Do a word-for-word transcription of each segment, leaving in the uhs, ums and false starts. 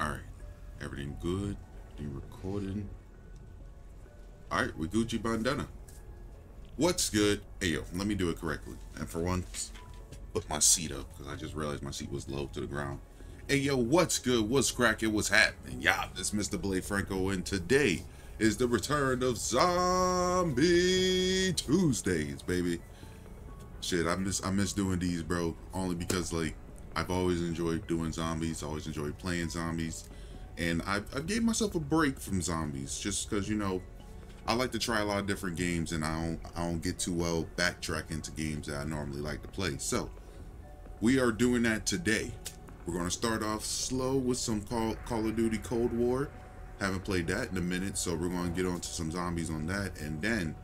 Alright. Everything good? Everything recording? Alright, we Gucci Bandana. What's good? Hey, yo, let me do it correctly. And for once, put my seat up, because I just realized my seat was low to the ground. Hey, yo, what's good? What's cracking? What's happening? Yeah, this is Mister Blade Franco, and today is the return of Zombie Tuesdays, baby. Shit, I miss, I miss doing these, bro, only because, like, I've always enjoyed doing zombies, always enjoyed playing zombies, and I, I gave myself a break from zombies just because, you know, I like to try a lot of different games, and I don't, I don't get too well backtrack into games that I normally like to play. So, we are doing that today. We're going to start off slow with some Call, Call of Duty Cold War. Haven't played that in a minute, so we're going to get on to some zombies on that, and then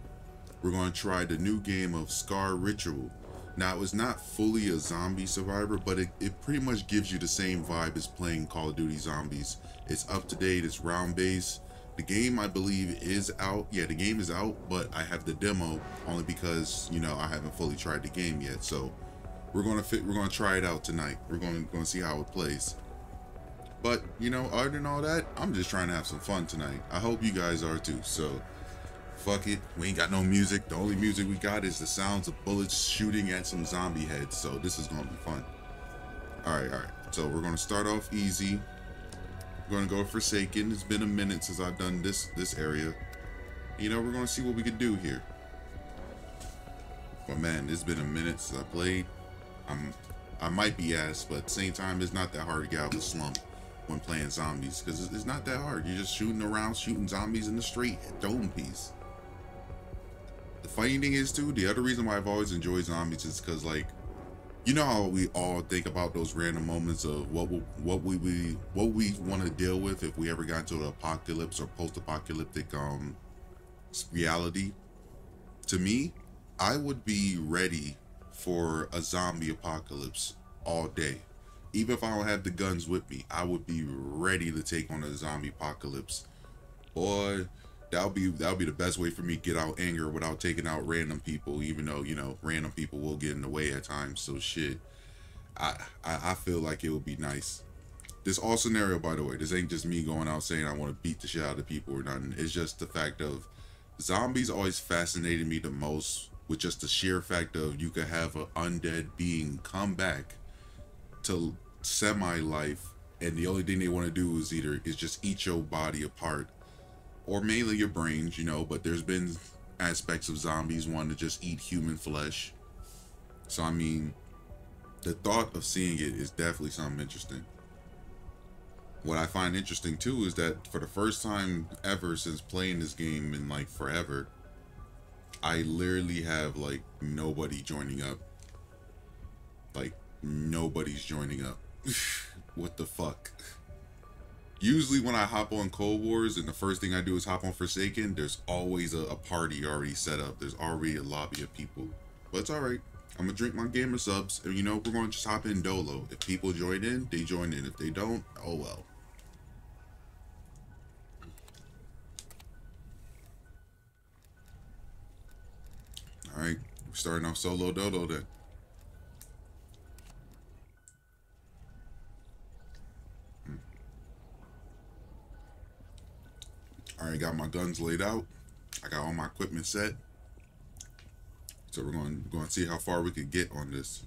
we're going to try the new game of Sker Ritual. Now, it was not fully a zombie survivor, but it, it pretty much gives you the same vibe as playing Call of Duty Zombies. It's up to date, it's round-based. The game, I believe, is out. Yeah, the game is out, but I have the demo only because, you know, I haven't fully tried the game yet. So we're gonna fit. We're gonna try it out tonight. We're gonna gonna see how it plays. But you know, other than all that, I'm just trying to have some fun tonight. I hope you guys are too. So fuck it. We ain't got no music. The only music we got is the sounds of bullets shooting at some zombie heads. So this is gonna be fun. All right, all right. So we're gonna start off easy. We're gonna go Forsaken. It's been a minute since I've done this this area. You know, we're gonna see what we can do here. But man, it's been a minute since I played. I'm, I might be ass, but at the same time, it's not that hard to get out of the slump when playing zombies, because it's, it's not that hard. You're just shooting around, shooting zombies in the street at dome piece. The funny thing is too, the other reason why I've always enjoyed zombies is because, like, you know how we all think about those random moments of what we, what we, we what we want to deal with if we ever got into an apocalypse or post-apocalyptic um reality. To me, I would be ready for a zombie apocalypse all day. Even if I don't have the guns with me, I would be ready to take on a zombie apocalypse. Boy, that'll be that'll be the best way for me to get out anger without taking out random people, even though, you know, random people will get in the way at times. So shit, I, I I feel like it would be nice. This all scenario, by the way, this ain't just me going out saying I want to beat the shit out of the people or nothing. It's just the fact of zombies always fascinated me the most, with just the sheer fact of you could have an undead being come back to semi-life, and the only thing they want to do is either is just eat your body apart, or mainly your brains, you know, but there's been aspects of zombies wanting to just eat human flesh. So, I mean, the thought of seeing it is definitely something interesting. What I find interesting, too, is that for the first time ever since playing this game in, like, forever, I literally have, like, nobody joining up. Like, nobody's joining up. What the fuck? Usually when I hop on Cold Wars and the first thing I do is hop on Forsaken, there's always a, a party already set up. There's already a lobby of people. But it's alright. I'm going to drink my gamer subs. And you know, we're going to just hop in dolo. If people join in, they join in. If they don't, oh well. Alright, we're starting off solo dolo then. Alright, got my guns laid out. I got all my equipment set. So we're going to, going to see how far we can get on this.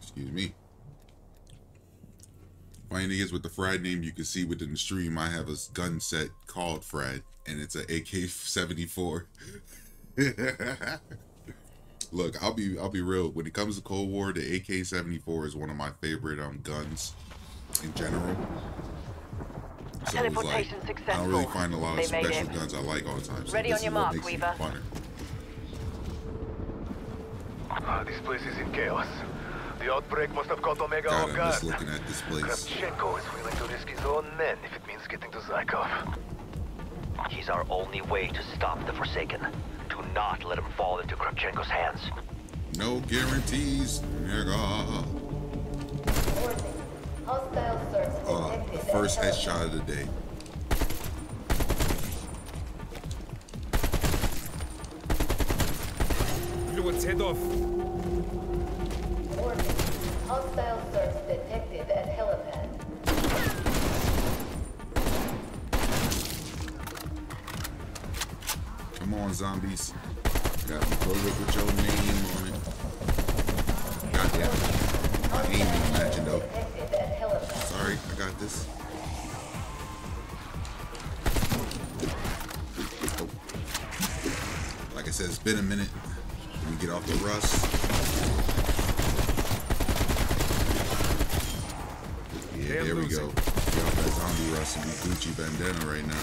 Excuse me. Funny thing is, with the Frad name, you can see within the stream, I have a gun set called Frad, and it's an A K seventy-four. Look, I'll be I'll be real. When it comes to Cold War, the A K seventy-four is one of my favorite um guns in general. So it was like, I don't really find a lot of special guns I like all the time. So ready on your mark, Weaver. Uh, this place is in chaos. The outbreak must have caught Omega off guard. God, I'm just looking at this place. Kravchenko is willing to risk his own men if it means getting to Zykov. He's our only way to stop the Forsaken. Do not let him fall into Kravchenko's hands. No guarantees, nigga. Warning. Hostile surge detected first headshot of the day. Let's head off. Warning. Hostile surge detected at helipad. Come on, zombies. Got to go look with your name on it. Got that. My aim is matching up. Sorry, I got this. Like I said, it's been a minute. Let me get off the rust. Yeah, there we go. Get off that zombie rust and be Gucci Bandana right now.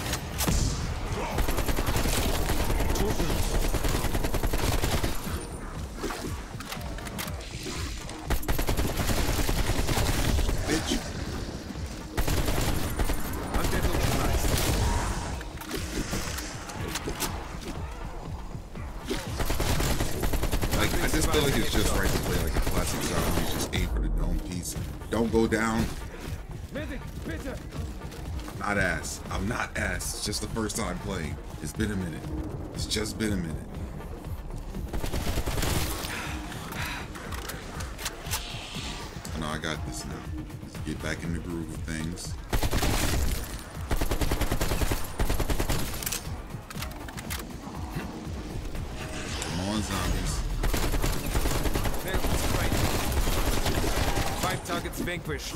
Bitch. I feel like it's just right to play like a classic zombie, just aim for the dome piece. Don't go down. I'm not ass. I'm not ass. It's just the first time playing. It's been a minute. It's just been a minute. I know I got this now. Let's get back in the groove of things. Come on, zombies. Five targets vanquished.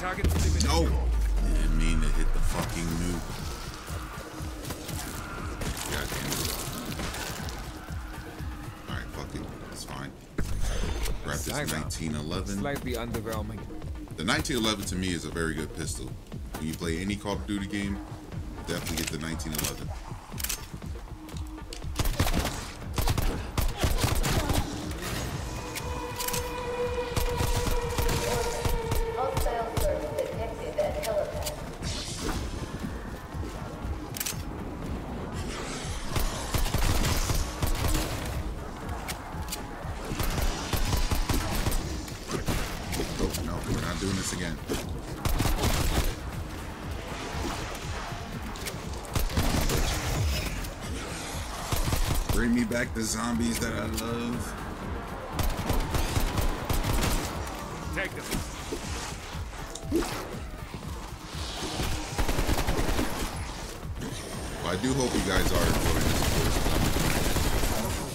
Targets no! Didn't mean to hit the fucking nuke. Goddamn. Alright, fuck it. It's fine. Grab this nineteen eleven. Slightly underwhelming. The nineteen eleven to me is a very good pistol. When you play any Call of Duty game, definitely get the nineteen eleven. The zombies that I love. Take them. Well, I do hope you guys are enjoying this course.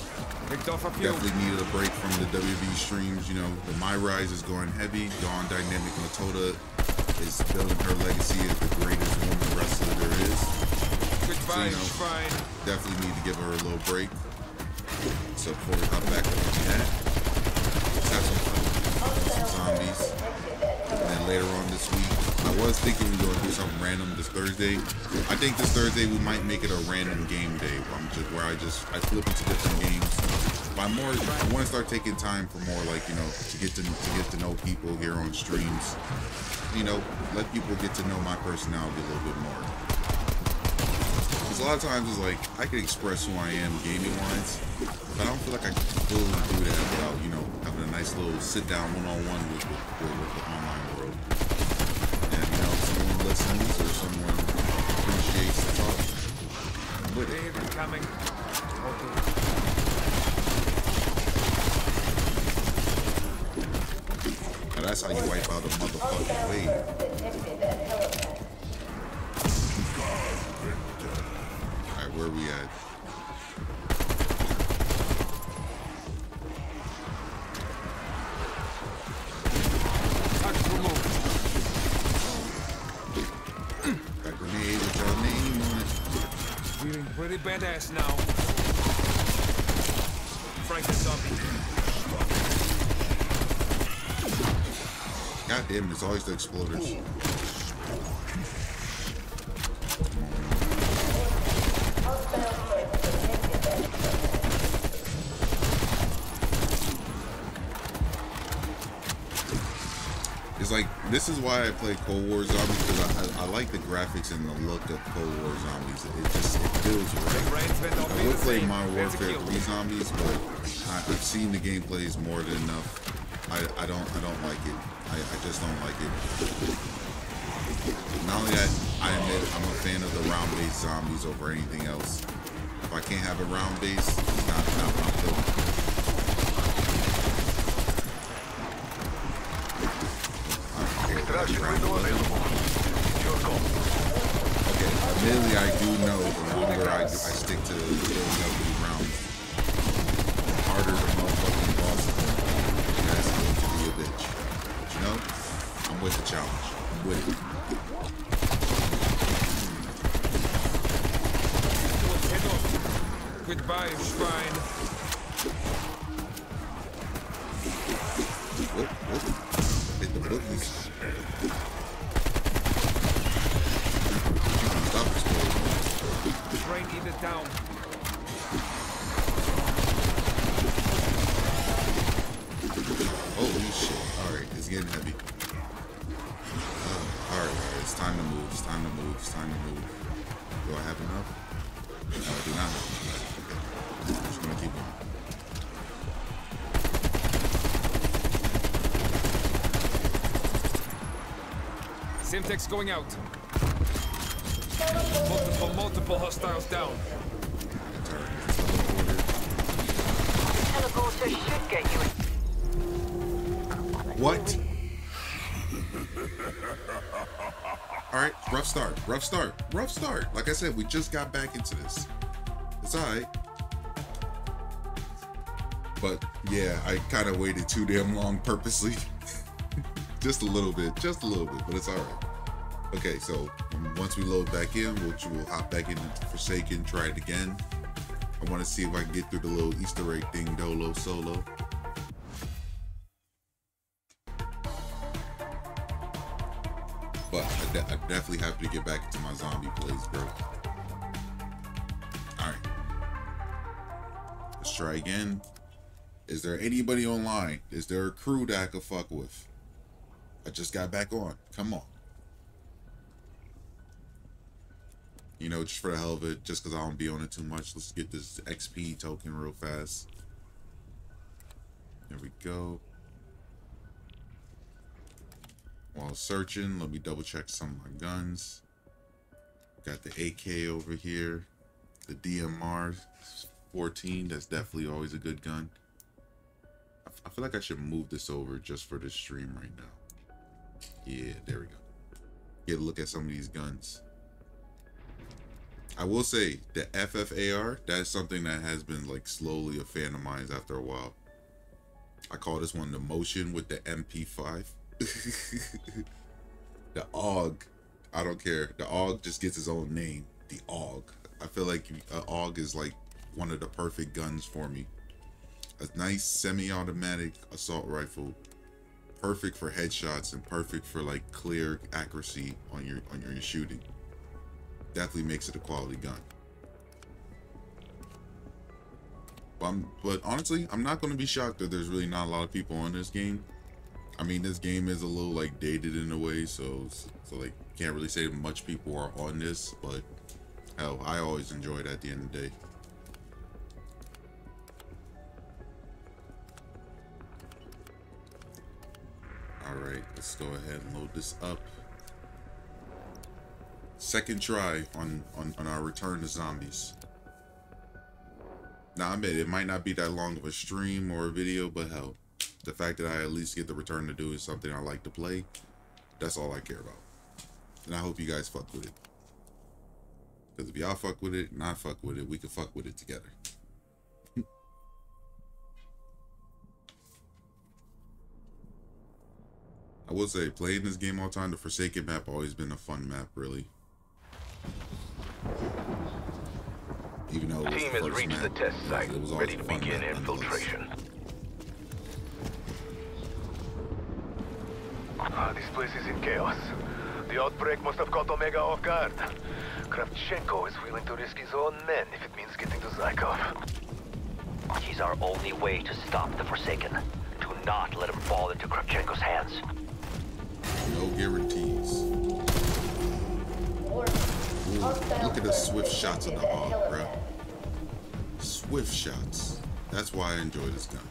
Definitely needed a break from the W B streams. You know, the My Rise is going heavy. Dawn Dynamic Matoda is building her legacy as the greatest woman wrestler there is. Goodbye, so, you know, definitely need to give her a little break. So before we hop back into that, let's have some fun with some zombies. And then later on this week, I was thinking we were going to do something random this Thursday. I think this Thursday we might make it a random game day where, I'm just, where I just I flip into different games. But I'm more, I want to start taking time for more like, you know, to get to, to get to know people here on streams. You know, let people get to know my personality a little bit more. Because a lot of times it's like, I can express who I am gaming-wise. But I don't feel like I can fully do that without, you know, having a nice little sit-down one-on-one with, with, with, with the online world. And, you know, if someone listens or someone appreciates the talk, I'm with it. They're coming. Okay. Now that's how you wipe out a motherfucking wave. Alright, where are we at? Pretty badass now. Franco zombie. God damn, there's always the exploders. It's like, this is why I play Cold War Zombies, because I, I, I like the graphics and the look of Cold War Zombies. It just it feels right. I would play Modern Warfare three Zombies, but I, I've seen the gameplays more than enough I, I don't I don't like it. I, I just don't like it. Not only that, I admit I'm a fan of the round-based zombies over anything else. If I can't have a round base, it's not not my pill. Extraction window available. Your call. Okay, admittedly I do know the longer I, I stick to building up these rounds, the harder the motherfucking boss is. That's going to be a bitch. But you know, I'm with the challenge. I'm with it. Goodbye, shrine. What? What? Hit the buttons. Stop exploding. Train either down. Holy shit. Alright, it's getting heavy. Uh, Alright, alright. It's time to move. It's time to move. It's time to move. Do I have enough? No, I do not have enough. Simtex going out. Multiple, multiple hostiles down. Teleporter should get you. What? All right, rough start, rough start, rough start. Like I said, we just got back into this. It's all right. But yeah, I kind of waited too damn long purposely. Just a little bit, just a little bit, but it's all right. Okay, so once we load back in, we'll, we'll hop back into Forsaken, try it again. I want to see if I can get through the little Easter egg thing, dolo, solo. But I, de I definitely have to get back into my zombie plays, bro. All right. Let's try again. Is there anybody online? Is there a crew that I could fuck with? I just got back on. Come on. You know, just for the hell of it, just because I don't be on it too much, let's get this X P token real fast. There we go. While searching, let me double check some of my guns. Got the A K over here. The D M R fourteen, that's definitely always a good gun. I feel like I should move this over just for the stream right now. Yeah, there we go. Get a look at some of these guns. I will say the F F A R, that's something that has been like slowly a fan of mine after a while. I call this one the motion with the M P five. The A U G, I don't care. The A U G just gets its own name. The A U G. I feel like uh, A U G is like one of the perfect guns for me. A nice semi-automatic assault rifle, perfect for headshots and perfect for like clear accuracy on your on your shooting. Definitely makes it a quality gun. But, I'm, but honestly, I'm not going to be shocked that there's really not a lot of people on this game. I mean, this game is a little like dated in a way, so so like can't really say much people are on this. But hell, I always enjoy it at the end of the day. Alright, let's go ahead and load this up. Second try on, on, on our return to zombies. Now, I admit, it might not be that long of a stream or a video, but hell, the fact that I at least get the return to do is something I like to play. That's all I care about. And I hope you guys fuck with it. Because if y'all fuck with it and I fuck with it, we can fuck with it together. I will say, playing this game all the time, the Forsaken map always been a fun map, really. Even though it was the first map, map, the test site, it was always a fun map infiltration. Ah, this place is in chaos. The outbreak must have caught Omega off guard. Kravchenko is willing to risk his own men if it means getting to Zykov. He's our only way to stop the Forsaken. Do not let him fall into Kravchenko's hands. No guarantees. Ooh, look at the swift shots of the hog, bro. Swift shots. That's why I enjoy this gun.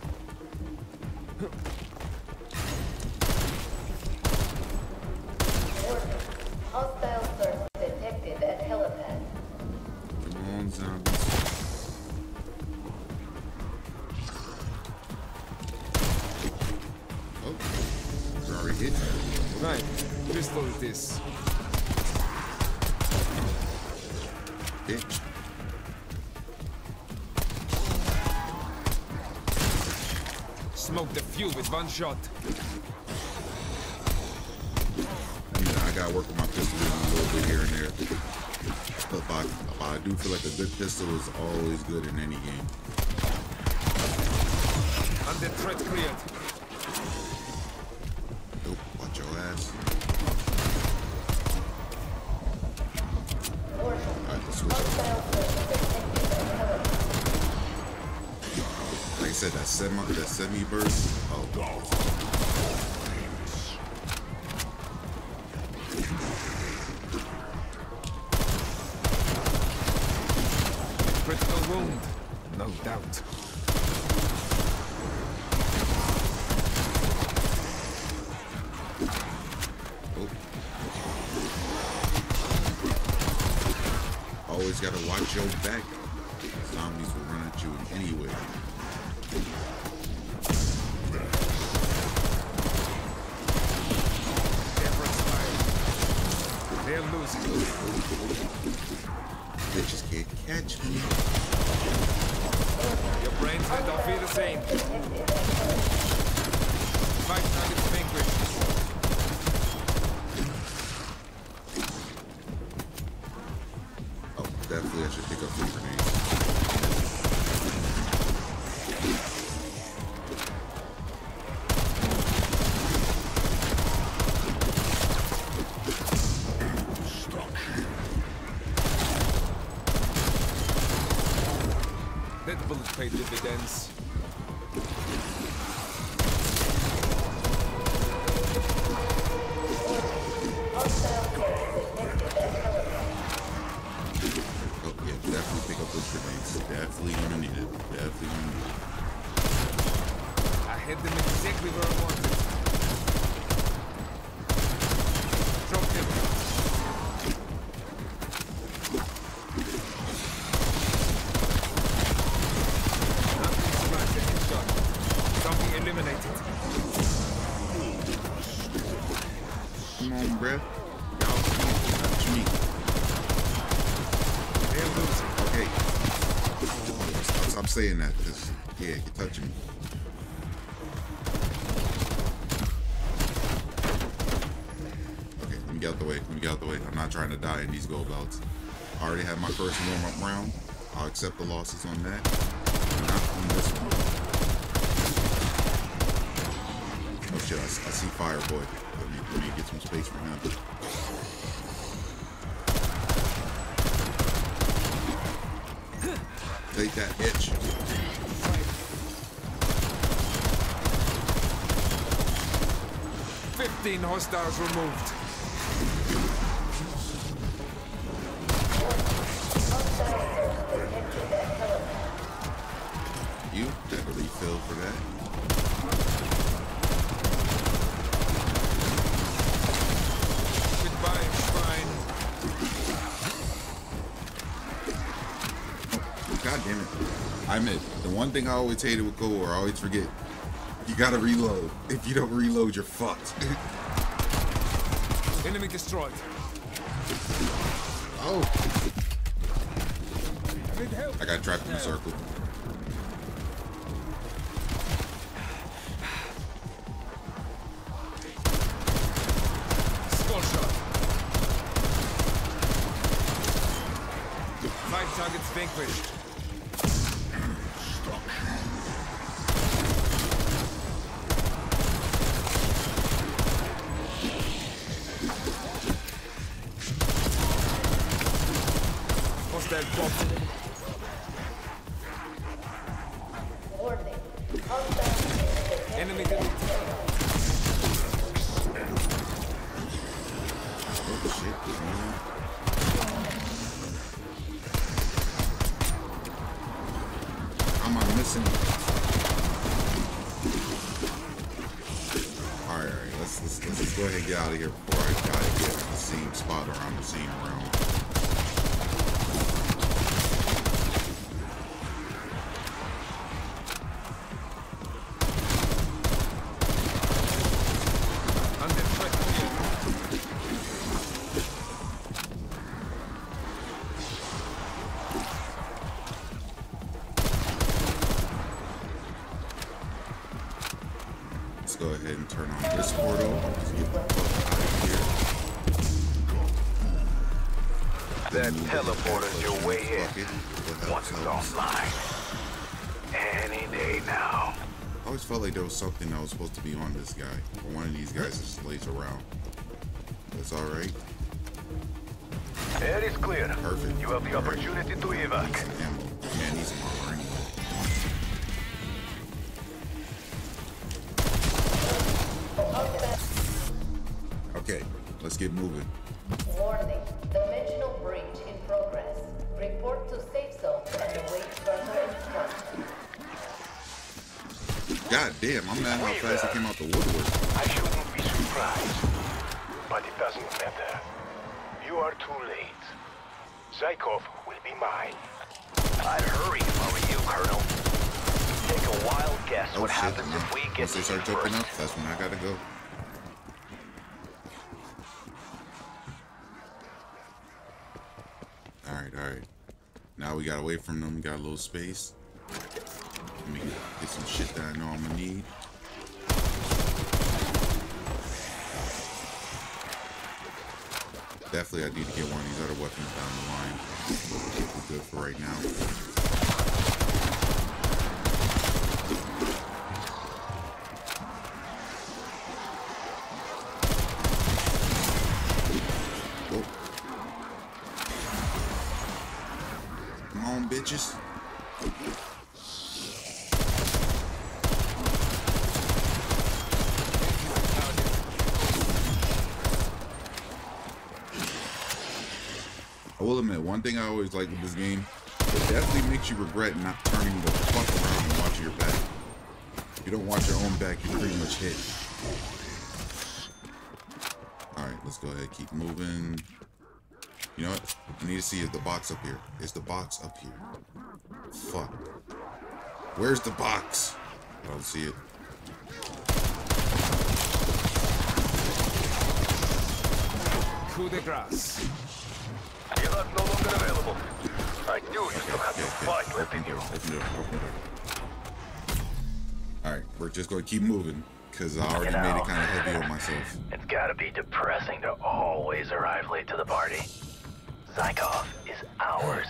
target. Right, pistol it is. Okay. Smoke the few with one shot. I mean, I gotta work with my pistol a little bit here and there. But I, but I do feel like a good pistol is always good in any game. Under threat cleared. Nope, watch your ass. Alright, let's switch up. Like I said, that semi, that semi burst. Oh, God. Critical wound, no doubt. Oh. Always gotta watch your back. Zombies will run at you anyway. They're losing. They just can't catch me. Your brains will not be the same. Fight targets vanquished. Oh, definitely I should pick up the grenades. Pay dividends. Oh yeah, definitely pick up those grenades. Definitely gonna need it. Definitely gonna need it. I hit them exactly where I wanted. Drop them. Bruh, y'all can't touch me. They're losing. Okay. Stop, stop saying that, because, yeah, you're touching me. Okay, let me get out the way. Let me get out the way. I'm not trying to die in these go bouts. I already had my first warm-up round. I'll accept the losses on that. Not on this one. Oh shit, I, I see Fireboy. Let me get some space for him. Take that itch. Fifteen hostiles removed. You definitely fell for that. Damn it. I mean, the one thing I always hated with Cold War, I always forget, you gotta reload. If you don't reload, you're fucked. Enemy destroyed. Oh. I got trapped in a circle. Score shot. Five targets vanquished. Let's go ahead and turn on this portal. Let's get the fuck out of here. That teleporter's your way in. Once it's offline. Any day now. I always felt like there was something that was supposed to be on this guy. Or one of these guys that just lays around. That's alright. Air is clear. Perfect. You have the opportunity to evac. Man, he's armor anyway. Okay, let's get moving. Warning, dimensional breach in progress. Report to safe zone and await further instructions. God damn, I'm mad how fast it came out the woodwork. I shouldn't be surprised, but it doesn't matter. You are too late. Zykov will be mine. I'd hurry if I were you, Colonel. Take a wild guess oh, what shit, happens man. If we get Once to they start jumping up, that's when I gotta go. Alright, alright. Now we got away from them, we got a little space. Let me get some shit that I know I'm gonna need. Definitely I need to get one of these other weapons down the line. We're good for right now. Whoa. Come on, bitches. Will admit, one thing I always like with this game, it definitely makes you regret not turning the fuck around and watching your back. If you don't watch your own back, you're pretty much hit. Alright, let's go ahead and keep moving. You know what? I need to see if the box up here. Is the box up here? Fuck. Where's the box? I don't see it. Coup de grace. You're not no longer available. I knew you still had your fight left in you. Alright, we're just going to keep moving, because I already you know, made it kind of heavy on myself. It's got to be depressing to always arrive late to the party. Zykov is ours,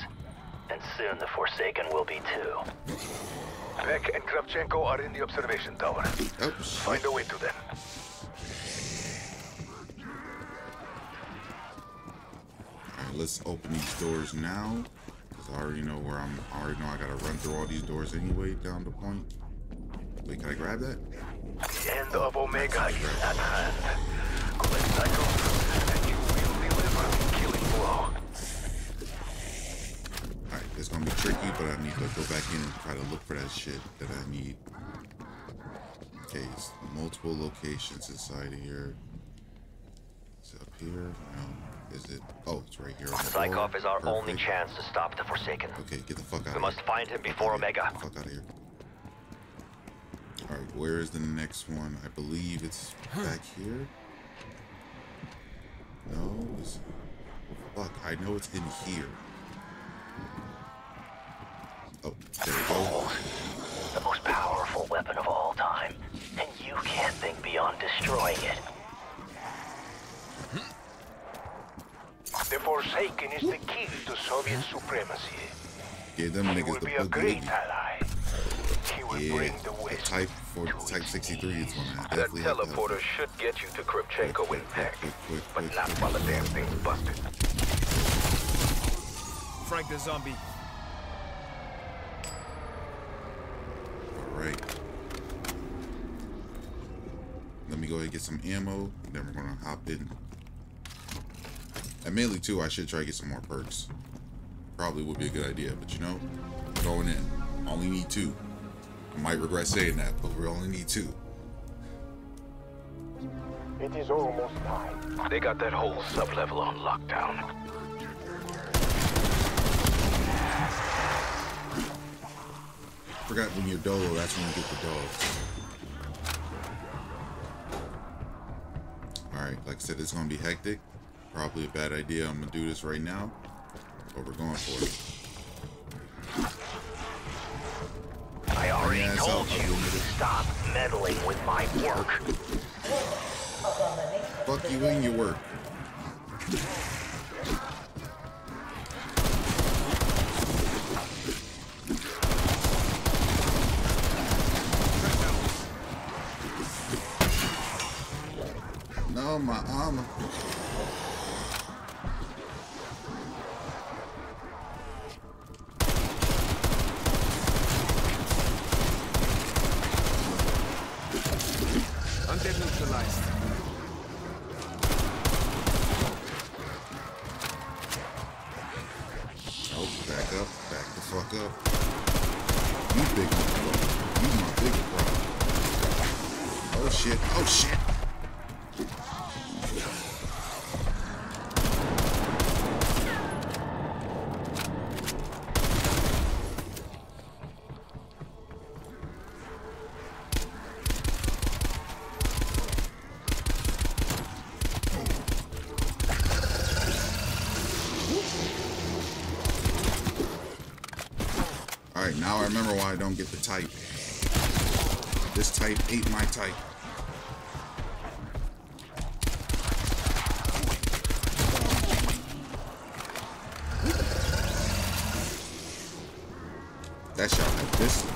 and soon the Forsaken will be too. Peck and Kravchenko are in the observation tower. Oops. Find a way to them. Let's open these doors now, because I already know where I'm. I already know I gotta run through all these doors anyway. Down the point. Wait, can I grab that? The end of Omega is at hand. Collect Zykov, and you will deliver the killing blow. All right, it's gonna be tricky, but I need to go back in and try to look for that shit that I need. Okay, it's multiple locations inside of here. It's up here. No. Is it? Oh, it's right here. Zykov is our Perfect. only chance to stop the Forsaken. Okay, get the fuck out of here. We must find him before Omega. Get the fuck out of here. Alright, where is the next one? I believe it's back here. No, it's... It... Fuck, I know it's in here. Oh, there we go. The most powerful weapon of all time. And you can't think beyond destroying it. The Forsaken is the key to Soviet supremacy. Yeah, them he will the be a great ally. He will yeah, bring the West the type for to Type sixty-three is one I That teleporter have. should get you to Kravchenko in Peck, but quick, not while the damn thing's busted. Frank the zombie. Alright. Let me go ahead and get some ammo, then we're gonna hop in. Admittedly, too, I should try to get some more perks. Probably would be a good idea, but you know, going in, only need two. I might regret saying that, but we only need two. It is almost time. They got that whole sublevel on lockdown. Forgot when you're dolo, that's when you get the dogs. All right, like I said, it's gonna be hectic. Probably a bad idea. I'm gonna do this right now, but we're going for it. I already told you to stop meddling with my work. Fuck you and your work. No, my armor. Now I remember why I don't get the type. This type ate my type. That shot had distance.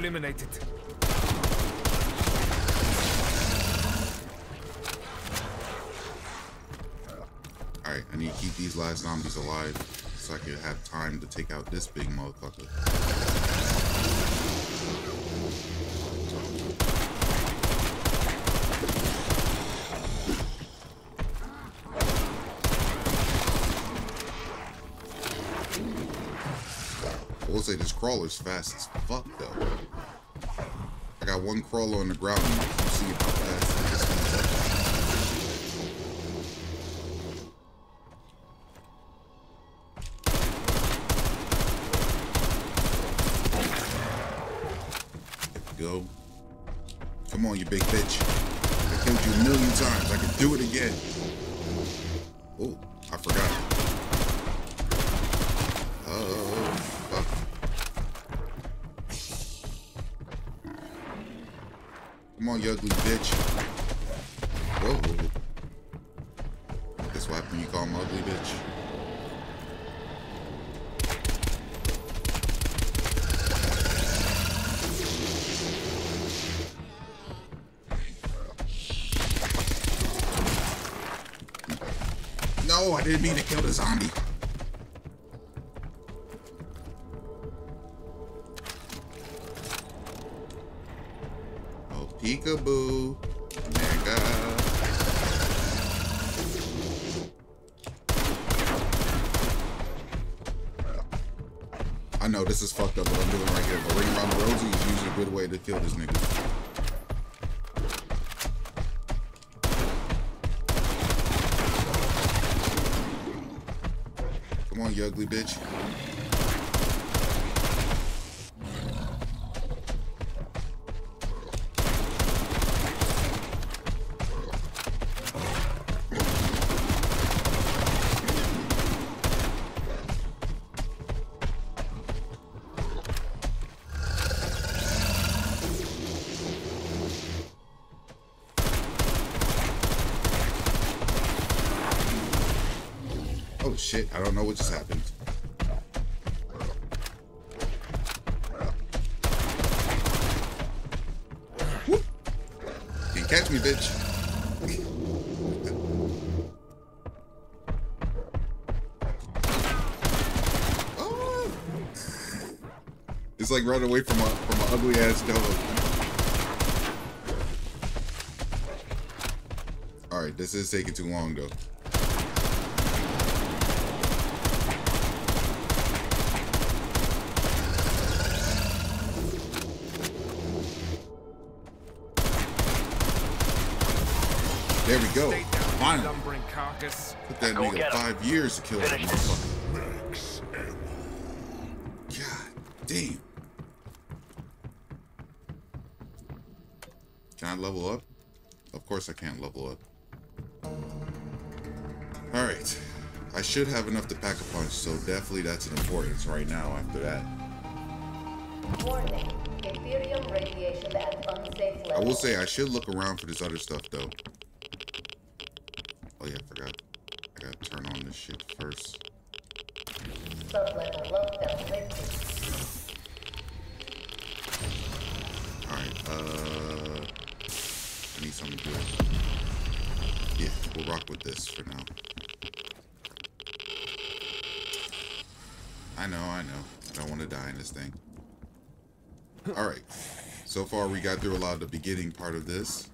Eliminated. Alright, I need to keep these last zombies alive so I can have time to take out this big motherfucker. I will say this crawler's fast as fuck though. I got one crawler on the ground and I can see about that. There we go. Come on, you big bitch. I killed you a million times. I can do it again. Oh, I forgot. Oh, fuck. Come on, you ugly bitch. Whoa. That's why you call him ugly bitch. No, I didn't mean to kill the zombie. Peekaboo, nigga. I know this is fucked up what I'm doing right here, but ring around the rosy is usually a good way to kill this nigga. Come on, you ugly bitch. Shit, I don't know what just happened. Whoop. Can't catch me, bitch. Oh. It's like running away from a from an ugly ass dog. All right, this is taking too long though. There we go. Finally. Took that nigga five years to kill that motherfucker. God damn. Can I level up? Of course I can't level up. Alright. I should have enough to pack a punch, so definitely that's an importance right now after that. Warning. Imperium radiation at unsafe level. I will say I should look around for this other stuff though. Oh yeah, I forgot. I gotta turn on this shit first. Sublevel lockdown lifted. Alright, uh I need something good. Yeah, we'll rock with this for now. I know, I know. I don't want to die in this thing. Alright. So far we got through a lot of the beginning part of this.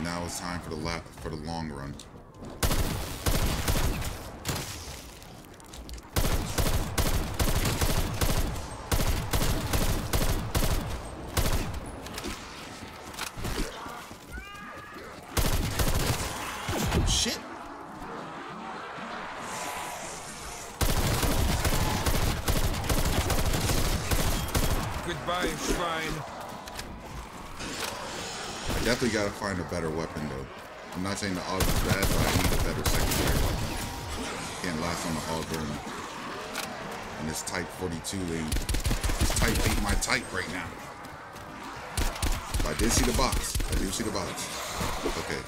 Now it's time for the lap for the long run. Definitely gotta find a better weapon though. I'm not saying the A U G is bad, but I need a better secondary weapon. Can't last on the A U G only. And this Type forty-two ain't, this Type ain't my type right now. But I did see the box. I do see the box. Okay,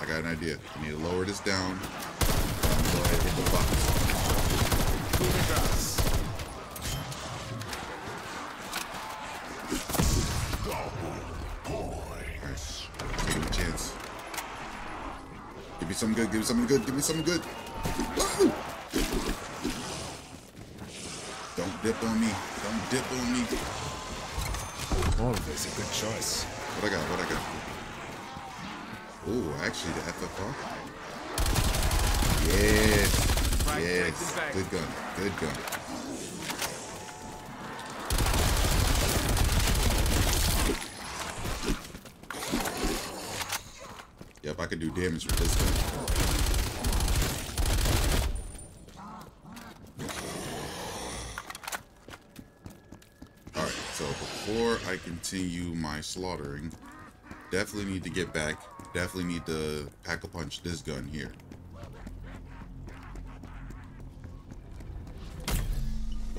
I got an idea. I need to lower this down. And go ahead and hit the box. Give me something good, give me something good, give me something good. Woo! Don't dip on me. Don't dip on me. Always a good choice. What I got, what I got? Ooh, actually the F F A R. Yes. Yes. Good gun. Good gun. Yep, I could do damage with this thing. Alright, so before I continue my slaughtering, definitely need to get back. Definitely need to pack-a-punch this gun here.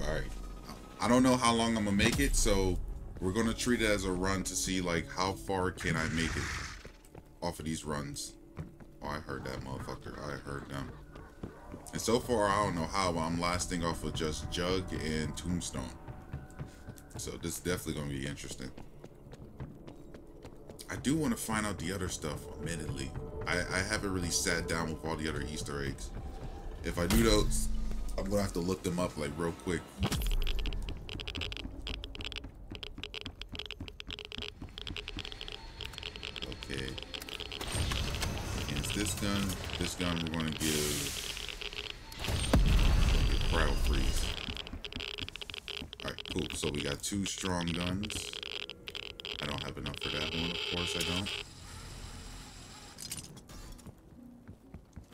Alright. I don't know how long I'm gonna make it, so we're gonna treat it as a run to see, like, how far can I make it off of these runs. Oh, I heard that motherfucker. I heard them. And so far, I don't know how, but I'm lasting off of just Jug and Tombstone. So this is definitely going to be interesting. I do want to find out the other stuff, admittedly. I, I haven't really sat down with all the other Easter eggs. If I do those, I'm going to have to look them up like real quick. This gun, this gun we're gonna give, we're gonna give crowd freeze. Alright, cool. So we got two strong guns. I don't have enough for that one, of course I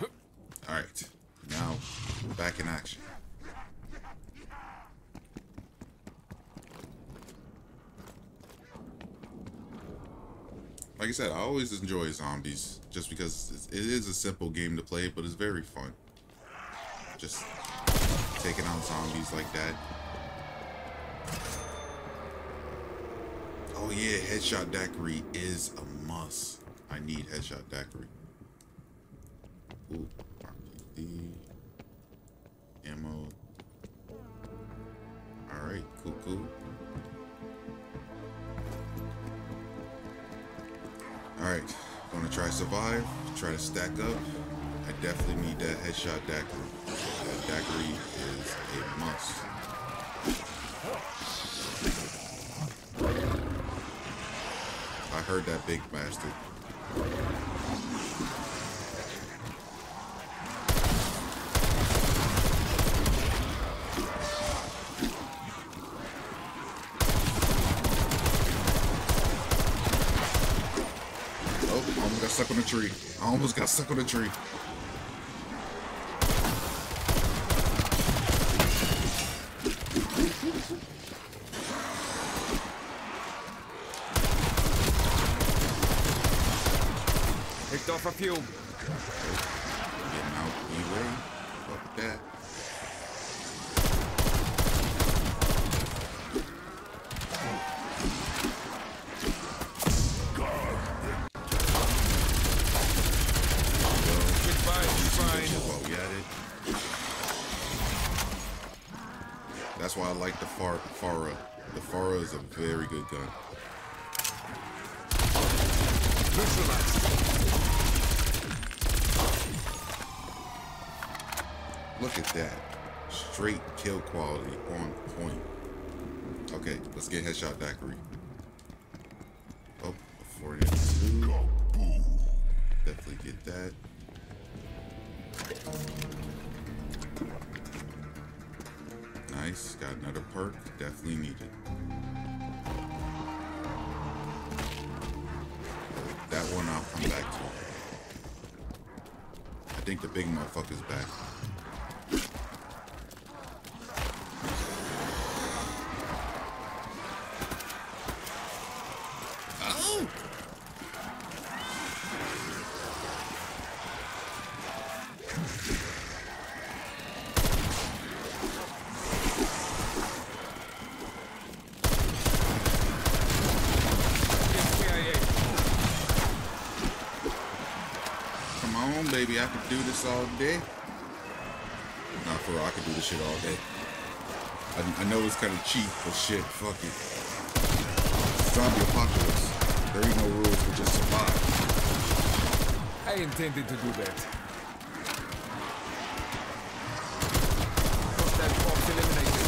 don't. Alright, now we're back in action. Like I said, I always enjoy zombies just because it is a simple game to play, but it's very fun. Just taking out zombies like that. Oh yeah, headshot daiquiri is a must. I need headshot daiquiri. Ooh, R P D, ammo. Alright, cool, cool. Alright, gonna try to survive, try to stack up. I definitely need that headshot daiquiri. That daiquiri is a must. I heard that big bastard. Stuck on a tree. I almost got stuck on a tree. Picked off a fuel. Getting out the way. Fuck that. That's why I like the Far Farah. The Farah is a very good gun. Look at that. Straight kill quality on point. Okay, let's get headshot Daiquiri. Oh, forty-two. Definitely get that. Nice, got another perk, definitely needed. That one I'll come back to. I think the big motherfucker's back. I could do this all day. Not for real, I could do this shit all day. I, I know it's kind of cheap, but shit, fuck it. Zombie apocalypse. There ain't no rules, we just survive. I intended to do that. Got that box eliminated.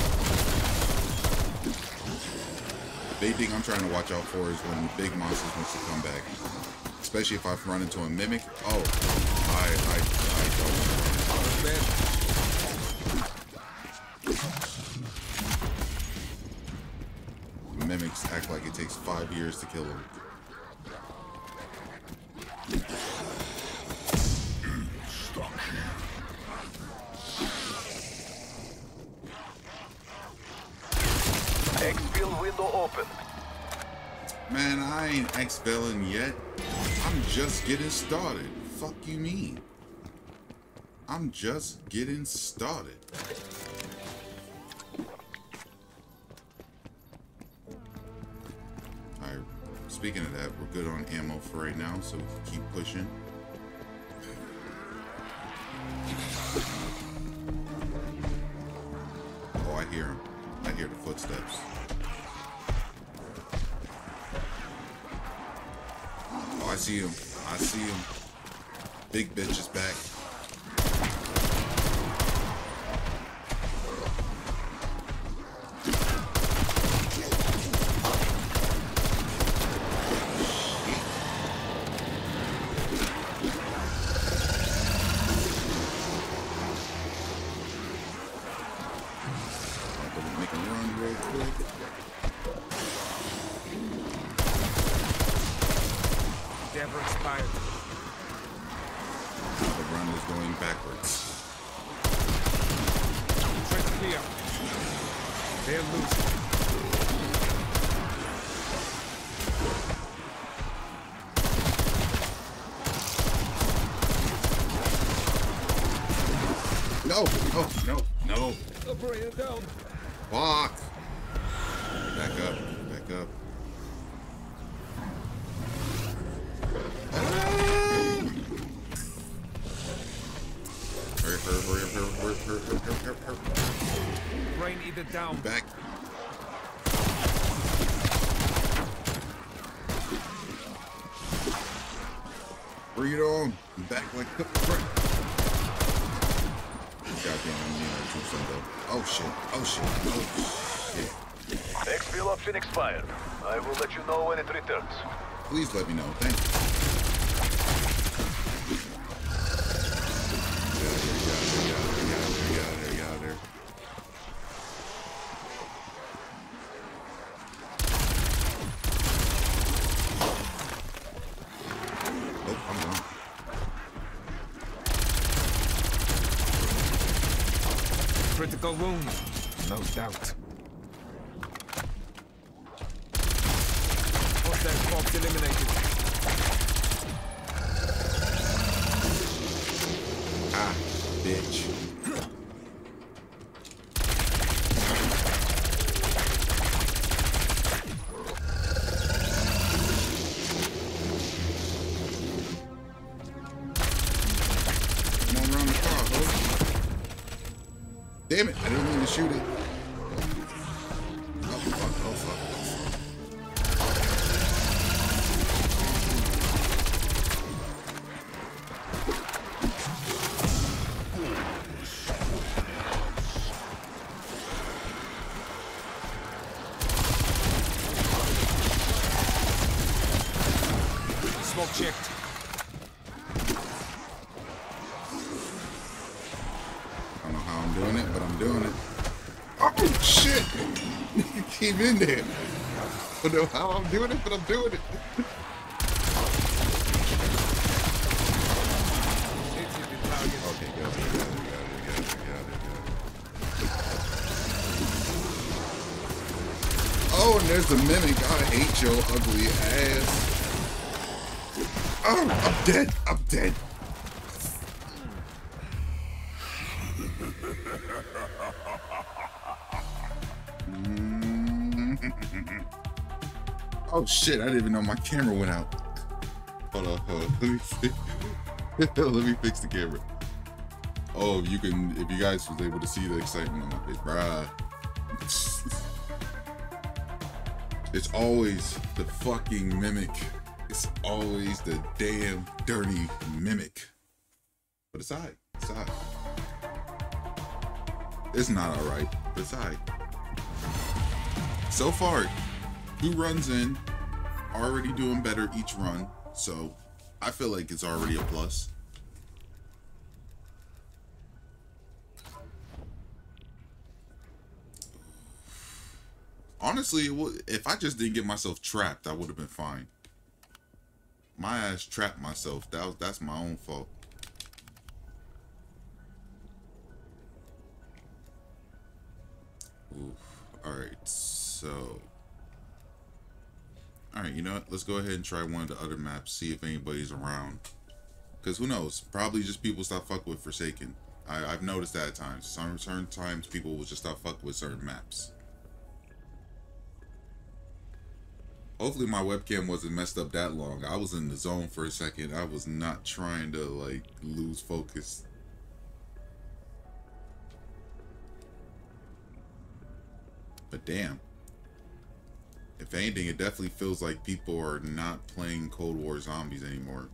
The big thing I'm trying to watch out for is when big monsters wants to come back. Especially if I run into a mimic. Oh. I, I, I don't know. Mimics act like it takes five years to kill them. Exfil window open. Man, I ain't exfilling yet. I'm just getting started. Fuck you mean? I'm just getting started. Alright, speaking of that, we're good on ammo for right now, so we can keep pushing. Oh, I hear him. I hear the footsteps. Oh, I see him. I see him. Big bitch is back. No, oh, no, no. Down. Fuck. Back up, back up. Ah! Hurry, hurry, hurry, hurry, hurry, hurry, hurry, hurry, hurry, hurry. Rain either down. Back. Bring it on. I'm back like the front. Oh shit, oh shit, oh shit. Exfil option expired. I will let you know when it returns. Please let me know, thank you. Got her, got her, got her, got her, got her. Oh, I'm gone. Critical wound, no doubt. Hostile corpse eliminated. Ah, bitch. Damn it, I didn't mean to shoot it. Oh fuck, oh fuck, oh fuck. Smoke checked. Keep in there. I don't know how I'm doing it, but I'm doing it. Okay, got it, got it, got it, got it, got it, got it. Oh, and there's the mimic. I hate your ugly ass. Oh, I'm dead. I'm dead. Oh shit, I didn't even know my camera went out. Hold on, hold on. Let me see. Let me fix the camera. Oh, you can, if you guys was able to see the excitement on my face, bruh. It's always the fucking mimic. It's always the damn dirty mimic. But it's alright. It's alright. It's not alright, but it's alright. So far, two runs in, already doing better each run, so I feel like it's already a plus. Honestly, if I just didn't get myself trapped, I would have been fine. My ass trapped myself. That was, that's my own fault. Oof. All right, so... Alright, you know what? Let's go ahead and try one of the other maps, see if anybody's around. Because who knows? Probably just people stop fucking with Forsaken. I, I've noticed that at times. Some certain times people will just stop fucking with certain maps. Hopefully my webcam wasn't messed up that long. I was in the zone for a second. I was not trying to, like, lose focus. But damn. If anything, it definitely feels like people are not playing Cold War Zombies anymore.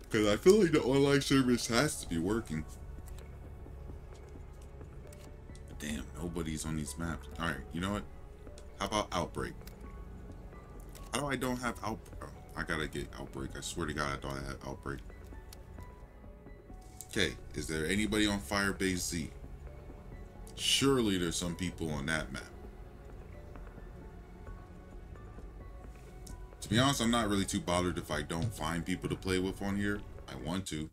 Because I feel like the online service has to be working. But damn, nobody's on these maps. Alright, you know what? How about Outbreak? How do I don't have Outbreak? Oh, I gotta get Outbreak. I swear to God, I thought I had Outbreak. Okay, is there anybody on Firebase Z? Surely there's some people on that map. To be honest, I'm not really too bothered if I don't find people to play with on here. I want to.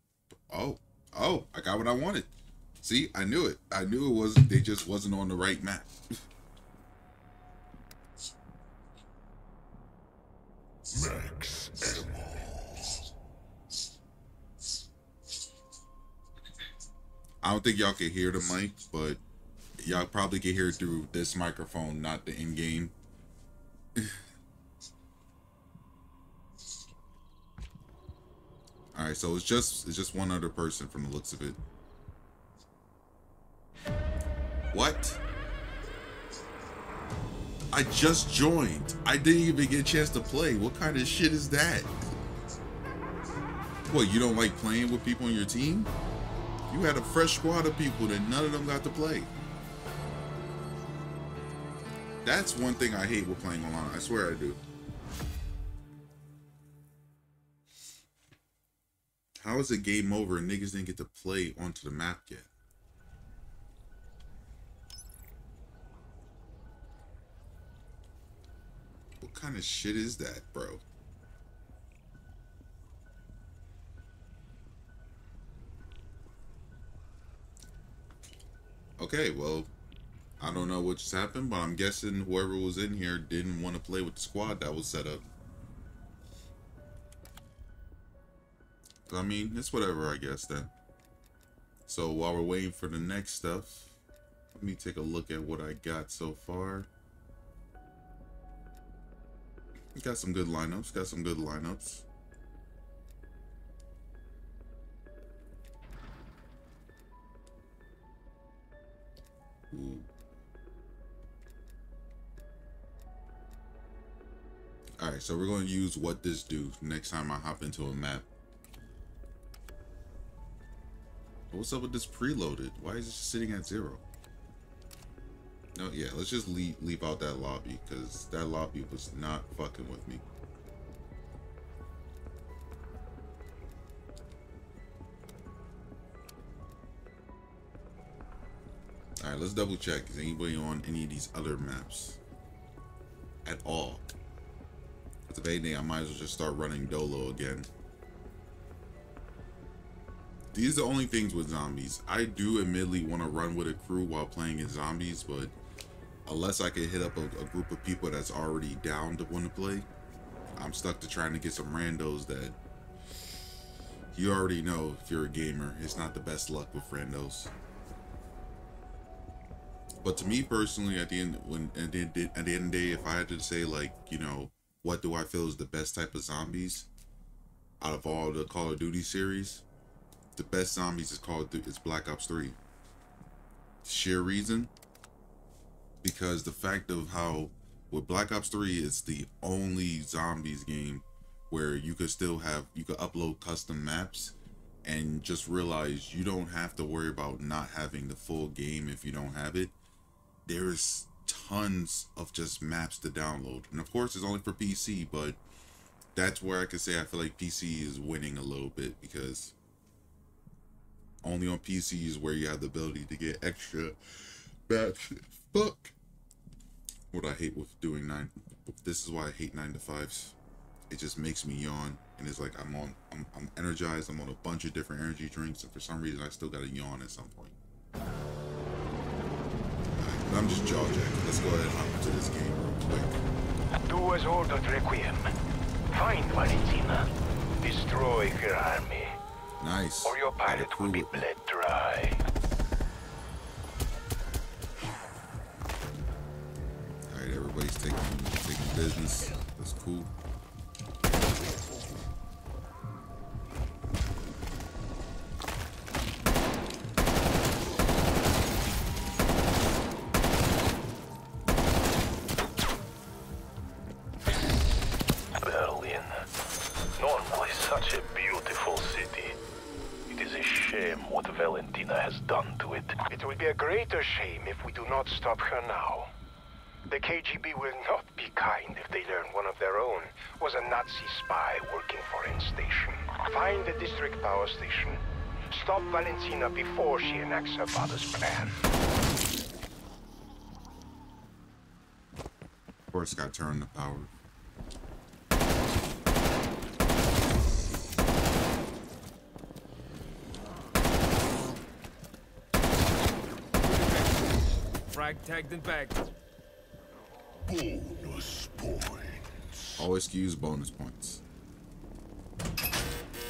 Oh, oh, I got what I wanted. See, I knew it. I knew it wasn't, they just wasn't on the right map. Max ammo. I don't think y'all can hear the mic, but y'all probably can hear it through this microphone, not the in-game. All right, so it's just it's just one other person from the looks of it. What? I just joined. I didn't even get a chance to play. What kind of shit is that? What, you don't like playing with people on your team? You had a fresh squad of people that none of them got to play. That's one thing I hate with playing online. I swear I do. How is it game over and niggas didn't get to play onto the map yet? What kind of shit is that, bro? Okay, well, I don't know what just happened, but I'm guessing whoever was in here didn't want to play with the squad that was set up. I mean, it's whatever, I guess, then. So while we're waiting for the next stuff, let me take a look at what I got so far. Got some good lineups, got some good lineups. Ooh. All right, so we're going to use what this do next time I hop into a map. What's up with this preloaded? Why is it just sitting at zero? No, yeah, let's just leave, leave out that lobby, because that lobby was not fucking with me. All right, let's double check. Is anybody on any of these other maps at all? If anything, I might as well just start running Dolo again. These are the only things with zombies. I do admittedly want to run with a crew while playing in zombies, but unless I can hit up a, a group of people that's already down to want to play, I'm stuck to trying to get some randos that you already know if you're a gamer. It's not the best luck with randos. But to me personally, at the end, when at the end, at the end of the day, if I had to say, like, you know, what do I feel is the best type of zombies out of all the Call of Duty series? The best zombies is Call of Duty, it's Black Ops three. Sheer reason, because the fact of how with Black Ops three, it's the only zombies game where you could still have, you could upload custom maps and just realize you don't have to worry about not having the full game if you don't have it. There's tons of just maps to download. And of course it's only for P C, but that's where I could say I feel like P C is winning a little bit, because only on P C is where you have the ability to get extra maps. Fuck. What I hate with doing nine. This is why I hate nine to fives. It just makes me yawn, and it's like I'm on. I'm, I'm energized. I'm on a bunch of different energy drinks, and for some reason I still gotta yawn at some point. All right, but I'm just jaw jacking. Let's go ahead and hop into this game real quick. Do as ordered, Requiem. Find Valentina. Destroy her army. Nice. Or your pilot will be bled dry. Alright, everybody's taking, taking business. That's cool. Stop her now. The K G B will not be kind if they learn one of their own was a Nazi spy working for N Station. Find the district power station. Stop Valentina before she enacts her father's plan. Of course, got turned to power. Tagged and bagged. Bonus points. Always use bonus points.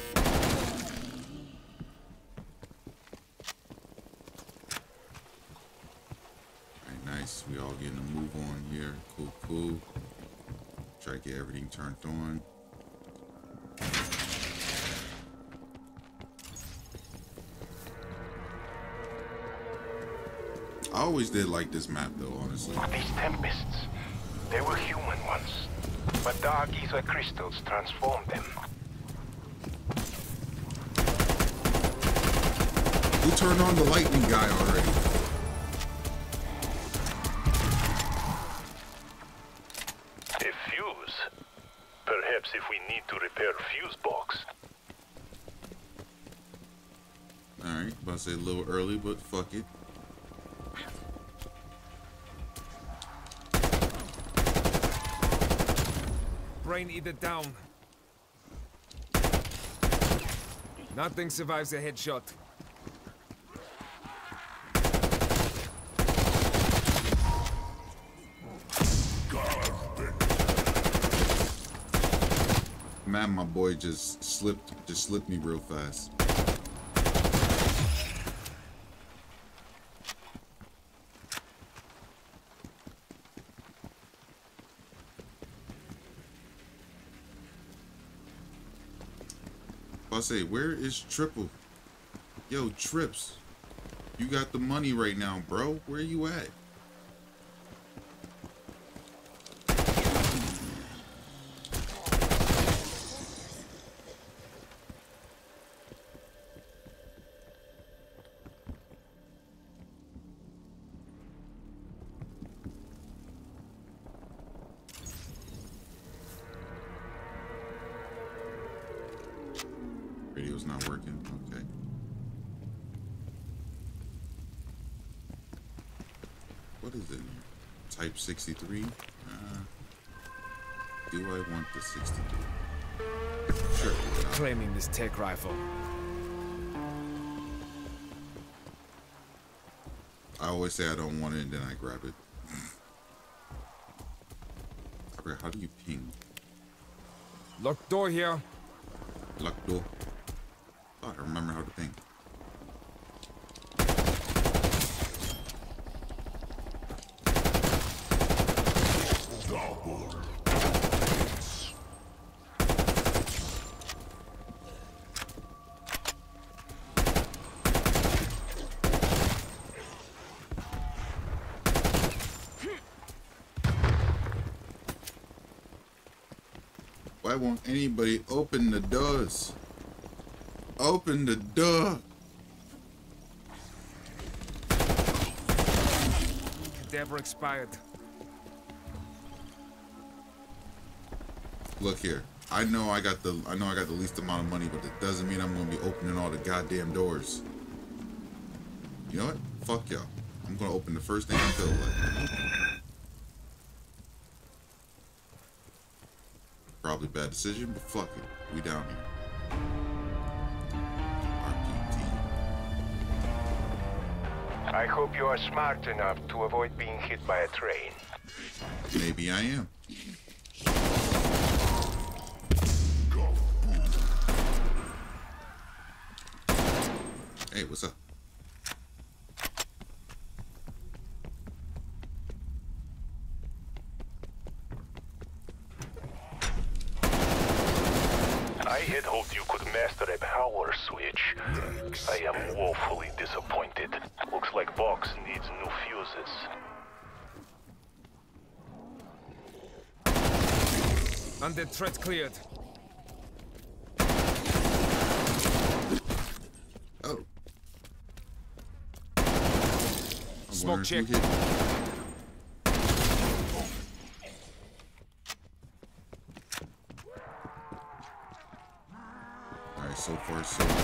Alright, nice. We all getting a move on here. Cool, cool. Try to get everything turned on. I always did like this map, though, honestly. These tempests, they were human once, but Dark Aether crystals transformed them. Who turned on the lightning guy already? A fuse. Perhaps if we need to repair fuse box. All right, about to say a little early, but fuck it. Brain eater down. Nothing survives a headshot. time, my boy just slipped, just slipped me real fast. I say, where is Triple? Yo, Trips, you got the money right now, bro. Where you at? sixty-three. Uh, do I want the sixty-three? Sure. Claiming this tech rifle. I always say I don't want it, and then I grab it. How do you ping? Locked door here. Locked door. Oh, I remember how to ping. Why won't anybody open the doors? Open the door. Never expired. Look here. I know I got the I know I got the least amount of money, but it doesn't mean I'm gonna be opening all the goddamn doors. You know what? Fuck y'all. I'm gonna open the first thing I feel like. Probably bad decision, but fuck it. We down here. R P T. I hope you are smart enough to avoid being hit by a train. Maybe I am. Go. Hey, what's up? The threat cleared. Oh. Smoke check. Alright, so far so good.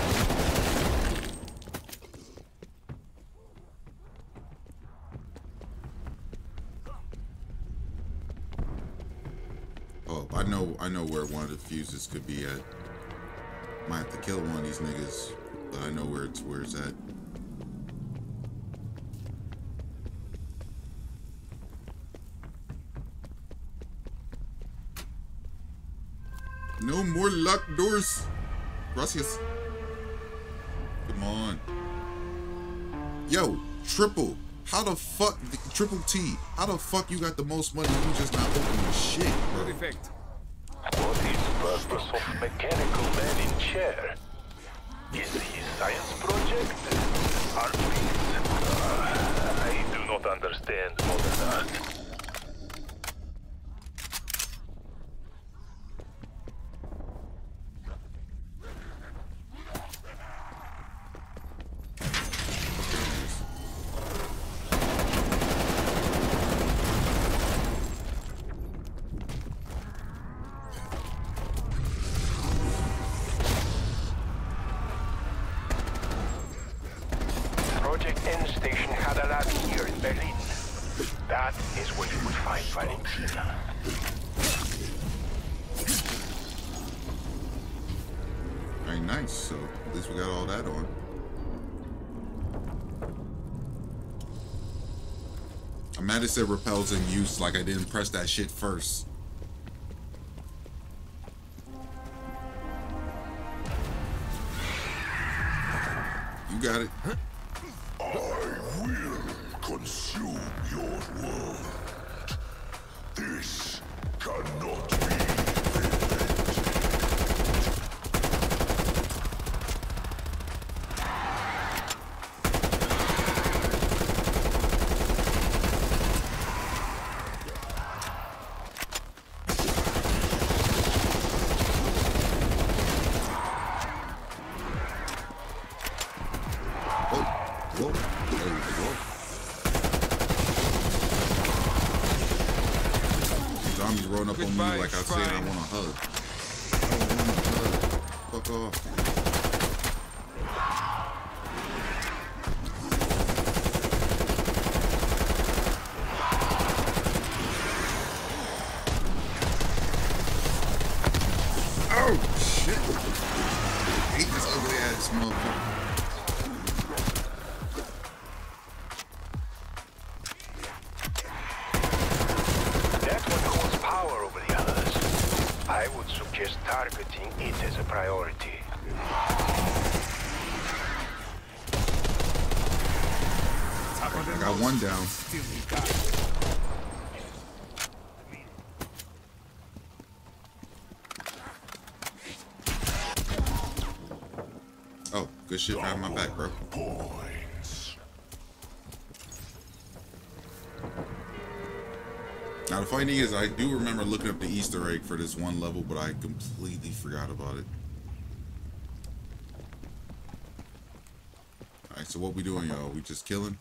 I know where one of the fuses could be at. Might have to kill one of these niggas, but I know where it's where it's at. No more locked doors. Gracias. Come on. Yo, Triple. How the fuck, Triple T? How the fuck you got the most money? You just not opening shit, bro. Perfect. Purpose of mechanical man in chair? Is he science project? Art piece? Uh, I do not understand modern art. I said repels in use, like I didn't press that shit first. You got it. I will consume your world. This cannot be like I said, I want a hug. I don't want a hug. Fuck off. Oh, shit. I hate this ugly ass motherfucker. That one holds power over the others. I would suggest targeting it as a priority. I got one down. Oh, good shit behind my back, bro. Now the funny thing is, I do remember looking up the Easter egg for this one level, but I completely forgot about it. All right, so what we doing, y'all? We just killing?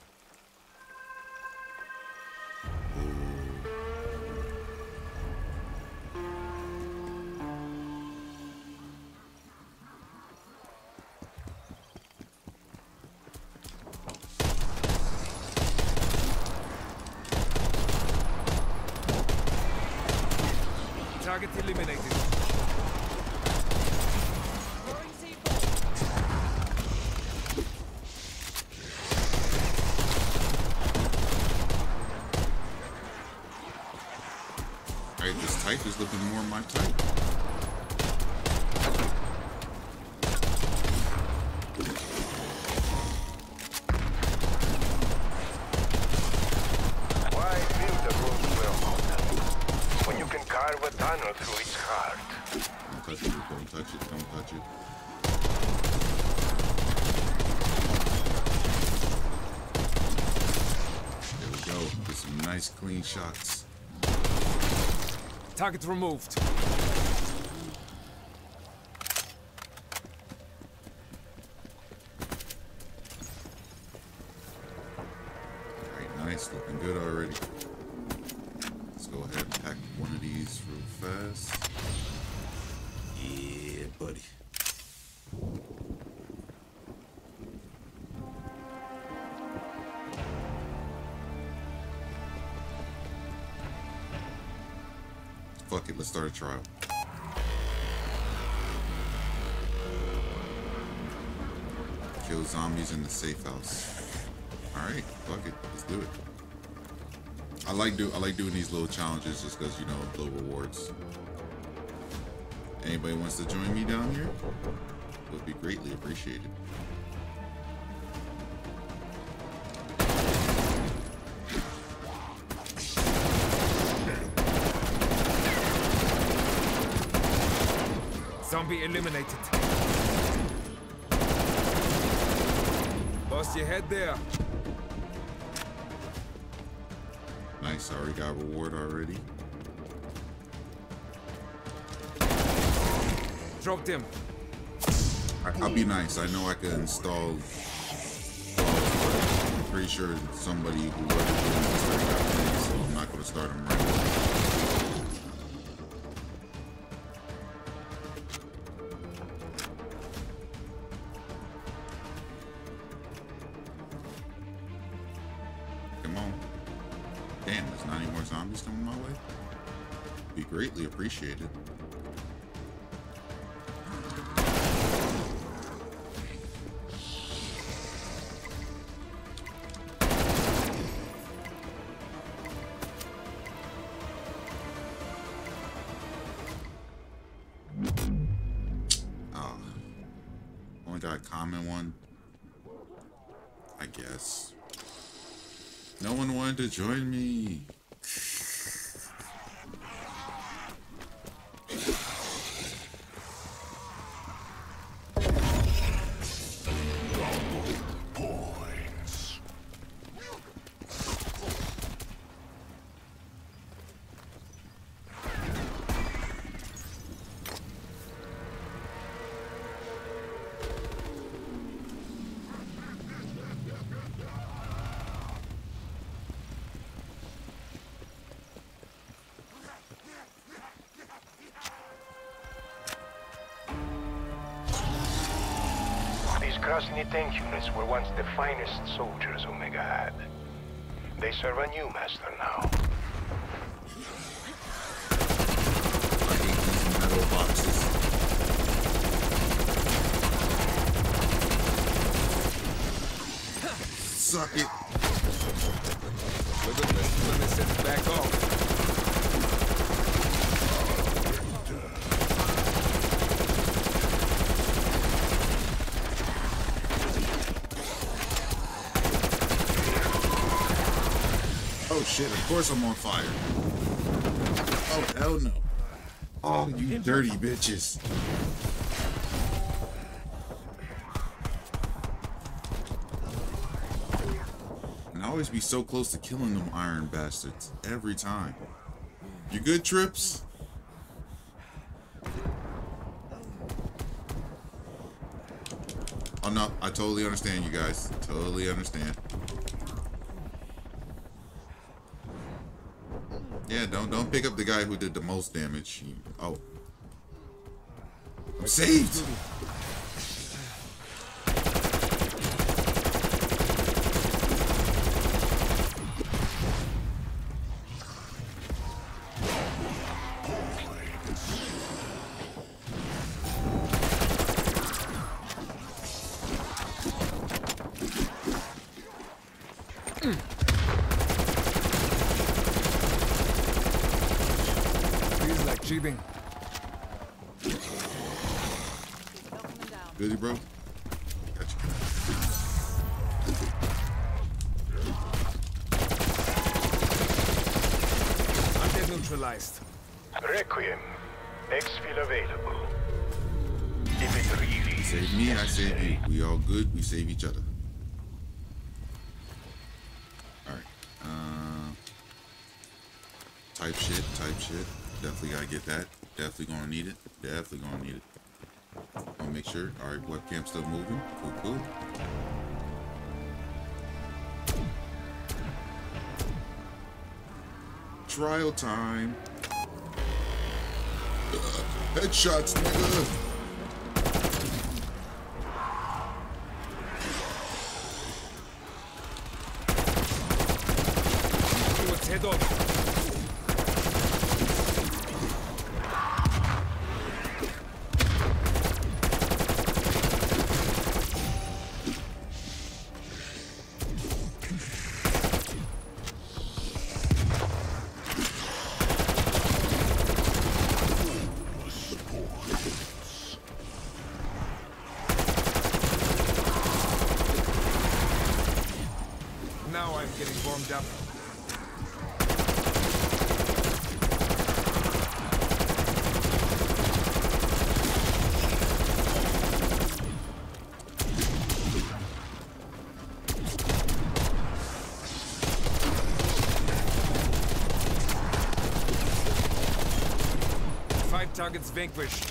Clean shots. Target removed. Alright, nice. Looking good already. Let's go ahead and pack one of these real fast. Yeah, buddy. Fuck it, let's start a trial. Kill zombies in the safe house. Alright, fuck it, let's do it. I like do I like doing these little challenges just because, you know, low rewards. Anybody wants to join me down here? Would be greatly appreciated. Zombie eliminated. Lost your head there. Nice, I already got reward already. Dropped him. I, I'll be nice. I know I can install. Uh, I'm pretty sure somebody who worked with me, so I'm not gonna start him right away. Greatly appreciated. Ah, only got a common one. guess. No one wanted to join me. Tank units were once the finest soldiers Omega had. They serve a new master now. I hate these metal boxes. Suck it. Look at this. Let me sit back off. Shit, of course I'm on fire. Oh, hell no. Oh, you dirty bitches. And I always be so close to killing them iron bastards every time. You good, Trips? Oh, no, I totally understand, you guys. Totally understand. Yeah, don't don't pick up the guy who did the most damage. He, oh, I'm saved. Requiem, exfil available. If it really save me, I save you. We all good, we save each other. Alright. Uh, type shit, type shit. Definitely gotta get that. Definitely gonna need it. Definitely gonna need it. I'll make sure. Alright, webcam still moving. Cool, cool. Trial time. Ugh, headshots, nigga. Let's head up. Targets vanquished.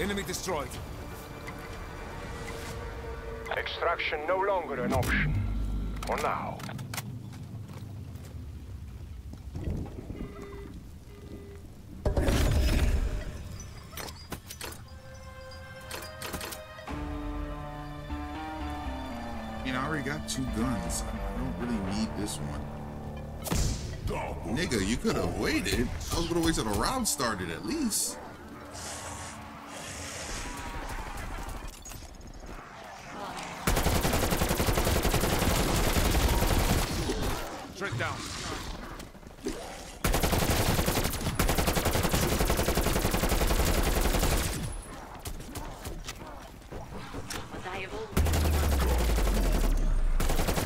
Enemy destroyed. Extraction no longer an option. For now. You know, I already got two guns. I don't really need this one. Nigga, you could have waited. I was gonna wait till the round started at least. Straight down.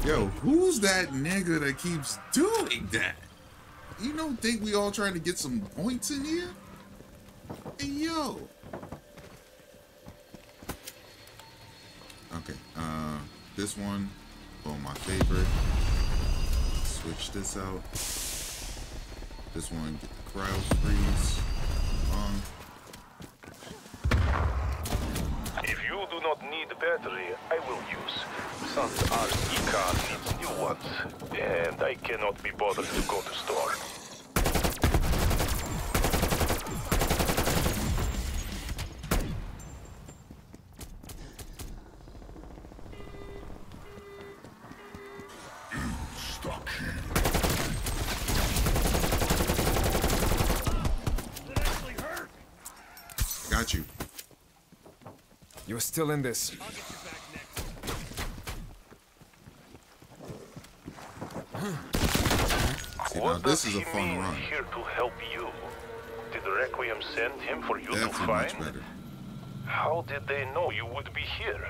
Yo, who's that nigga that keeps doing that? You don't think we all trying to get some points in here? Hey, yo. Okay, uh, this one, oh, my favorite. Switch this out. This one, get the crowd freeze. Um. If you do not need battery, I will use. Since our e-car needs new ones, and I cannot be bothered to go to store. Stuck here. That actually hurt. Got you. You're still in this. Now, this is a fun run. Here to help you. Did Requiem send him for you to find? Much better. How did they know you would be here?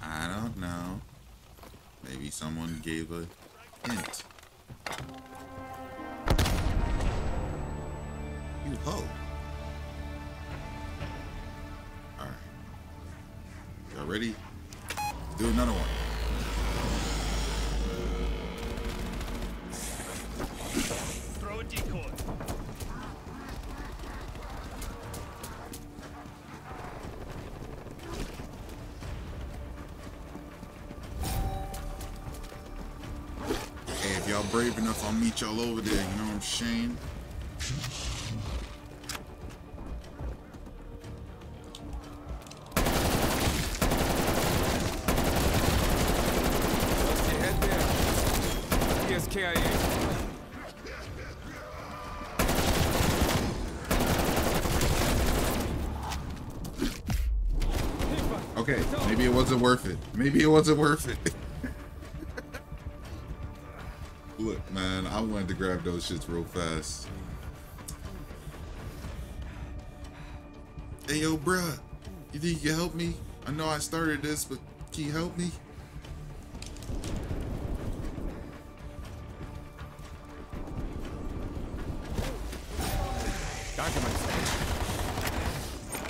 I don't know. Maybe someone gave a hint. You ho. Alright. Y'all ready? Let's do another one. Brave enough, I'll meet y'all over there, you know what I'm saying? Okay, maybe it wasn't worth it. Maybe it wasn't worth it. Look, man, I wanted to grab those shits real fast. Hey, yo, bruh, you think you can help me? I know I started this, but can you help me?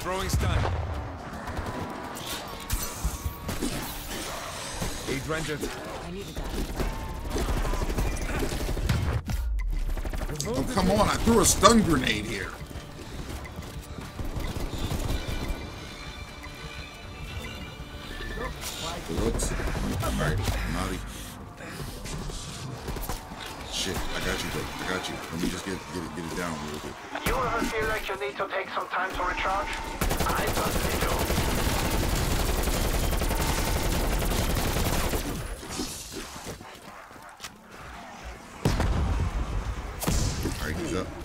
Throwing stun. Eight rendered. I needed that. Oh, come on, I threw a stun grenade here. Whoops. Alright, I'm out of. Shit, I got you, bro. I got you. Let me just get, get, it, get it down a little bit. You ever feel like you need to take some time to recharge? I certainly do.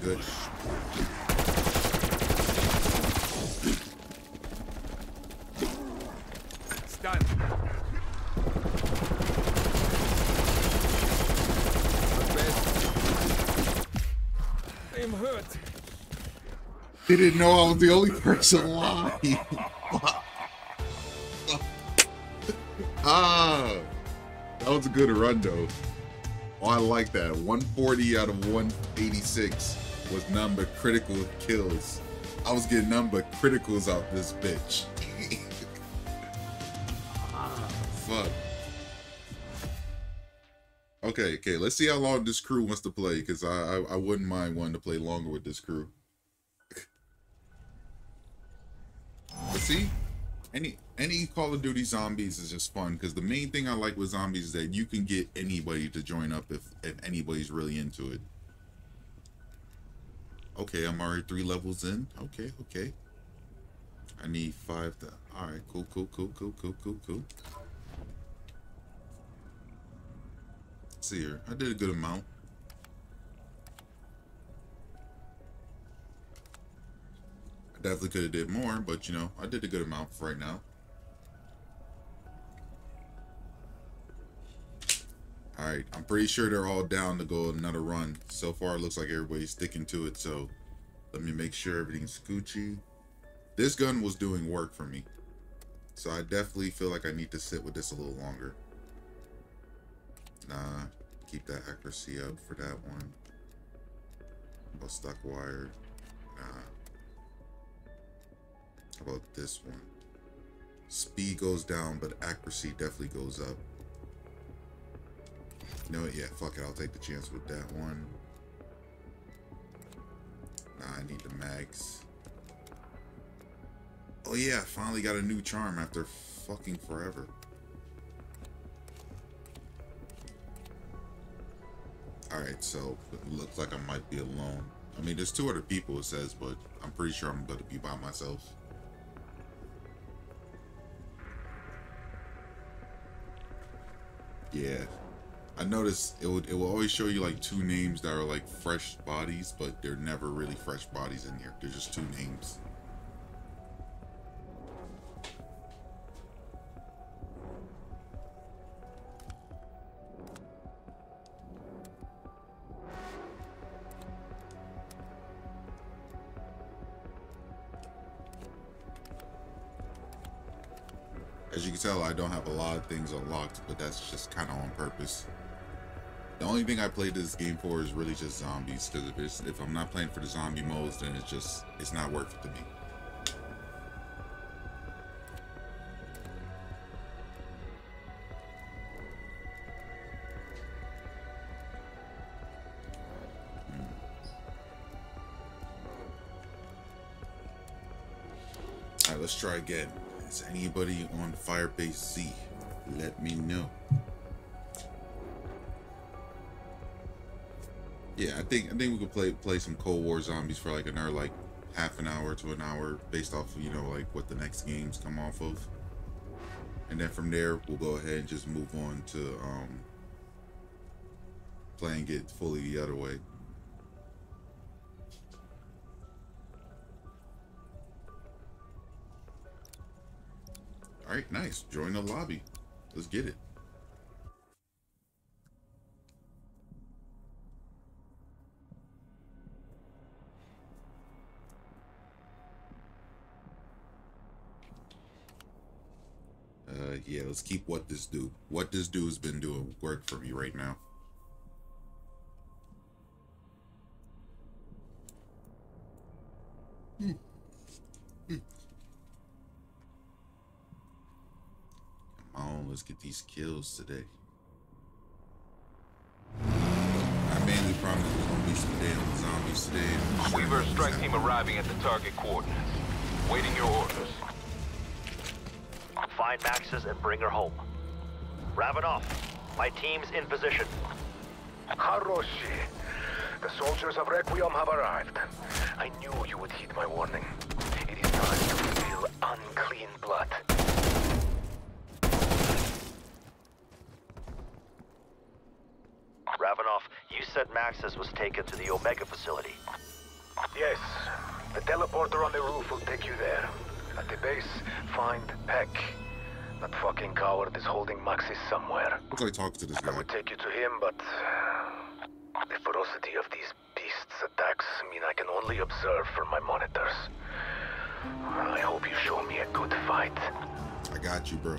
Good. Stun. I'm hurt. They didn't know I was the only person alive. Ah, that was a good run though. Oh, I like that. one forty out of one eighty-six. Was number critical kills. I was getting number criticals out this bitch. Fuck. Okay, okay, let's see how long this crew wants to play, because I, I I wouldn't mind wanting to play longer with this crew. But see, any any Call of Duty Zombies is just fun, because the main thing I like with Zombies is that you can get anybody to join up if, if anybody's really into it. Okay, I'm already three levels in. Okay, okay. I need five to... Alright, cool, cool, cool, cool, cool, cool, cool. Let's see here. I did a good amount. Definitely could have did more, but you know, I did a good amount for right now. Alright, I'm pretty sure they're all down to go another run. So far, it looks like everybody's sticking to it, so let me make sure everything's Gucci. This gun was doing work for me, so I definitely feel like I need to sit with this a little longer. Nah, keep that accuracy up for that one. How about stock wire? Nah. How about this one? Speed goes down, but accuracy definitely goes up. You know what? Yeah, fuck it. I'll take the chance with that one. Nah, I need the mags. Oh yeah, I finally got a new charm after fucking forever. Alright, so it looks like I might be alone. I mean, there's two other people it says, but I'm pretty sure I'm going to be by myself. Yeah. I noticed it would it will always show you like two names that are like fresh bodies, but they're never really fresh bodies in here. They're just two names. As you can tell, I don't have a lot of things unlocked, but that's just kind of on purpose. The only thing I played this game for is really just zombies, because if, it's, if I'm not playing for the zombie modes, then it's just, it's not worth it to me. Hmm. Alright, let's try again. Is anybody on Firebase Z? Let me know. Yeah, I think I think we could play play some Cold War Zombies for like another like half an hour to an hour, based off you know like what the next games come off of, and then from there we'll go ahead and just move on to um, playing it fully the other way. All right, nice. Join the lobby. Let's get it. Uh, yeah, let's keep what this do. What this do has been doing work for me right now. Hmm. Hmm. Come on, let's get these kills today. I mainly promised it was gonna be some damn zombies today. Weaver strike team arriving at the target coordinates. Waiting your orders. Find Maxis and bring her home. Ravenoff, my team's in position. Haroshi, the soldiers of Requiem have arrived. I knew you would heed my warning. It is time to reveal unclean blood. Ravenoff, you said Maxis was taken to the Omega facility. Yes, the teleporter on the roof will take you there. At the base, find Peck. That fucking coward is holding Maxis somewhere. Looks like talk to this guy. I would take you to him, but the ferocity of these beasts' attacks mean I can only observe from my monitors. I hope you show me a good fight. I got you, bro.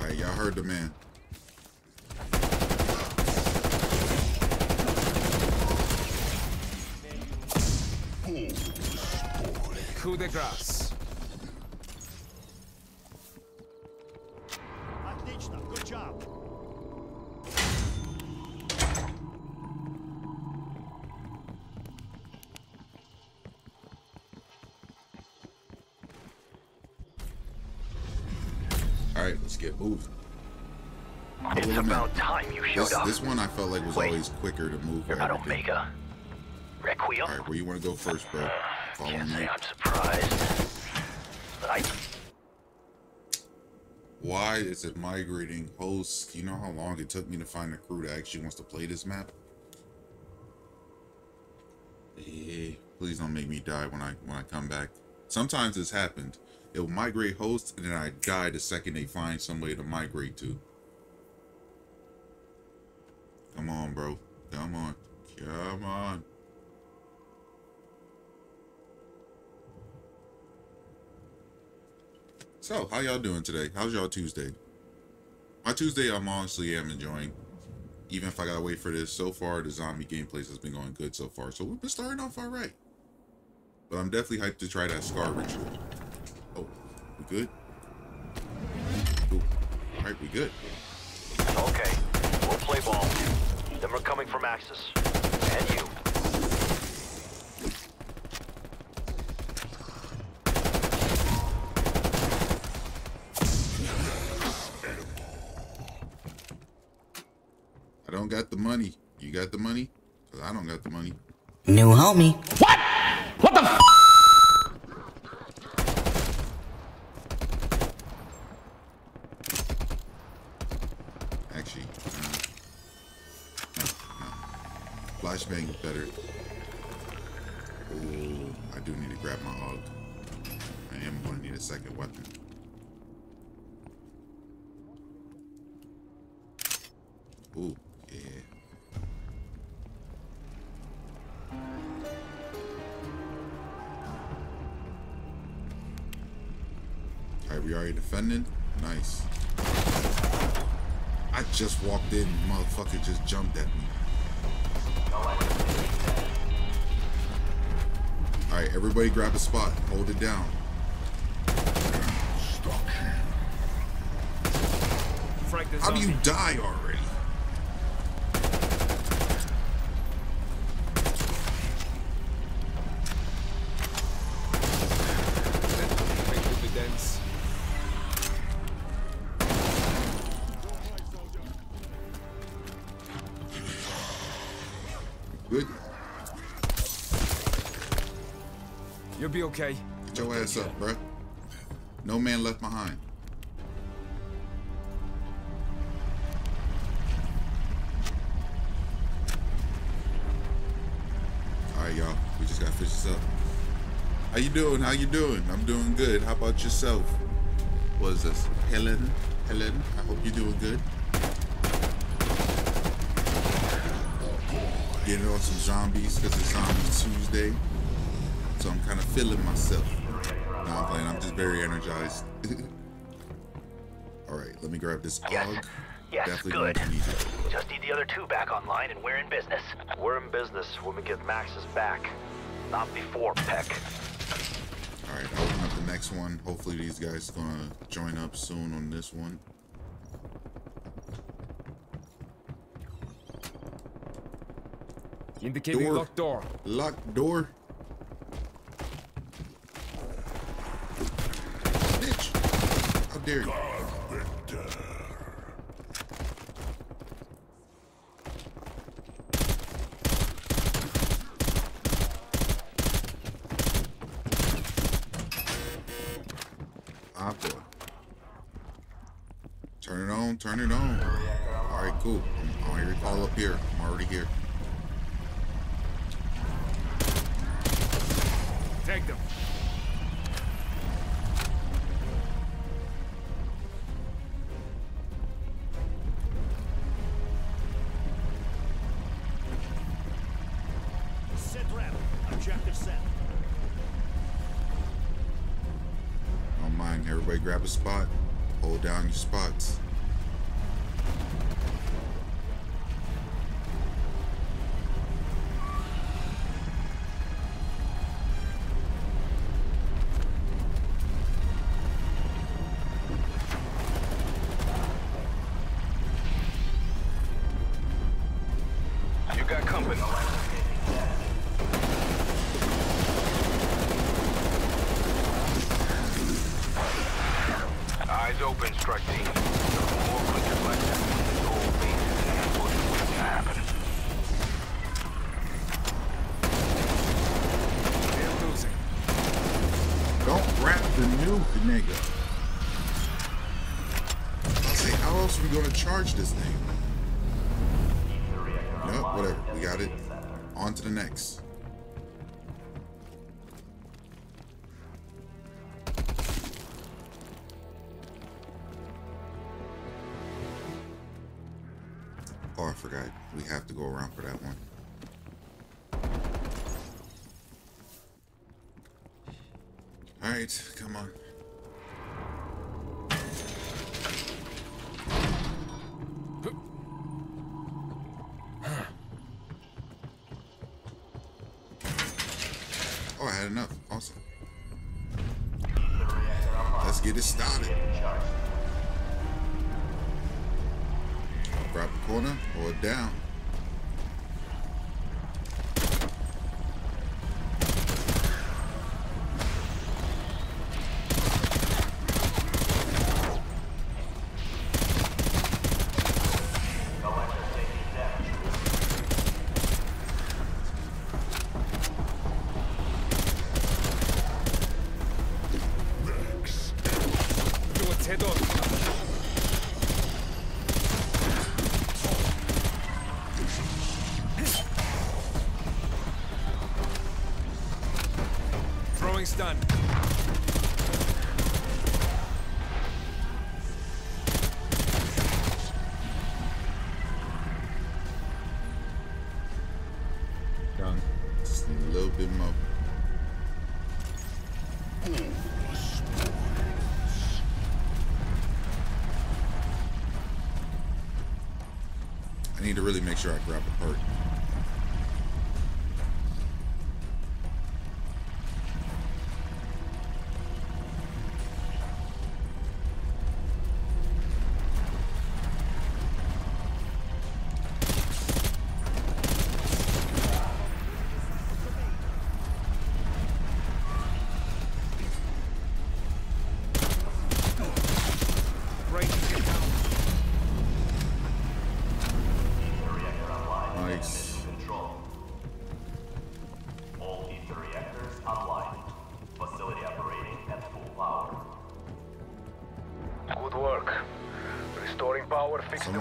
Alright, y'all heard the man. Coup de grace. Good job. All right, let's get moving. It's about time you showed this, up. This one I felt like was Wait. always quicker to move. You're at Omega. Requiem. All right, where you want to go first, bro? Can't say I'm surprised. But I... Why is it migrating hosts? You know how long it took me to find a crew that actually wants to play this map? Hey, please don't make me die when I when I come back. Sometimes this happened. It will migrate hosts and then I die the second they find somebody to migrate to. Come on, bro. Come on. Come on. So, how y'all doing today? How's y'all Tuesday? My Tuesday, I'm honestly am enjoying. Even if I gotta wait for this, so far the zombie gameplay has been going good so far. So we've been starting off all right. But I'm definitely hyped to try that Sker Ritual. Oh, we good? Cool. All right, we good. Okay, we'll play ball. Then we're coming from Maxis. And you. I don't got the money. You got the money? Cause I don't got the money. New homie. What? What the f? Actually, no, no. Flashbang is better. Ooh, I do need to grab my A U G. I am gonna need a second weapon. Ooh. Yeah. Alright, we already defending? Nice. I just walked in, motherfucker just jumped at me. Alright, everybody grab a spot. Hold it down. How do you die already? Be okay. Get your ass up, bruh. No man left behind. Alright, y'all. We just gotta finish this up. How you doing? How you doing? I'm doing good. How about yourself? What is this? Helen? Helen? I hope you're doing good. Getting on some zombies because it's Zombie Tuesday. So I'm kind of feeling myself. No, I'm playing. I'm just very energized. All right, let me grab this A U G. Yes, yes, definitely good. Going to need it. Just need the other two back online, and we're in business. We're in business when we get Max's back, not before Peck. All right, I'll open up the next one. Hopefully, these guys are gonna join up soon on this one. Indicating door. Locked door. Locked door. Here. Ah, boy. Turn it on, turn it on. All right, cool. I'm already all up here. I'm already here. Take them. Grab a spot, hold down your spots. Don't wrap the new nigga. charge this thing? No, whatever. We got it. On to the next. Oh, I forgot. We have to go around for that one. All right, come on. Oh, I had enough. Awesome. Let's get it started. Grab the corner or down. Really make sure I grab a perk.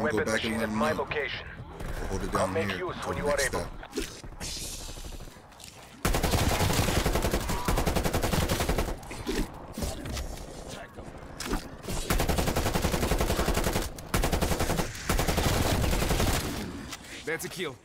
Go back and at my location. We'll hold it down. I'll make here use when you are able. Step. That's a kill.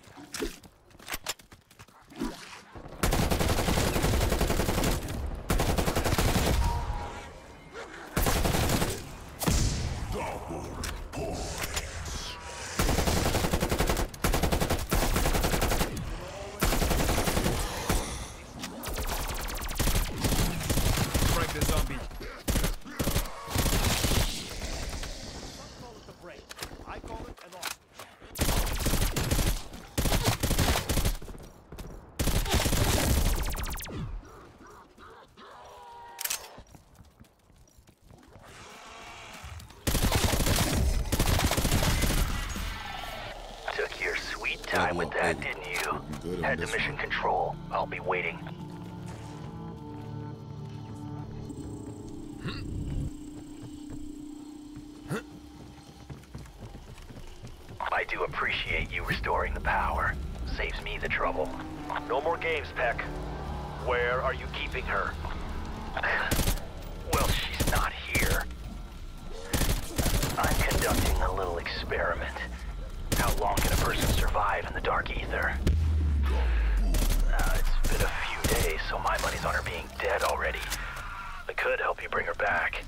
To mission control. I'll be waiting. I do appreciate you restoring the power. Saves me the trouble. No more games, Peck. Where are you keeping her? Well, she's not here. I'm conducting a little experiment. How long can a person survive in the Dark Aether? So my money's on her being dead already. I could help you bring her back,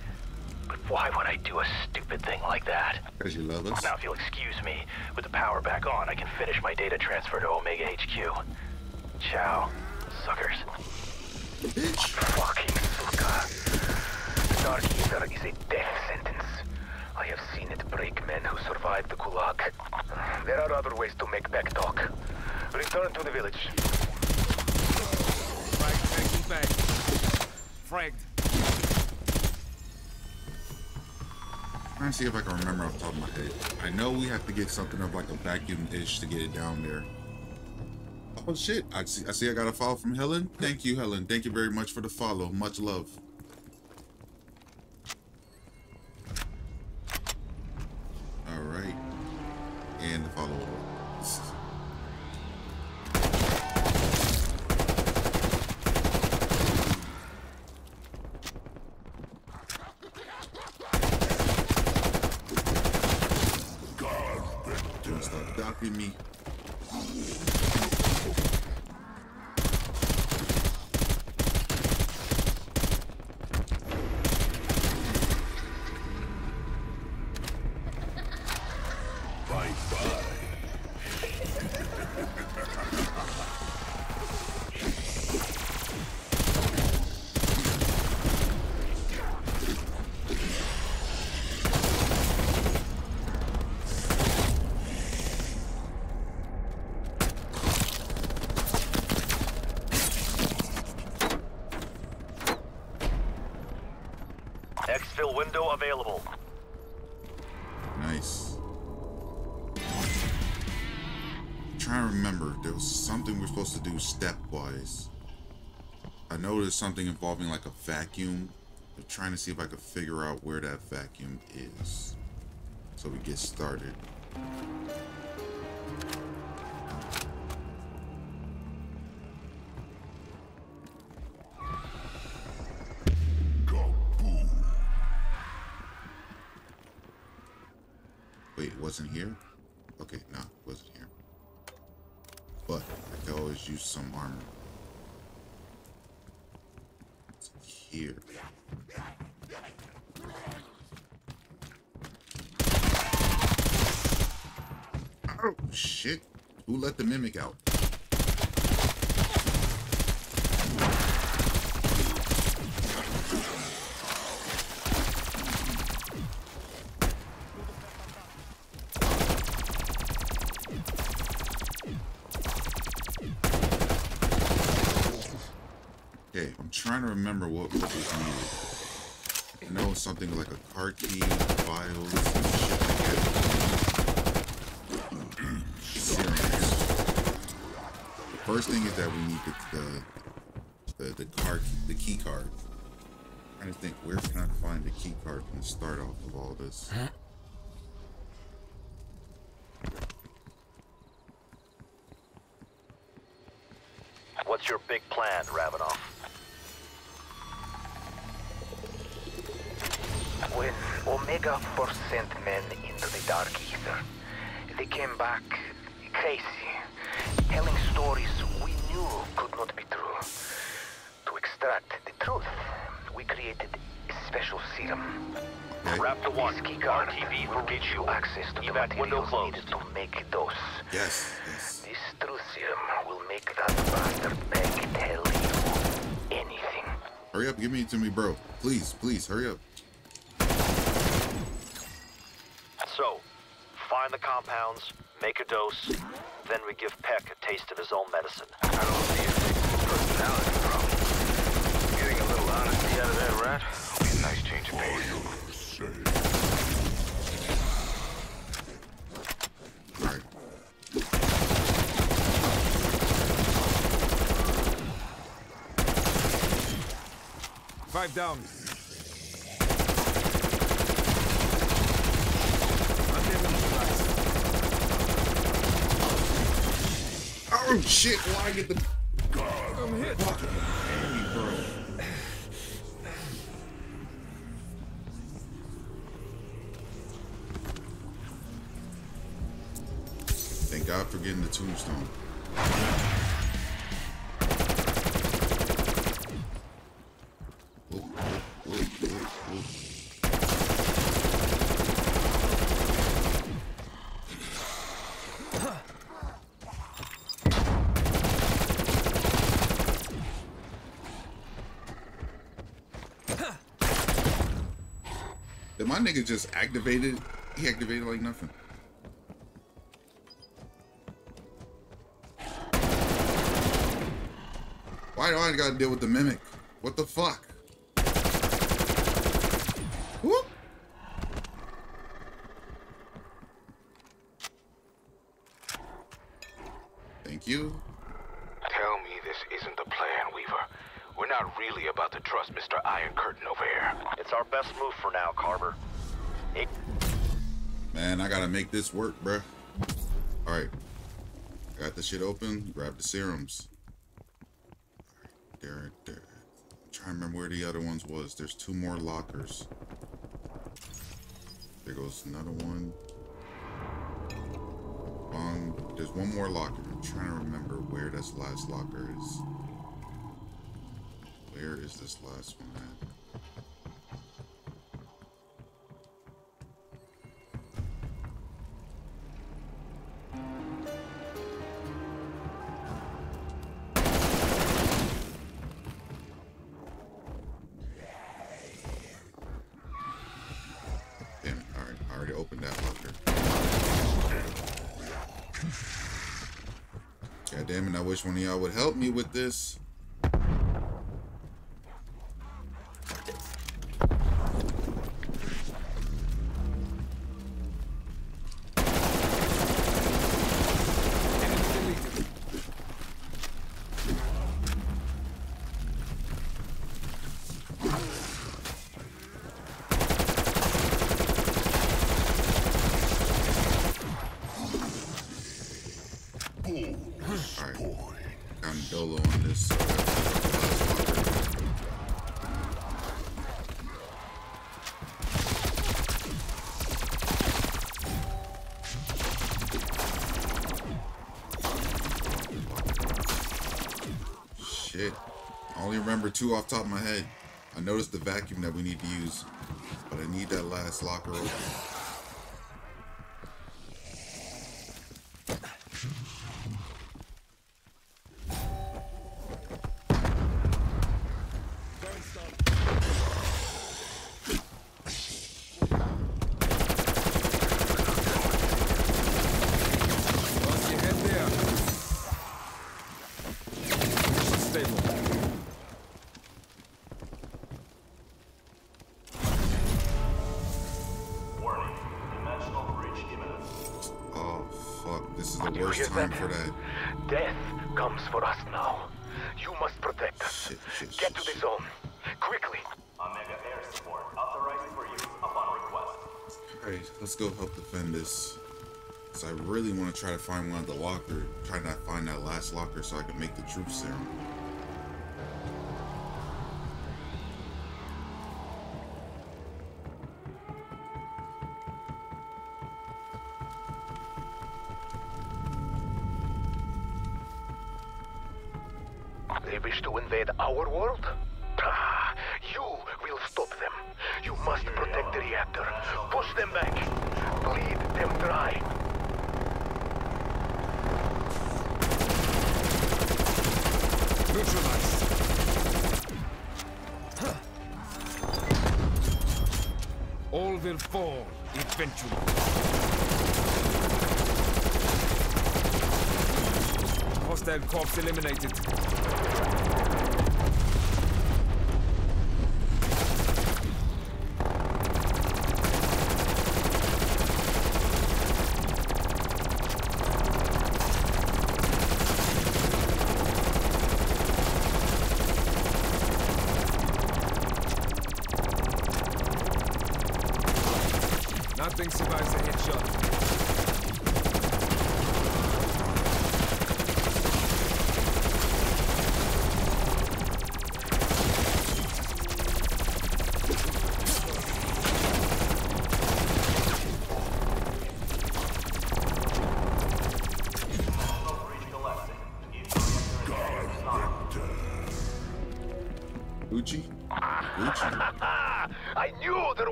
but why would I do a stupid thing like that? Because you love us. Now if you'll excuse me, with the power back on, I can finish my data transfer to Omega H Q. Ciao, suckers. Bitch. Fucking suka. The Dark Aether is a death sentence. I have seen it break men who survived the Kulak. There are other ways to make back talk. Return to the village. Back. Fragged. I'm trying to see if I can remember off the top of my head. I know we have to get something up like a vacuum-ish to get it down there. Oh shit, I see I see I got a follow from Helen. Thank you, Helen. Thank you very much for the follow. Much love. Alright. and the follow up. Me. Window available. Nice. I'm trying to remember, there was something we're supposed to do stepwise. I know there's something involving like a vacuum. I'm trying to see if I could figure out where that vacuum is, so we get started. Wasn't here? Okay, no, wasn't here. But I could always use some armor. It's here. Oh shit! Who let the mimic out? Trying to remember what was needed. I know something like a car key, vials, and shit like that. The first thing is that we need the the the, the car the key card. I'm trying to think, where can I find the key card from the start off of all this? Huh? What's your big plan, Ravenoff? When Omega four sent men into the Dark Aether, they came back crazy, telling stories we knew could not be true. To extract the truth, we created a special serum. Wrap the one. This keycard will get you access to the materials needed to make a dose. Yes, yes. This truth serum will make that bastard Peck tell you anything. Hurry up, give me it to me, bro. Please, please, hurry up. So, find the compounds, make a dose, then we give Peck a taste of his own medicine. I don't see a fixable personality problem. Getting a little honesty out of that rat will be a nice change of pace. Alright. Five down. Oh shit, why well, I get the God, I'm hit. Fucking enemy, bro. Thank God for getting the tombstone. My nigga just activated, he activated like nothing. Why do I gotta deal with the mimic? What the fuck? Whoop. Thank you. Tell me this isn't the plan, Weaver. We're not really about to trust Mister Iron Curtain over here. It's our best move for now, Carver. It Man, I gotta make this work, bruh. All right, got this shit open. Grab the serums. All right, there, there. I'm trying to remember where the other ones was. There's two more lockers. There goes another one. Um, there's one more locker. I'm trying to remember where this last locker is. Where is this last one at? Which one of y'all would help me with this? Two off the top of my head. I noticed the vacuum that we need to use, but I need that last locker open. Try to find one of the locker, try to find that last locker so I can make the truth serum. They wish to invade our world? You will stop them. You must protect the reactor. Push them back. Bleed them dry. Huh. All will fall eventually. Hostile corpse eliminated.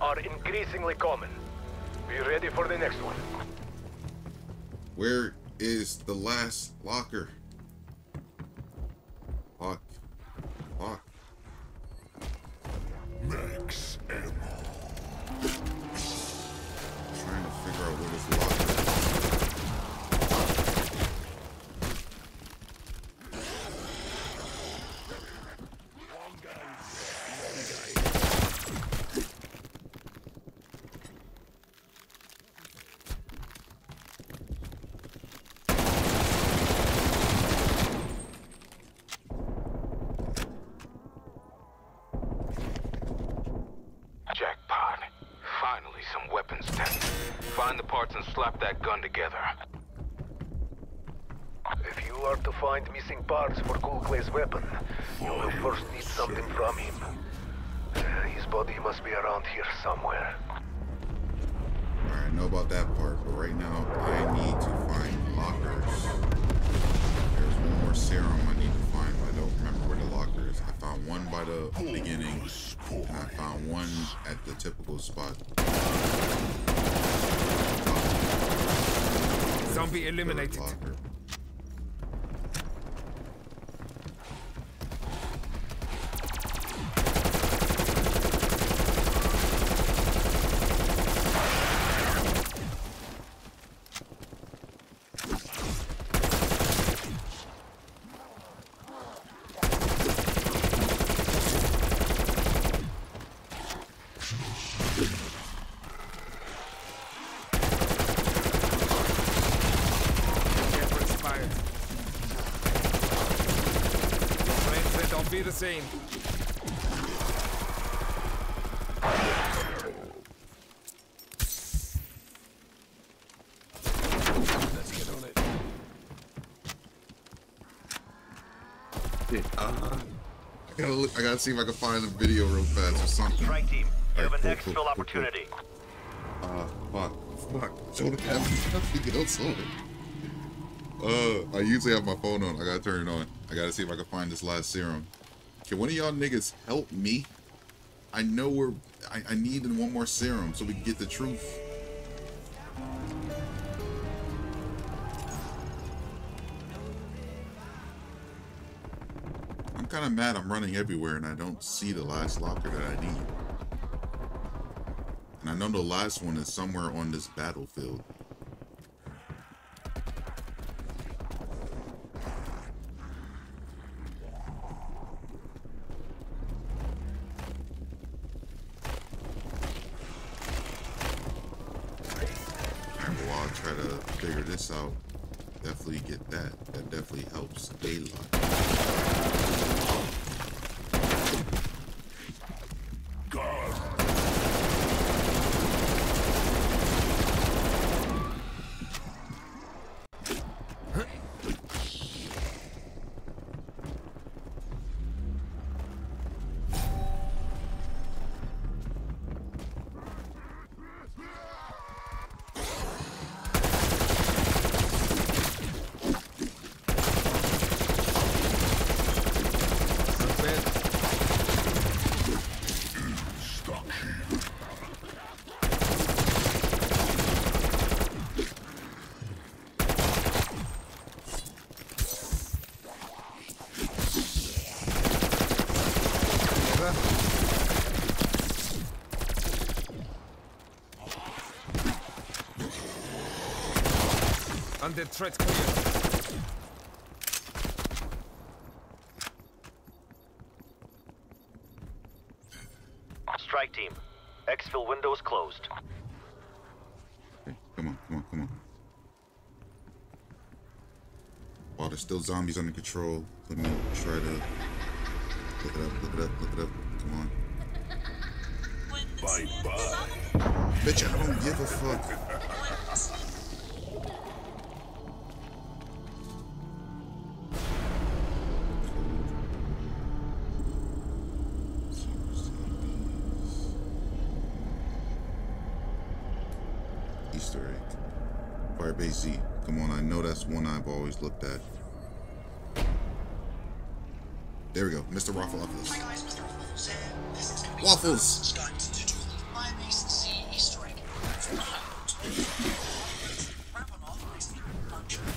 Are increasingly common. Be ready for the next one. Where is the last locker? Lock. Lock. Max ammo. Trying to figure out what is some weapons tech. Find the parts and slap that gun together. If you are to find missing parts for Kulak's weapon, you will first need something from him. Uh, his body must be around here somewhere. Alright, I know about that part, but right now I need to find lockers. There's one more serum I need to find, but I don't remember where the locker is. I found one by the beginning, and I found one at the typical spot. Zombie eliminated. Scene. Let's get on it. Yeah. Uh, I gotta look, I gotta see if I can find a video real fast or something. Strike team, you have an exfil opportunity. Uh, fuck, fuck. Don't have to get outside. Uh, I usually have my phone on. I gotta turn it on. I gotta see if I can find this last serum. Can one of y'all niggas help me? I know we're... I, I need one more serum so we can get the truth. I'm kind of mad I'm running everywhere and I don't see the last locker that I need. And I know the last one is somewhere on this battlefield. Out, definitely get that. That definitely helps a lot. God. Huh? The threat clear. Strike team. Exfil windows closed. Okay, come on, come on, come on. While there's still zombies under control, let me try to look it up, look it up, look it up. Come on. Bye bye. Bitch, I don't give a fuck. Firebase Z, come on, I know that's one I've always looked at. There we go, Mister Waffle Waffles. Hi guys, Mister Waffles. Uh, this is gonna be Waffles! Firebase Z Easter egg. Ravenoff is the bunch of...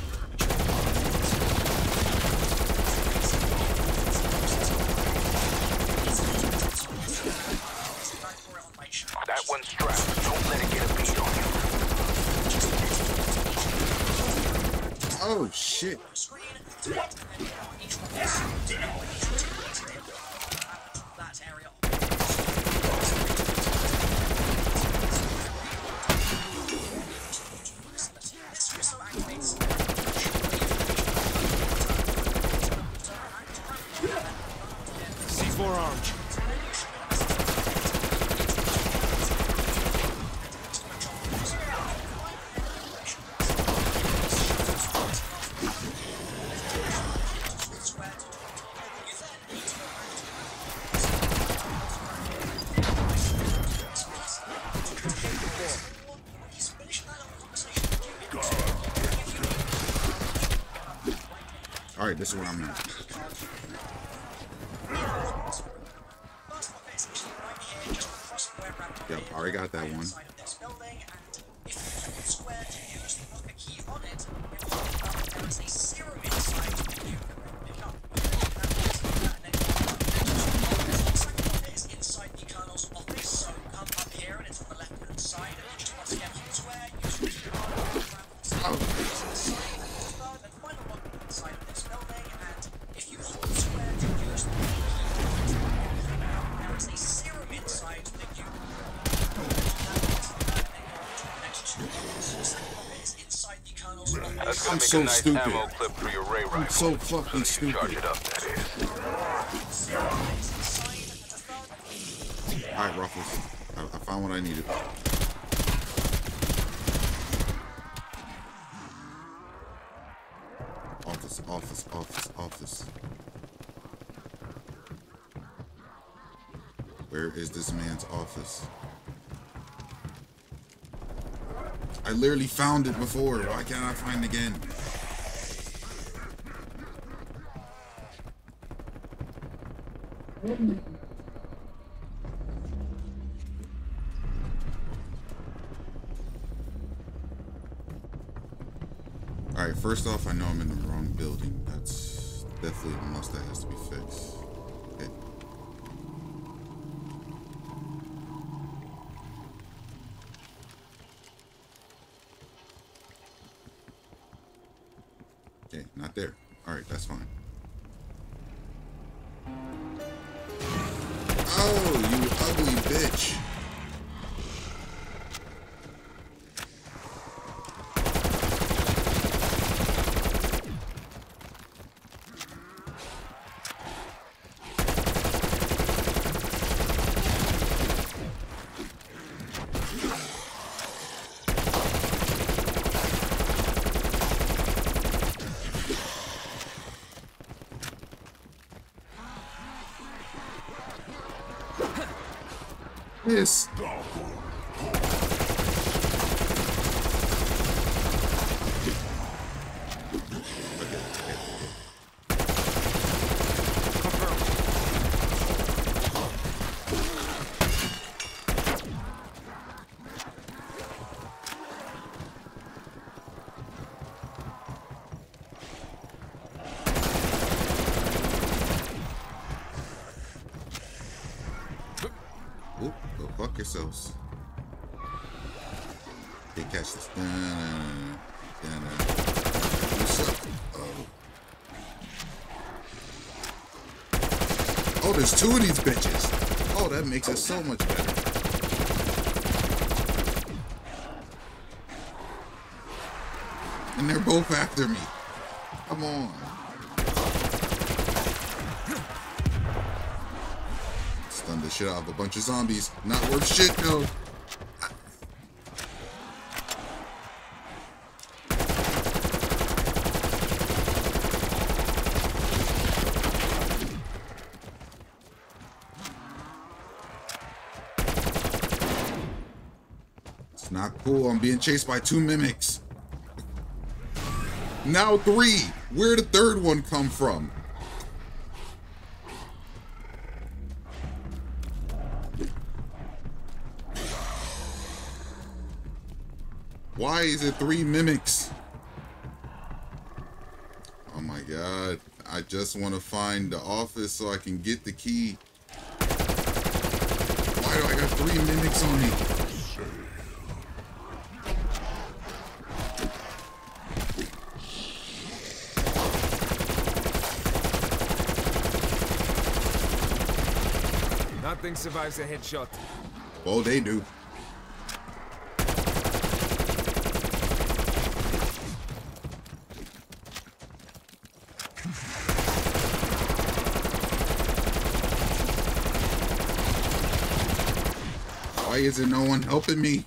That one's strapped. Don't let it get a beat on you. Oh shit. C four orange. Alright, this is what I'm at. Yep, already got that one. I'm so stupid. I'm so fucking stupid. Alright, Ruffles. I, I found what I needed. Office, office, office, office. Where is this man's office? I literally found it before. Why can't I find it again? Alright, first off, I know I'm in the wrong building. That's definitely a must. That has to be fixed. Okay. Okay, not there. Alright, that's fine. Oh, you ugly bitch. This yourselves. They catch this. Nah, nah, nah, nah, nah. What's up? Oh. Oh, there's two of these bitches. Oh, that makes it so much better. And they're both after me. Come on. The shit out of a bunch of zombies. Not worth shit, though. It's not cool. I'm being chased by two mimics. Now three. Where'd the third one come from? Why is it three mimics? Oh my god. I just want to find the office so I can get the key. Why do I got three mimics on me? Nothing survives a headshot. Oh, they do. Why isn't no one helping me?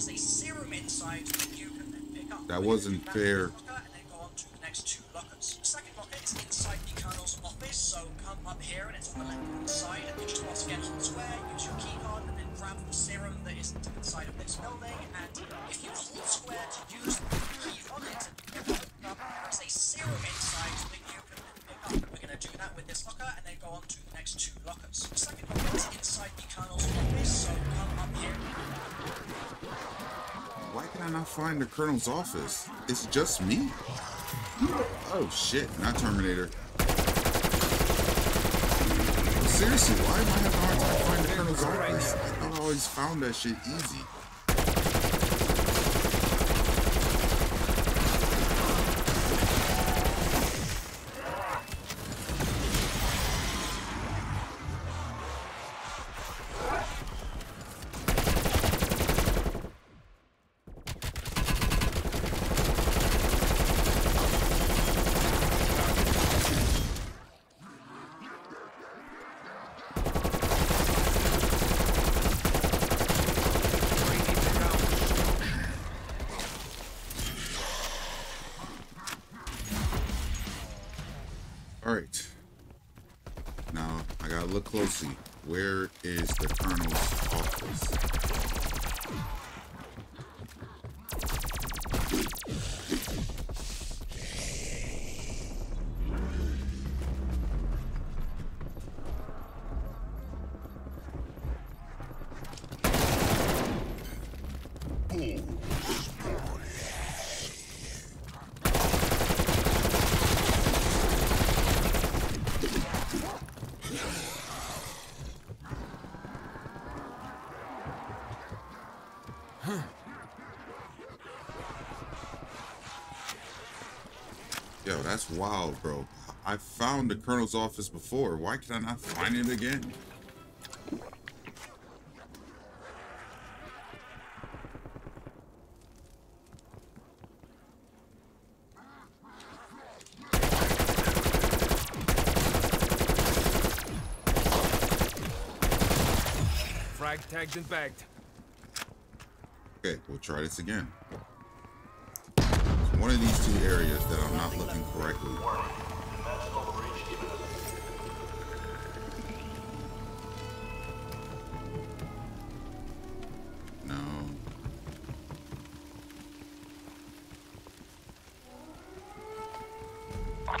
is a serum inside that you can then pick up. That wasn't fair. And then go on to the next two lockers. The second locker is inside the colonel's office, so come up here and it's on the left-hand side, and you just once again on the square, use your key card, and then grab the serum that is inside of this building, and if you hold square to use the key on it, you can open up, there is a serum inside that you can then pick up. We're going to do that with this locker, and then go on to the next two lockers. The second locker is inside the colonel's office, so come up here. Why can I not find the colonel's office? It's just me? Oh shit, not Terminator. Seriously, why am I having a hard time finding the colonel's office? I thought I always found that shit easy. That's wild, bro. I found the colonel's office before. Why can I not find it again? Frag tagged and bagged. Okay, we'll try this again. One of these two areas that I'm not looking correctly. No.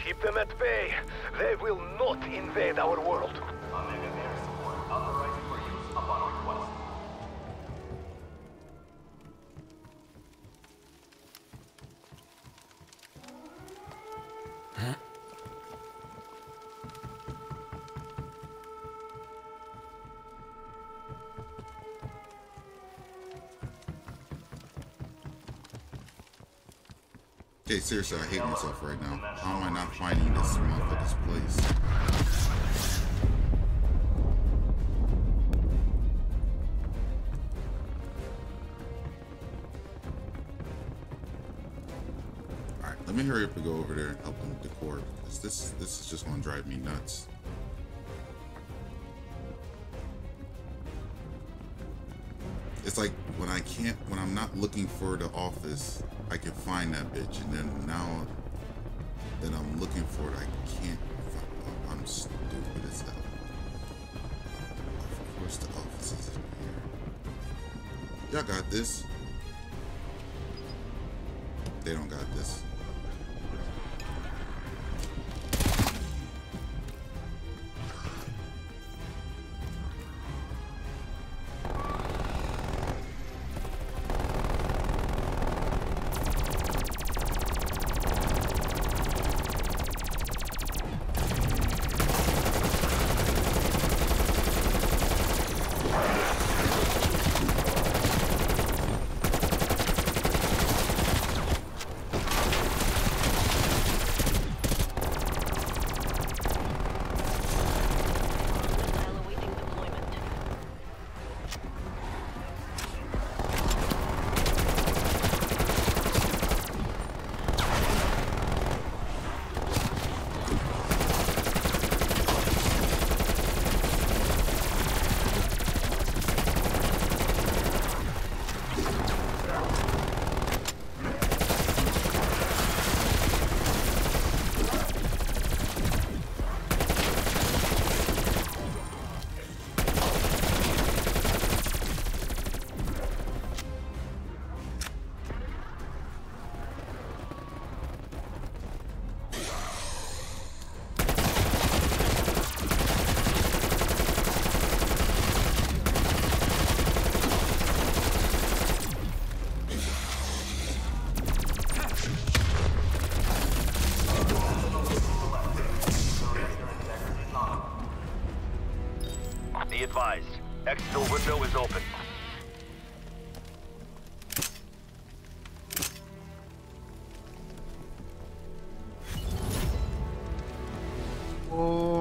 Keep them at bay. They will not invade our world. Okay, seriously, I hate myself right now. How am I not finding this motherfucker's place? Alright, let me hurry up and go over there and help them with the core, because this, this is just going to drive me nuts. It's like, when I can't, when I'm not looking for the office, I can find that bitch, and then now that I'm looking for it, I can't find it. I'm stupid as hell. Of course the office is in here. Y'all got this. They don't got this.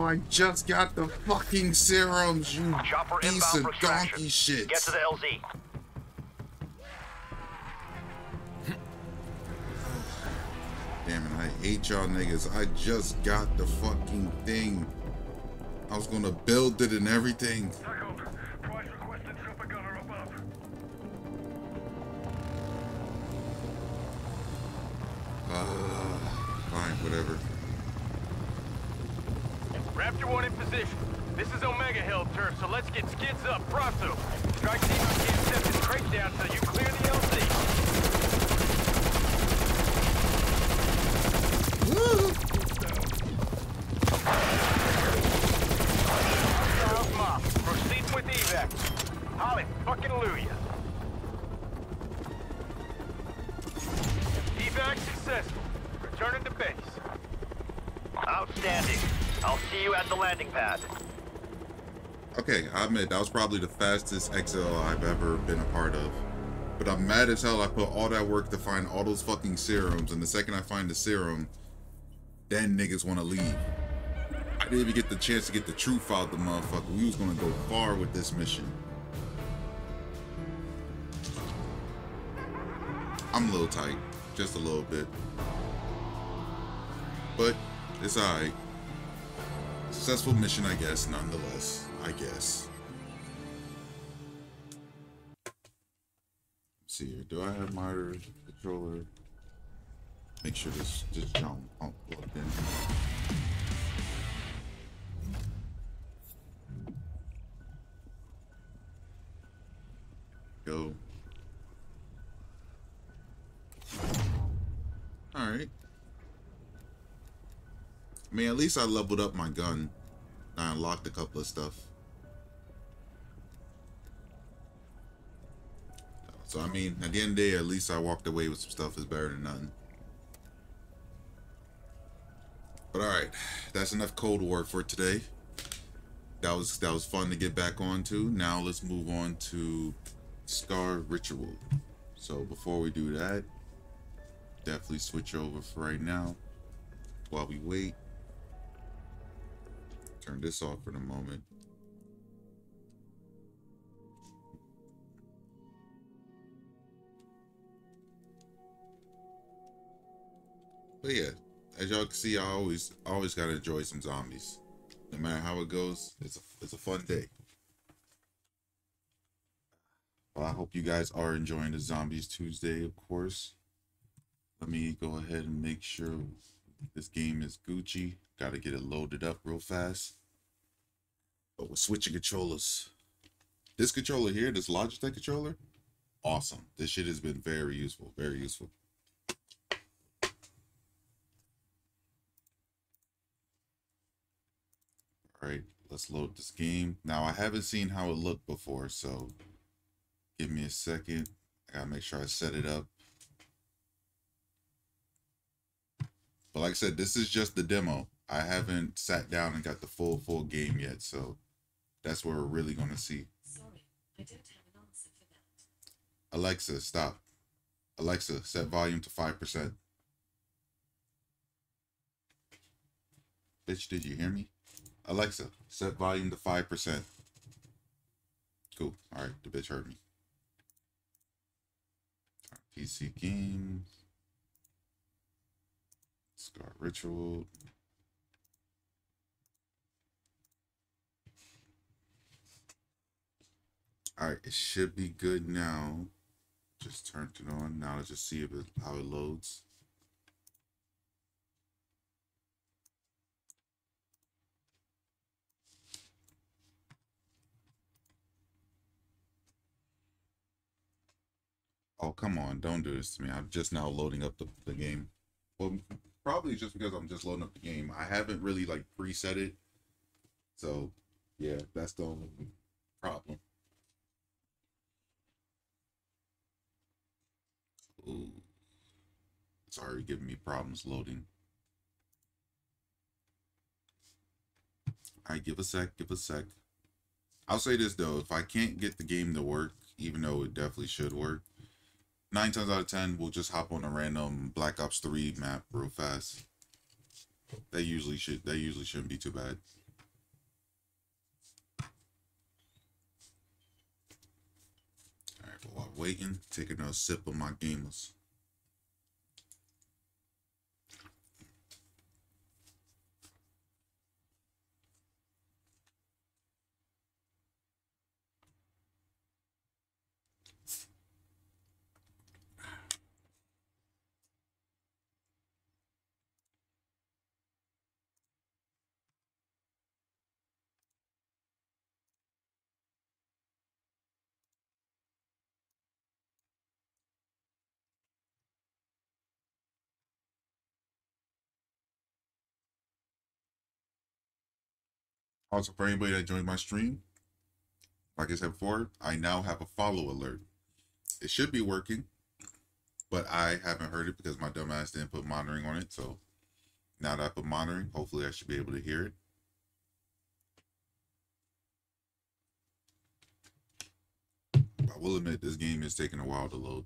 I just got the fucking serums, you Chopper piece of donkey shit. Get to the L Z. Damn it, I hate y'all niggas. I just got the fucking thing. I was gonna build it and everything. Uh, fine, whatever. Raptor one in position. This is Omega Hill turf, so let's get skids up pronto. Strike team can't set this crate down till you clear the L C. Woo! Hostiles mob, proceed with evac. Holly, fucking Luya. Evac successful. Returning to base. Outstanding. I'll see you at the landing pad. Okay, I admit that was probably the fastest X L I've ever been a part of. But I'm mad as hell I put all that work to find all those fucking serums, and the second I find the serum, then niggas wanna leave. I didn't even get the chance to get the truth out the motherfucker. We was gonna go far with this mission. I'm a little tight, just a little bit. But it's alright. Successful mission, I guess, nonetheless. I guess. Let's see here. Do I have my controller? Make sure this just jump oh, plugged in. Go. Alright. I mean, at least I leveled up my gun. I unlocked a couple of stuff. So, I mean, at the end of the day, at least I walked away with some stuff. It's better than nothing. But, alright. That's enough Cold War for today. That was, that was fun to get back on to. Now, let's move on to Sker Ritual. So, before we do that, definitely switch over for right now. While we wait, turn this off for the moment. But yeah, as y'all can see, I always, always gotta enjoy some zombies. No matter how it goes, it's a, it's a fun day. Well, I hope you guys are enjoying the Zombies Tuesday, of course. Let me go ahead and make sure. This game is Gucci. Gotta get it loaded up real fast. But we're switching controllers. This controller here, this Logitech controller, awesome. This shit has been very useful, very useful. All right, let's load this game. Now, I haven't seen how it looked before, so give me a second. I gotta make sure I set it up. But like I said, this is just the demo. I haven't sat down and got the full, full game yet, so that's what we're really going to see. Sorry, I don't have an answer for that. Alexa, stop. Alexa, set volume to five percent. Bitch, did you hear me? Alexa, set volume to five percent. Cool. All right, the bitch heard me. P C games. Sker Ritual. All right, it should be good now. Just turned it on. Now let's just see if it, how it loads. Oh, come on, don't do this to me. I'm just now loading up the, the game. Well, probably just because I'm just loading up the game. I haven't really like preset it. So yeah, that's the only problem. Ooh. It's already giving me problems loading. Alright, give a sec, give a sec. I'll say this though, if I can't get the game to work, even though it definitely should work, Nine times out of ten, we'll just hop on a random Black Ops three map real fast. That usually should that usually shouldn't be too bad. waiting, taking a sip of my gamers. Also, for anybody that joined my stream, like I said before, I now have a follow alert. It should be working, but I haven't heard it because my dumb ass didn't put monitoring on it. So now that I put monitoring, hopefully I should be able to hear it. I will admit this game is taking a while to load.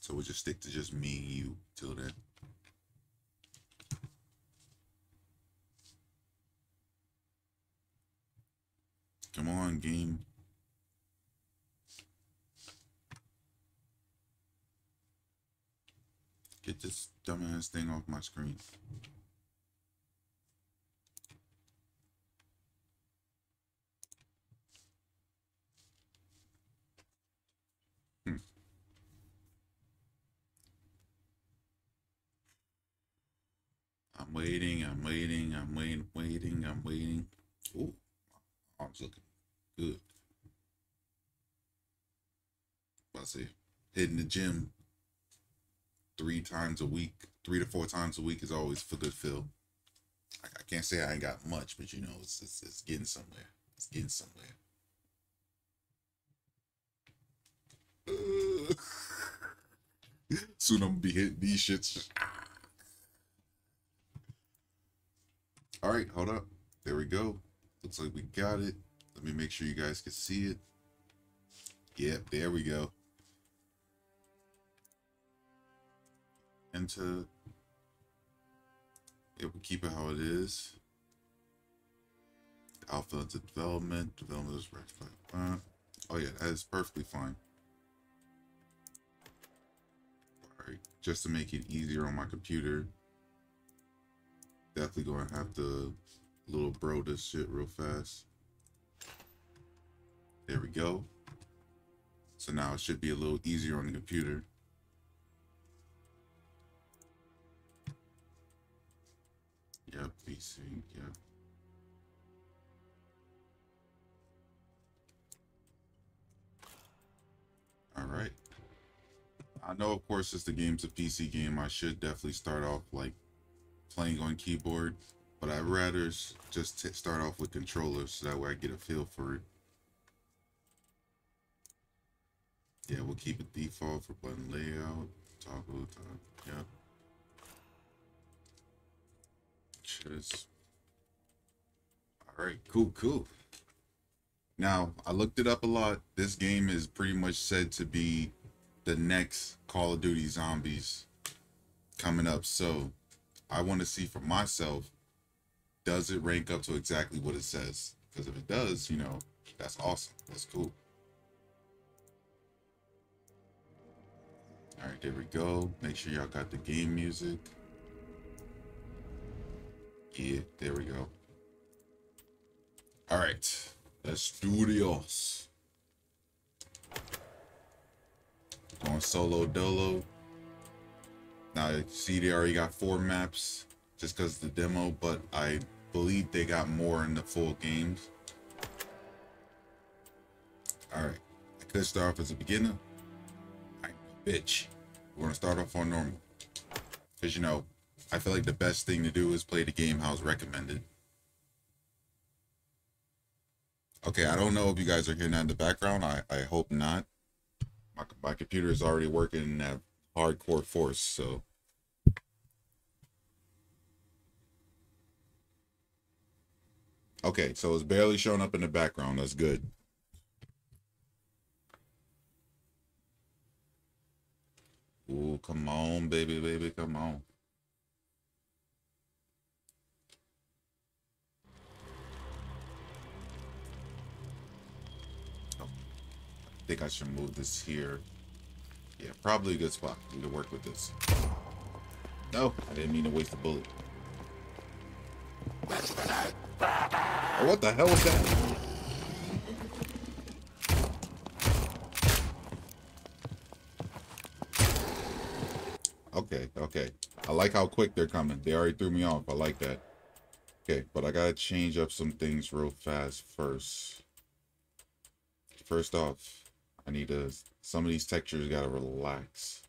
So we'll just stick to just me and you till then. Come on, game. Get this dumbass thing off my screen. Hmm. I'm waiting, I'm waiting, I'm waiting, waiting, I'm waiting. Oh, I was looking. Good. I say hitting the gym three times a week, three to four times a week is always for good feel. I, I can't say I ain't got much, but you know, it's, it's it's getting somewhere. It's getting somewhere. Uh, soon I'm gonna be hitting these shits. All right, hold up. There we go. Looks like we got it. Let me make sure you guys can see it. Yep, there we go. And to yeah, we'll keep it how it is. Alpha into development. Development is right. Oh yeah, that is perfectly fine. Alright, just to make it easier on my computer. Definitely gonna have to little bro this shit real fast. There we go. So now it should be a little easier on the computer. Yep, P C, yep. All right. I know, of course, since the game's a P C game, I should definitely start off like playing on keyboard, but I'd rather just start off with controllers so that way I get a feel for it. Yeah, we'll keep it default for button layout, toggle time, yep. Just, all right, cool, cool. Now, I looked it up a lot. This game is pretty much said to be the next Call of Duty Zombies coming up. So I want to see for myself, does it rank up to exactly what it says? Because if it does, you know, that's awesome, that's cool. All right, there we go. Make sure y'all got the game music. Yeah, there we go. All right, let's do this. Going solo dolo. Now you see they already got four maps just because of the demo, but I believe they got more in the full games. All right, I could start off as a beginner. Bitch, we're gonna start off on normal because you know I feel like the best thing to do is play the game how it's recommended. Okay, I don't know if you guys are hearing that in the background. I, I hope not. My, my computer is already working at hardcore force, so okay, so it's barely showing up in the background. That's good. Ooh, come on, baby, baby, come on. think I should move this here. Yeah, probably a good spot for me to work with this. No, I didn't mean to waste a bullet. Oh, what the hell was that? Okay, okay. I like how quick they're coming. They already threw me off. I like that. Okay, but I gotta change up some things real fast first. First off, I need to... Some of these textures gotta relax.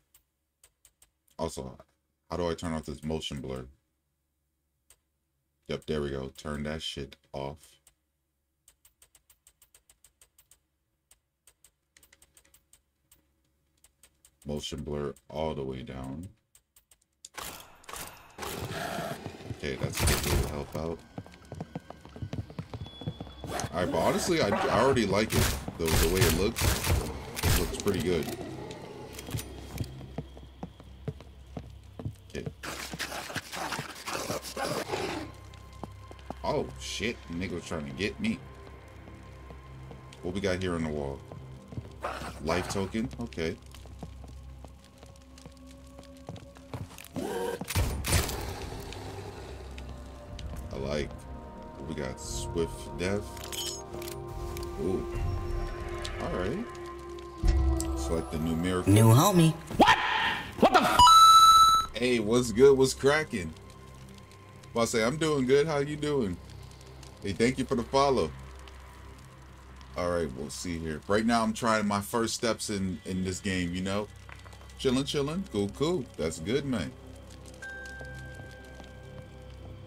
Also, how do I turn off this motion blur? Yep, there we go. Turn that shit off. Motion blur all the way down. Okay, that's a good way to help out. Alright, but honestly, I, I already like it. The, the way it looks, it looks pretty good. Okay. Oh, shit. Nigga was trying to get me. What we got here on the wall? Life token? Okay. I like... We got swift death. Ooh. All right. Select the new miracle. New homie. What? What the? F hey, what's good? What's cracking? Well, I say I'm doing good. How you doing? Hey, thank you for the follow. All right, we'll see here. Right now, I'm trying my first steps in in this game. You know, chilling, chilling. Cool, cool. That's good, man.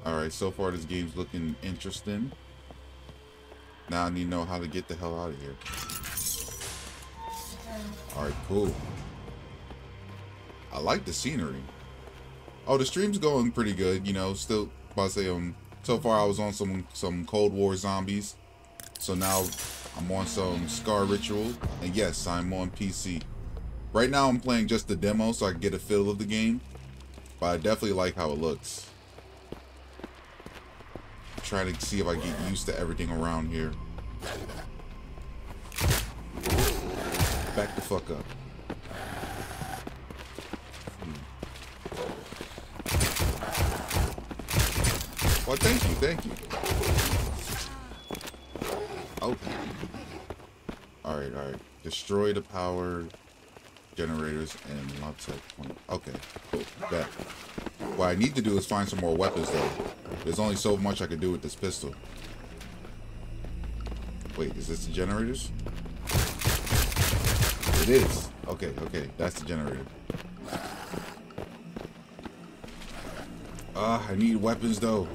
Alright, so far this game's looking interesting. Now I need to know how to get the hell out of here. Alright, cool. I like the scenery. Oh, the stream's going pretty good, you know, still about to say um so far I was on some some Cold War Zombies. So now I'm on some Sker Ritual. And yes, I'm on P C. Right now I'm playing just the demo so I can get a feel of the game. But I definitely like how it looks. Try to see if I get used to everything around here. Back the fuck up. Hmm. Well, thank you, thank you. Oh. Alright, alright. Destroy the power generators and lobster point. Okay, cool. Back. What I need to do is find some more weapons, though. There's only so much I can do with this pistol. Wait, is this the generators? It is. Okay, okay. That's the generator. Ah, uh, I need weapons, though.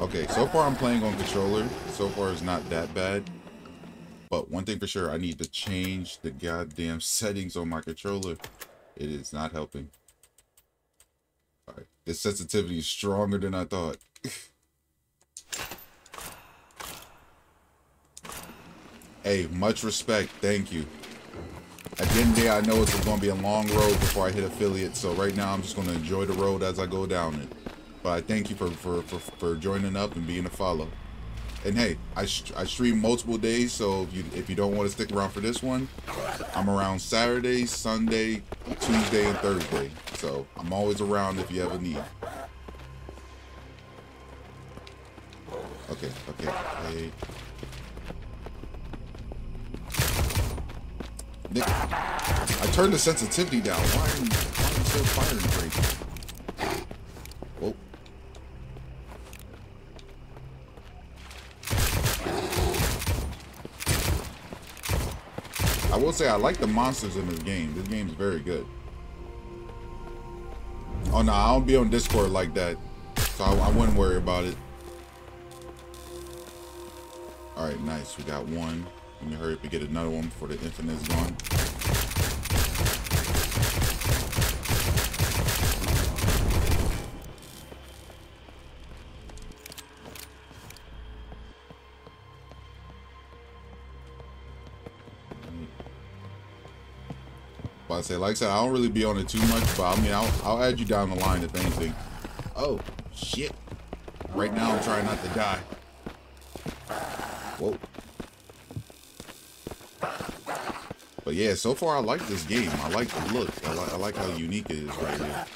Okay, so far I'm playing on controller. So far it's not that bad. But one thing for sure, I need to change the goddamn settings on my controller. It is not helping. Alright, this sensitivity is stronger than I thought. Hey, much respect. Thank you. At the end of the day, I know it's going to be a long road before I hit affiliate. So right now, I'm just going to enjoy the road as I go down it. But I thank you for, for, for, for joining up and being a follow. And hey, I, I stream multiple days, so if you, if you don't want to stick around for this one, I'm around Saturday, Sunday, Tuesday, and Thursday. So I'm always around if you ever need. Okay, okay, hey. Nick, I turned the sensitivity down. Why am I so firing crazy? I will say I like the monsters in this game. This game's very good. Oh no, I don't be on Discord like that, so I, I wouldn't worry about it. All right, nice. We got one. Let me hurry up and get another one before the infinite is gone. I say, like I said, I don't really be on it too much, but I mean, I'll, I'll add you down the line if anything. Oh, shit. Right now, I'm trying not to die. Whoa. But yeah, so far I like this game. I like the look. I, li I like how unique it is right here.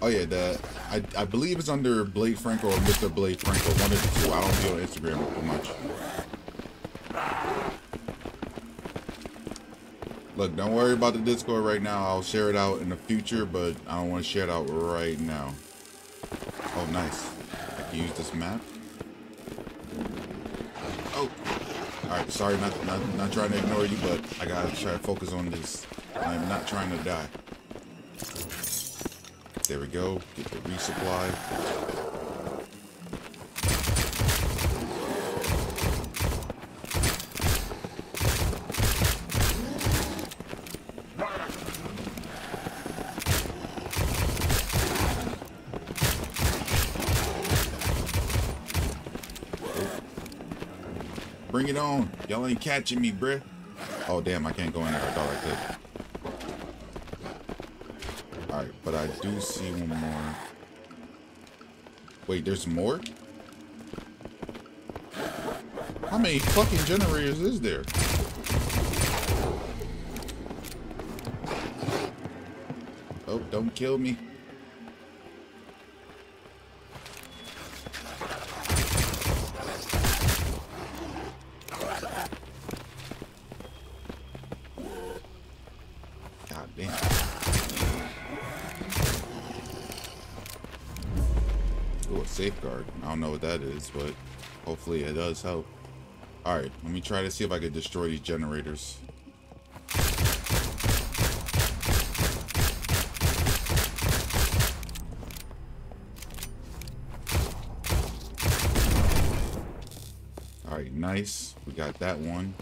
Oh yeah, the I, I believe it's under Blade Franco or Mister Blade Franco. One of the two. I don't be on Instagram too much. Look, don't worry about the Discord right now. I'll share it out in the future, but I don't want to share it out right now. Oh, nice. I can use this map. Oh. Alright, sorry, not, not, not trying to ignore you, but I gotta try to focus on this. I'm not trying to die. There we go. Get the resupply. Bring it on. Y'all ain't catching me, bruh. Oh, damn. I can't go in there. I thought I could. But I do see one more. Wait, there's more? How many fucking generators is there? Oh, don't kill me. Safeguard. I don't know what that is, but hopefully it does help. Alright, let me try to see if I can destroy these generators. Alright, nice. We got that one.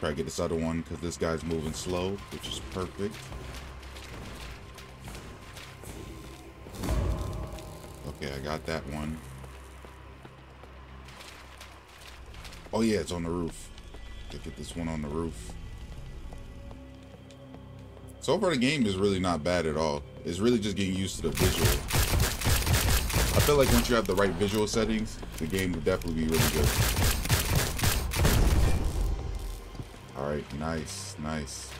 Try to get this other one because this guy's moving slow, which is perfect. Okay, I got that one. Oh yeah, it's on the roof. Let's get this one on the roof. So far the game is really not bad at all. It's really just getting used to the visual. I feel like once you have the right visual settings, the game will definitely be really good. Alright, nice, nice.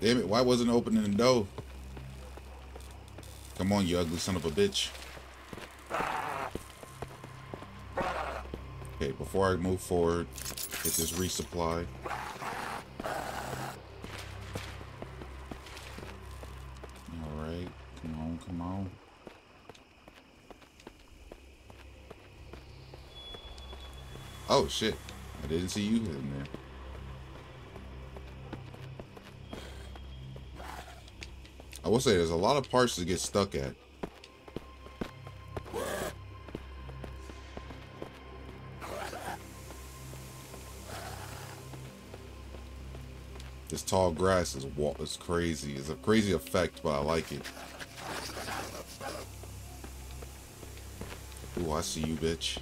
Damn it, why wasn't it opening the door? Come on, you ugly son of a bitch. Okay, before I move forward, get this resupply. Alright, come on, come on. Oh shit, I didn't see you in there. I will say, there's a lot of parts to get stuck at. This tall grass is, is crazy. It's a crazy effect, but I like it. Ooh, I see you, bitch.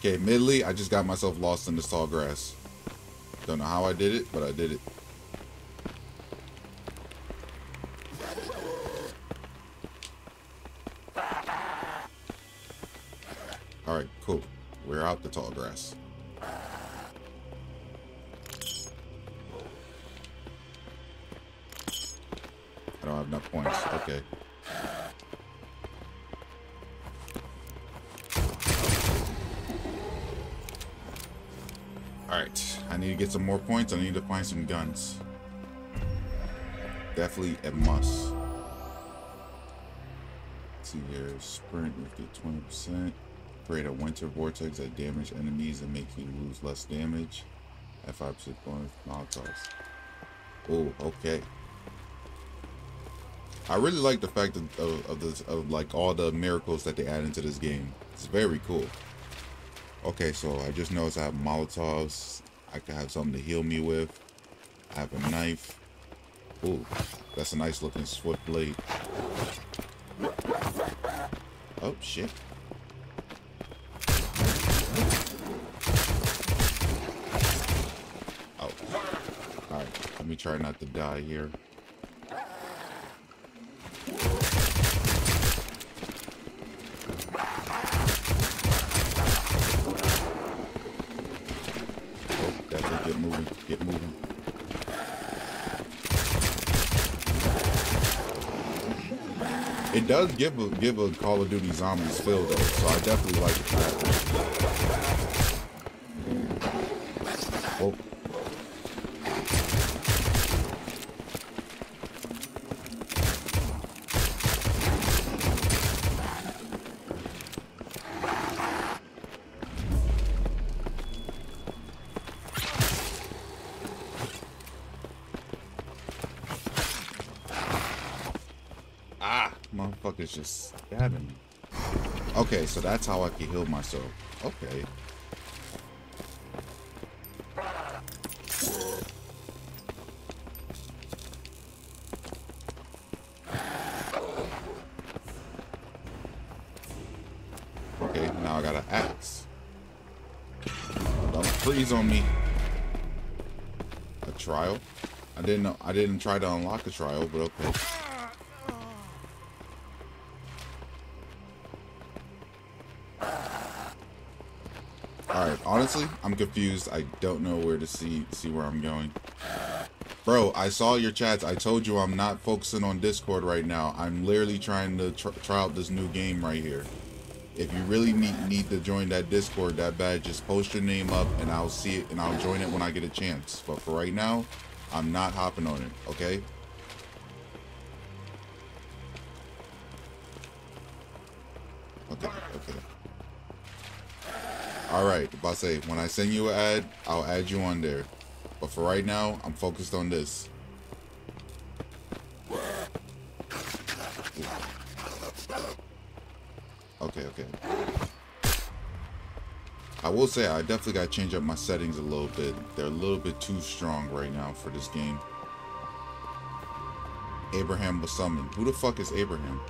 Okay, admittedly, I just got myself lost in this tall grass. Don't know how I did it, but I did it. Alright, cool. We're out the tall grass. I don't have enough points. Okay. I need to get some more points. I need to find some guns. Definitely a must. Let's see here. Sprint with the twenty percent. Create a winter vortex that damage enemies and make you lose less damage. At five percent bonus molotovs. Oh, okay. I really like the fact of, of, of, this, of like all the miracles that they add into this game. It's very cool. Okay, so I just noticed I have molotovs. I could have something to heal me with. I have a knife. Ooh, that's a nice looking sword blade. Oh, shit. Oh. Alright, let me try not to die here. Get moving. It does give a give a Call of Duty Zombies feel though, so I definitely like it. Oh. It's just stabbing me. Okay, so that's how I can heal myself. Okay. Okay, now I got an axe. Don't freeze on me. A trial? I didn't know. I didn't try to unlock a trial, but okay. Honestly, I'm confused. I don't know where to see see where I'm going. Bro, I saw your chats. I told you I'm not focusing on Discord right now. I'm literally trying to tr try out this new game right here. If you really need, need to join that Discord that bad, just post your name up and I'll see it and I'll join it when I get a chance. But for right now, I'm not hopping on it, okay? Okay, okay. Alright, if I say, when I send you an ad, I'll add you on there. But for right now, I'm focused on this. Okay, okay. I will say, I definitely gotta change up my settings a little bit. They're a little bit too strong right now for this game. Abraham was summoned. Who the fuck is Abraham?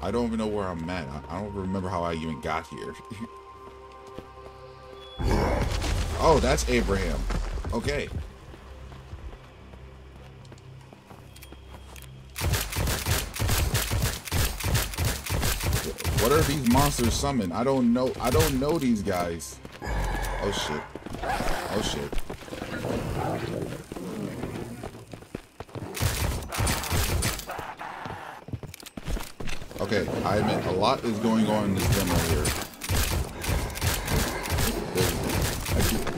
I don't even know where I'm at. I don't remember how I even got here. Oh, that's Abraham. Okay. What are these monsters summoned? I don't know. I don't know these guys. Oh shit. Oh shit. Okay, I admit a lot is going on in this demo here.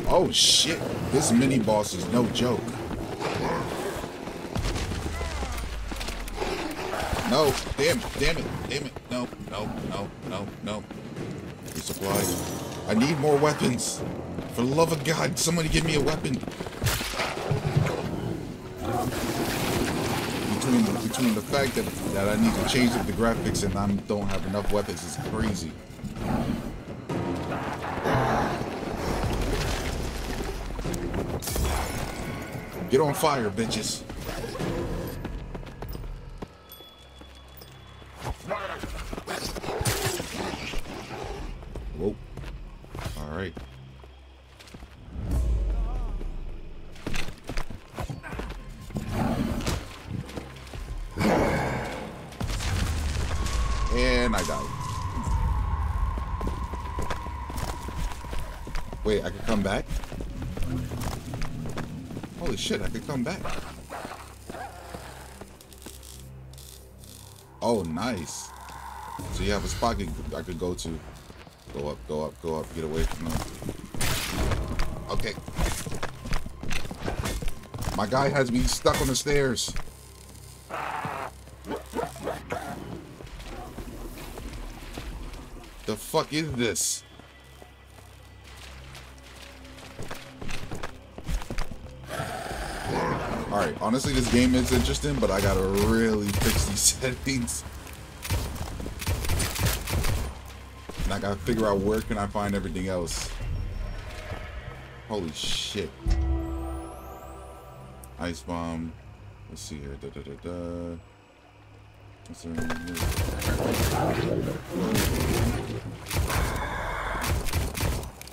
Oh shit, this mini boss is no joke. No, damn it, damn it, damn it. No, no, no, no, no. Resupply. I need more weapons. For the love of God, somebody give me a weapon. Between the, between the fact that, that I need to change up the graphics and I don't have enough weapons is crazy. Get on fire, bitches. Whoa. All right. And I died. Wait, I could come back? Holy shit, I could come back. Oh, nice. So you have a spot I could go to. Go up, go up, go up. Get away from them. Okay. My guy has me stuck on the stairs. The fuck is this? Alright, honestly this game is interesting, but I gotta really fix these settings. And I gotta figure out where can I find everything else. Holy shit. Ice bomb. Let's see here. Da da da da. What's there?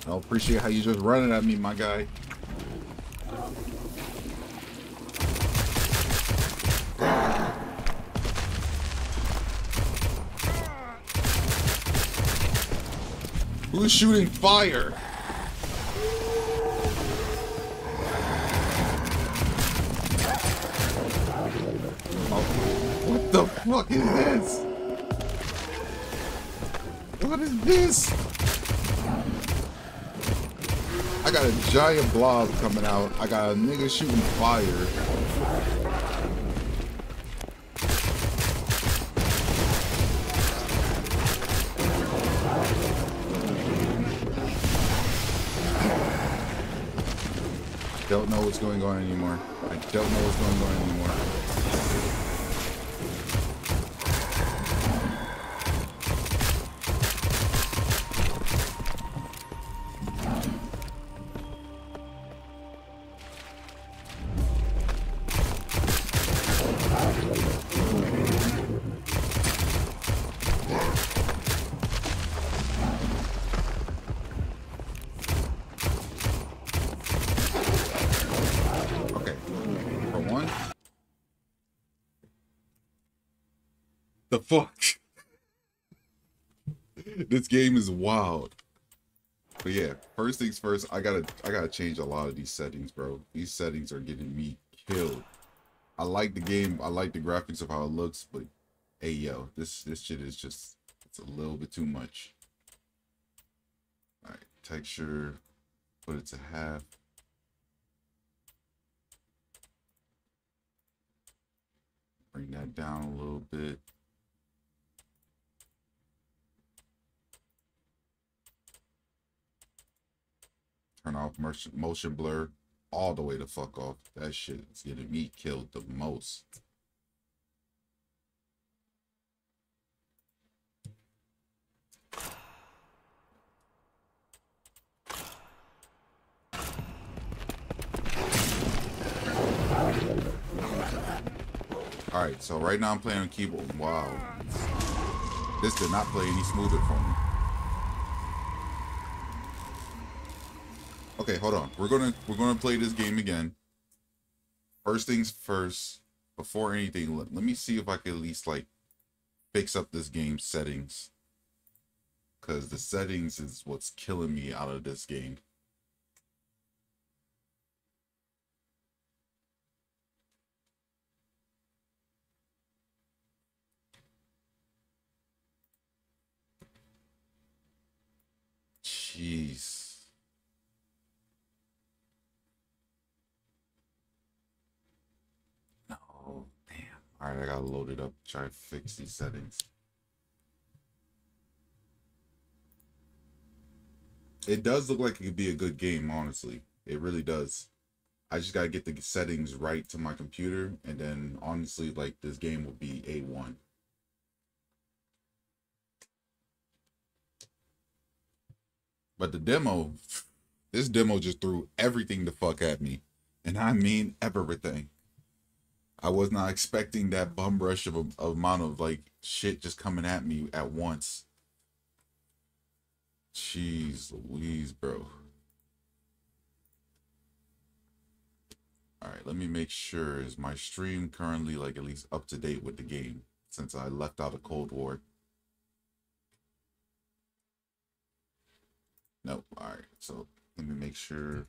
I appreciate how you just running at me, my guy. Who's shooting fire? Oh, what the fuck is this? What is this? I got a giant blob coming out. I got a nigga shooting fire. I don't know what's going on anymore. I don't know what's going on anymore. This game is wild. But yeah, first things first, I gotta I gotta change a lot of these settings, bro. These settings are getting me killed. I like the game, I like the graphics of how it looks, but hey yo, this this shit is just it's a little bit too much. Alright, texture, put it to half. Bring that down a little bit. Turn off motion blur all the way the fuck off. That shit is getting me killed the most. Alright, so right now I'm playing on keyboard. Wow. This did not play any smoother for me. Okay, hold on. We're gonna we're gonna play this game again. First things first, before anything, let, let me see if I can at least like fix up this game's settings. Cause the settings is what's killing me out of this game. Jeez. All right, I gotta load it up, try to fix these settings. It does look like it could be a good game, honestly. It really does. I just gotta get the settings right to my computer, and then honestly, like, this game will be A one. But the demo, this demo just threw everything the fuck at me. And I mean everything. I was not expecting that bum rush of a amount of like shit just coming at me at once. Jeez Louise, bro. All right, let me make sure, is my stream currently like at least up to date with the game since I left out of Cold War? Nope. All right, so let me make sure.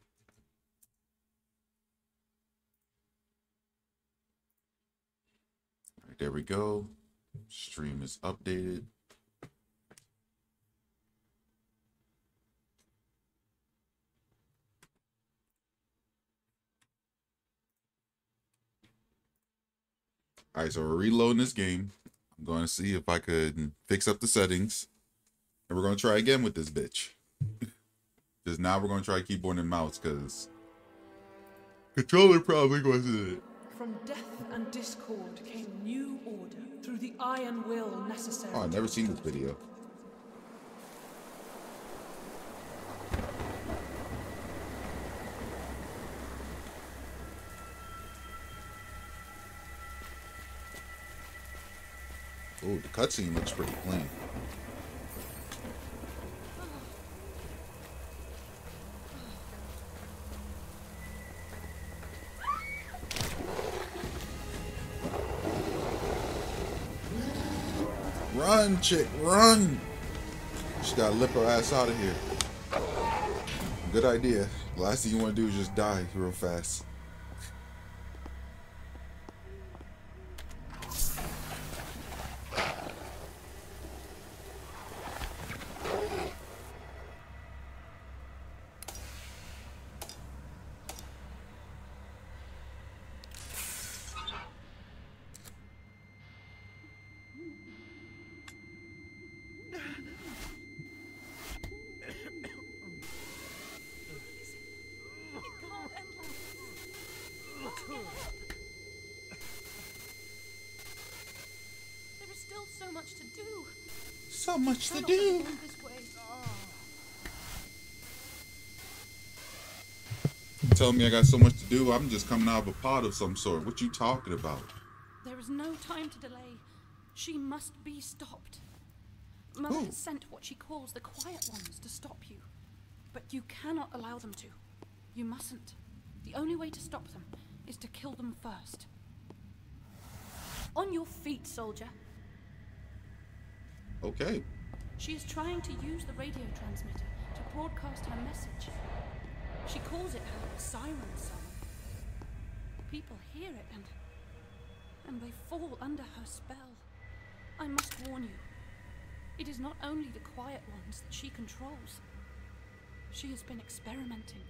There we go. Stream is updated. All right, so we're reloading this game. I'm going to see if I could fix up the settings. And we're going to try again with this bitch. Because now we're going to try keyboard and mouse because controller probably wasn't it. From death and discord came new order through the iron will necessary. Oh, I've never seen this video. Oh, the cutscene looks pretty clean. Run, chick, run! She gotta lip her ass out of here. Good idea. The last thing you want to do is just die real fast. To do. Tell me I got so much to do. I'm just coming out of a pod of some sort. What you talking about? There is no time to delay. She must be stopped. Mother Ooh. has sent what she calls the quiet ones to stop you. But you cannot allow them to. You mustn't. The only way to stop them is to kill them first. On your feet, soldier. Okay. She is trying to use the radio transmitter to broadcast her message. She calls it her siren song. People hear it and... and they fall under her spell. I must warn you. It is not only the quiet ones that she controls. She has been experimenting.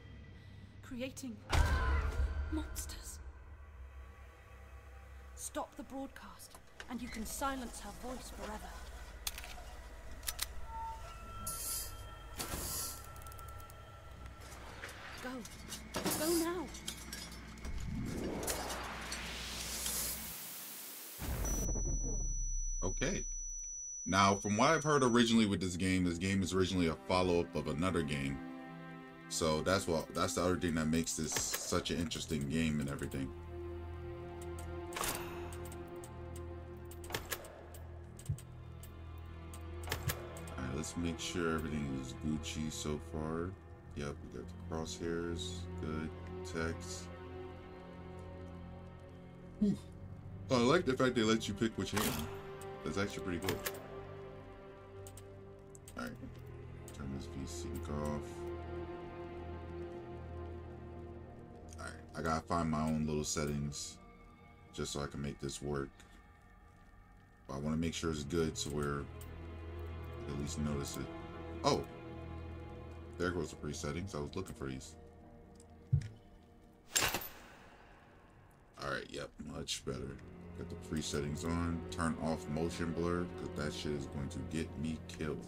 Creating... monsters. Stop the broadcast and you can silence her voice forever. Go. Go now. Okay. Now, from what I've heard originally with this game, this game is originally a follow-up of another game. So that's what that's the other thing that makes this such an interesting game and everything. Alright, let's make sure everything is Gucci so far. Yep, we got the crosshairs, good text. Ooh. Oh, I like the fact they let you pick which hand. That's actually pretty cool. Alright, turn this V-Sync off. Alright, I gotta find my own little settings just so I can make this work. But I want to make sure it's good so we're at least notice it. Oh! There goes the pre-settings. I was looking for these. Alright, yep, much better. Got the pre-settings on. Turn off motion blur, because that shit is going to get me killed.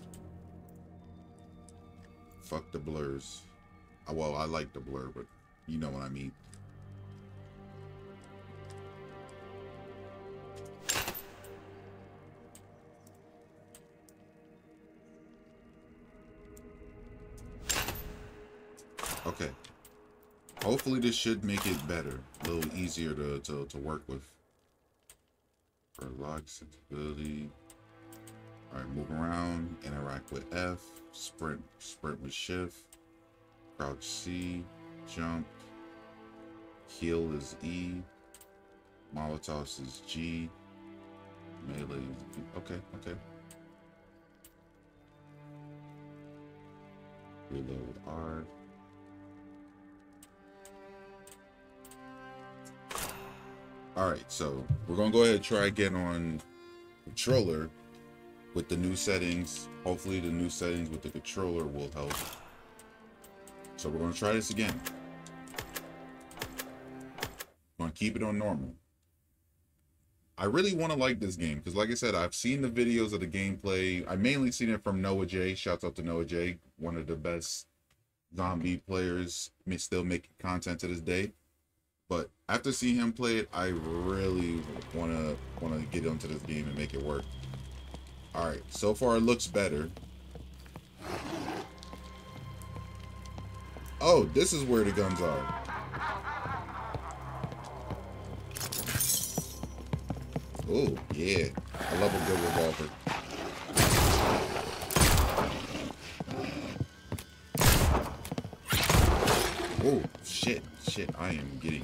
Fuck the blurs. Well, I like the blur, but you know what I mean. Okay, hopefully this should make it better, a little easier to, to, to work with. For lock sensibility, all right, move around, interact with F, sprint, sprint with shift, crouch C, jump, heal is E, Molotov is G, melee is B. Okay, okay. Reload R. Alright, so we're going to go ahead and try again on controller with the new settings. Hopefully the new settings with the controller will help. So we're going to try this again. We're going to keep it on normal. I really want to like this game because, like I said, I've seen the videos of the gameplay. I mainly seen it from Noah J. Shouts out to Noah J, one of the best zombie players, still making content to this day. But after seeing him play it, I really wanna wanna get into this game and make it work. All right, so far it looks better. Oh, this is where the guns are. Oh, yeah. I love a good revolver. Oh, shit. Shit, I am getting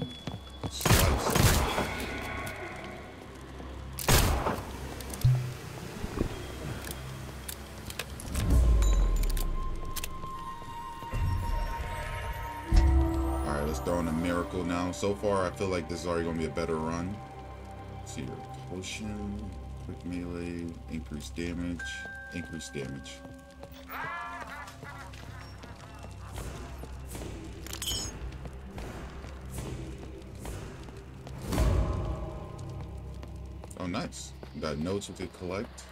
sliced. Alright, let's throw in a miracle now. So far, I feel like this is already going to be a better run. Let's see, repulsion, quick melee, increase damage, increase damage. Oh, nice. We got notes we could collect.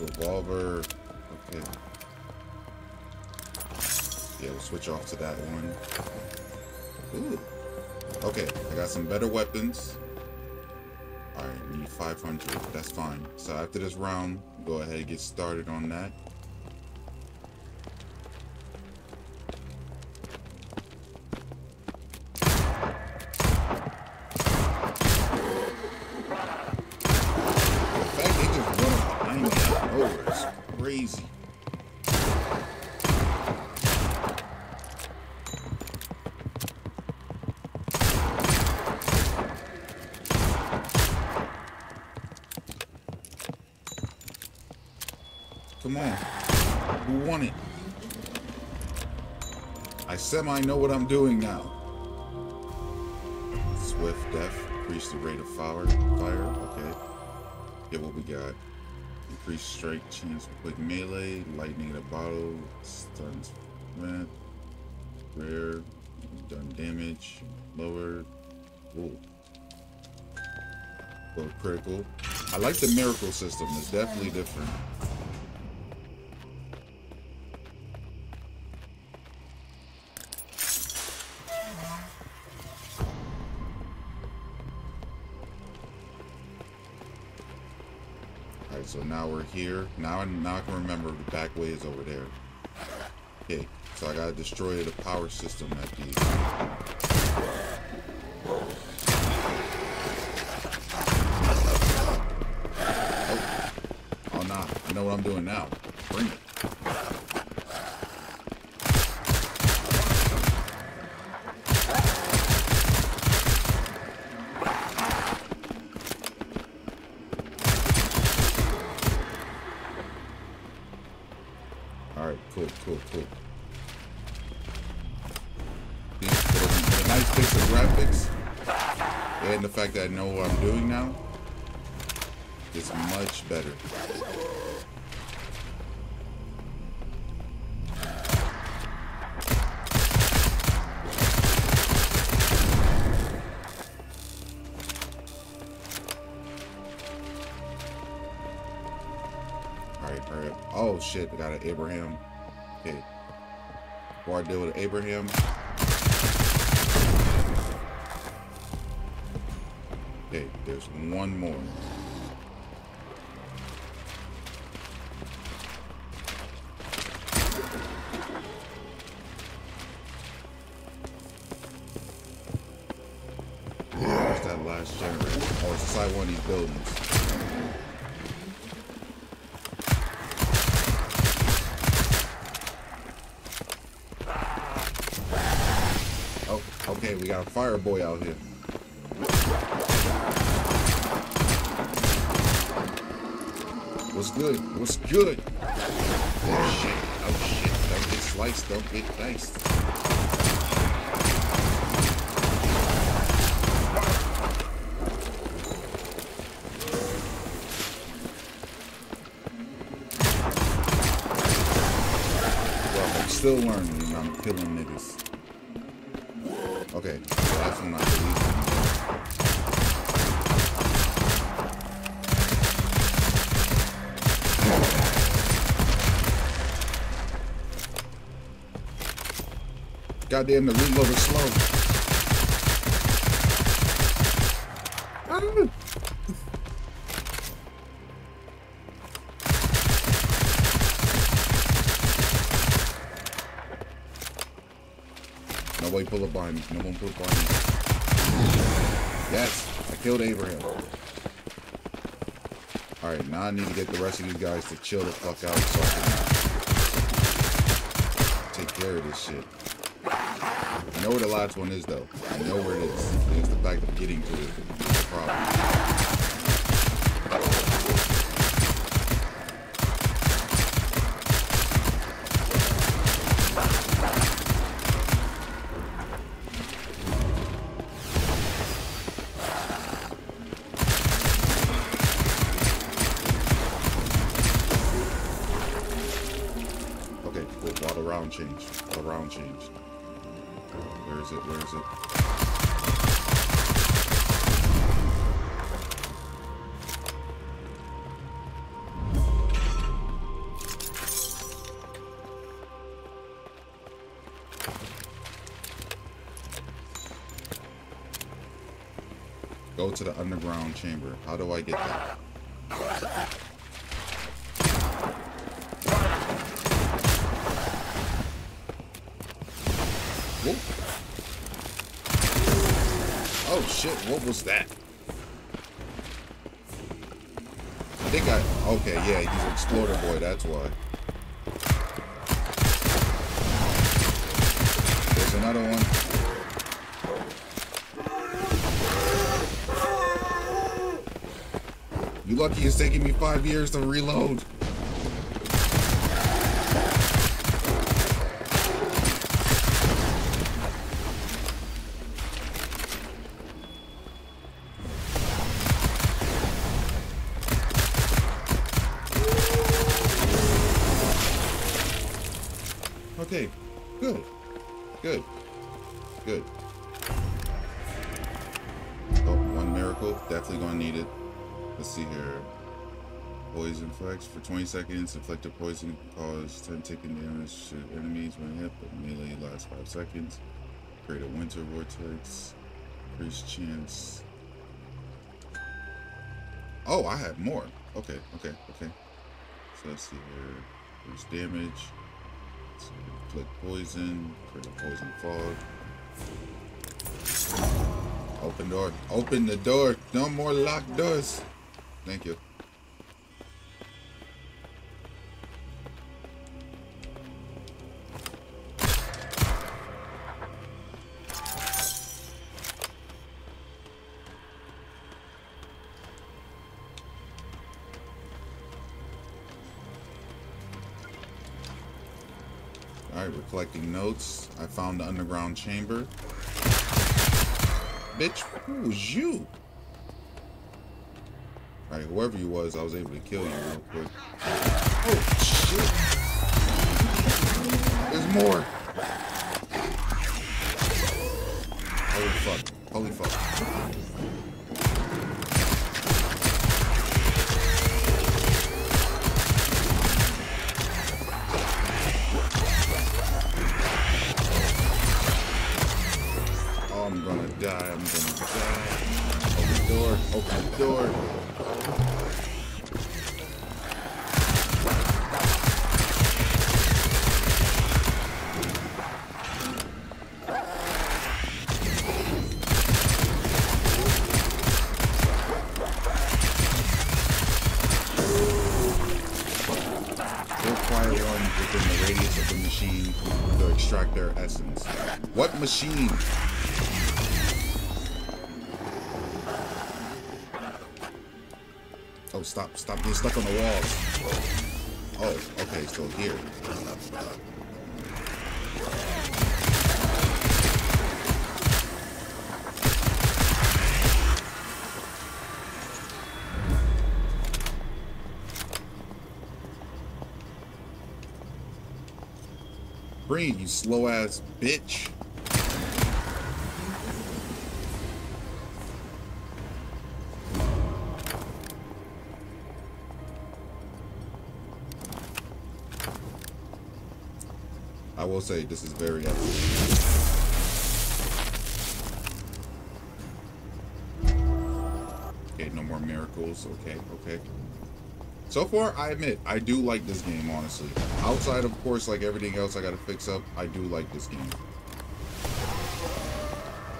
Revolver. Okay. Yeah, we'll switch off to that one. Ooh. Okay, I got some better weapons. Alright, we need five hundred. That's fine. So after this round, go ahead and get started on that. I know what I'm doing now. Swift death, increase the rate of fire. Fire, okay. Get what we got. Increase strike chance with melee, lightning in a bottle, stuns, rent, rare, done damage, lower. Ooh. Little critical. I like the miracle system. It's definitely different. So now we're here. Now I, now I can remember the back way is over there. Okay, so I gotta destroy the power system at these. Oh, oh nah, I know what I'm doing now. Bring it. I know what I'm doing now. It's much better. Alright, alright. Oh shit, I got an Abraham. Okay. Before I deal with Abraham. Okay, there's one more. Where's that last generator? Oh, it's inside one of these buildings. Oh, okay, we got a fire boy out here. What's good? What's good? Oh shit, oh shit, don't get sliced, don't get diced. Well, I'm still learning and I'm killing niggas. Okay, so that's when I believe. Goddamn, the reload is slow. Nobody pull up behind me. No one pull up behind me. Yes, I killed Abraham. Alright, now I need to get the rest of you guys to chill the fuck out so I can take care of this shit. I know where the last one is though. I know where it is. It's the fact of getting to it is the problem. Okay, cool. Well, the round changed. The round changed. Where is it? Where is it? Go to the underground chamber. How do I get that? Whoop. Oh shit, what was that? I think I, okay, yeah, he's an exploder boy, that's why. There's another one. You lucky it's taking me five years to reload. For twenty seconds, inflicted poison cause ten taking damage to enemies when hit, but melee lasts five seconds. Create a winter vortex, increased chance. Oh, I have more. Okay, okay, okay. So let's see here. There's damage. So inflict poison, create a poison fog. Open door. Open the door. No more locked doors. Thank you. Collecting notes. I found the underground chamber. Bitch, who was you? Alright, whoever you was, I was able to kill you real quick. Oh, shit. There's more. Holy fuck. Holy fuck. Open the door. Require one within the radius of the machine to extract their essence. What machine? Stop, stop being stuck on the walls. Oh, okay, so here. Breathe, you slow ass bitch. I will say this is very epic. more miracles. Okay, okay. So far, I admit, I do like this game, honestly. Outside, of course, like everything else I gotta fix up, I do like this game.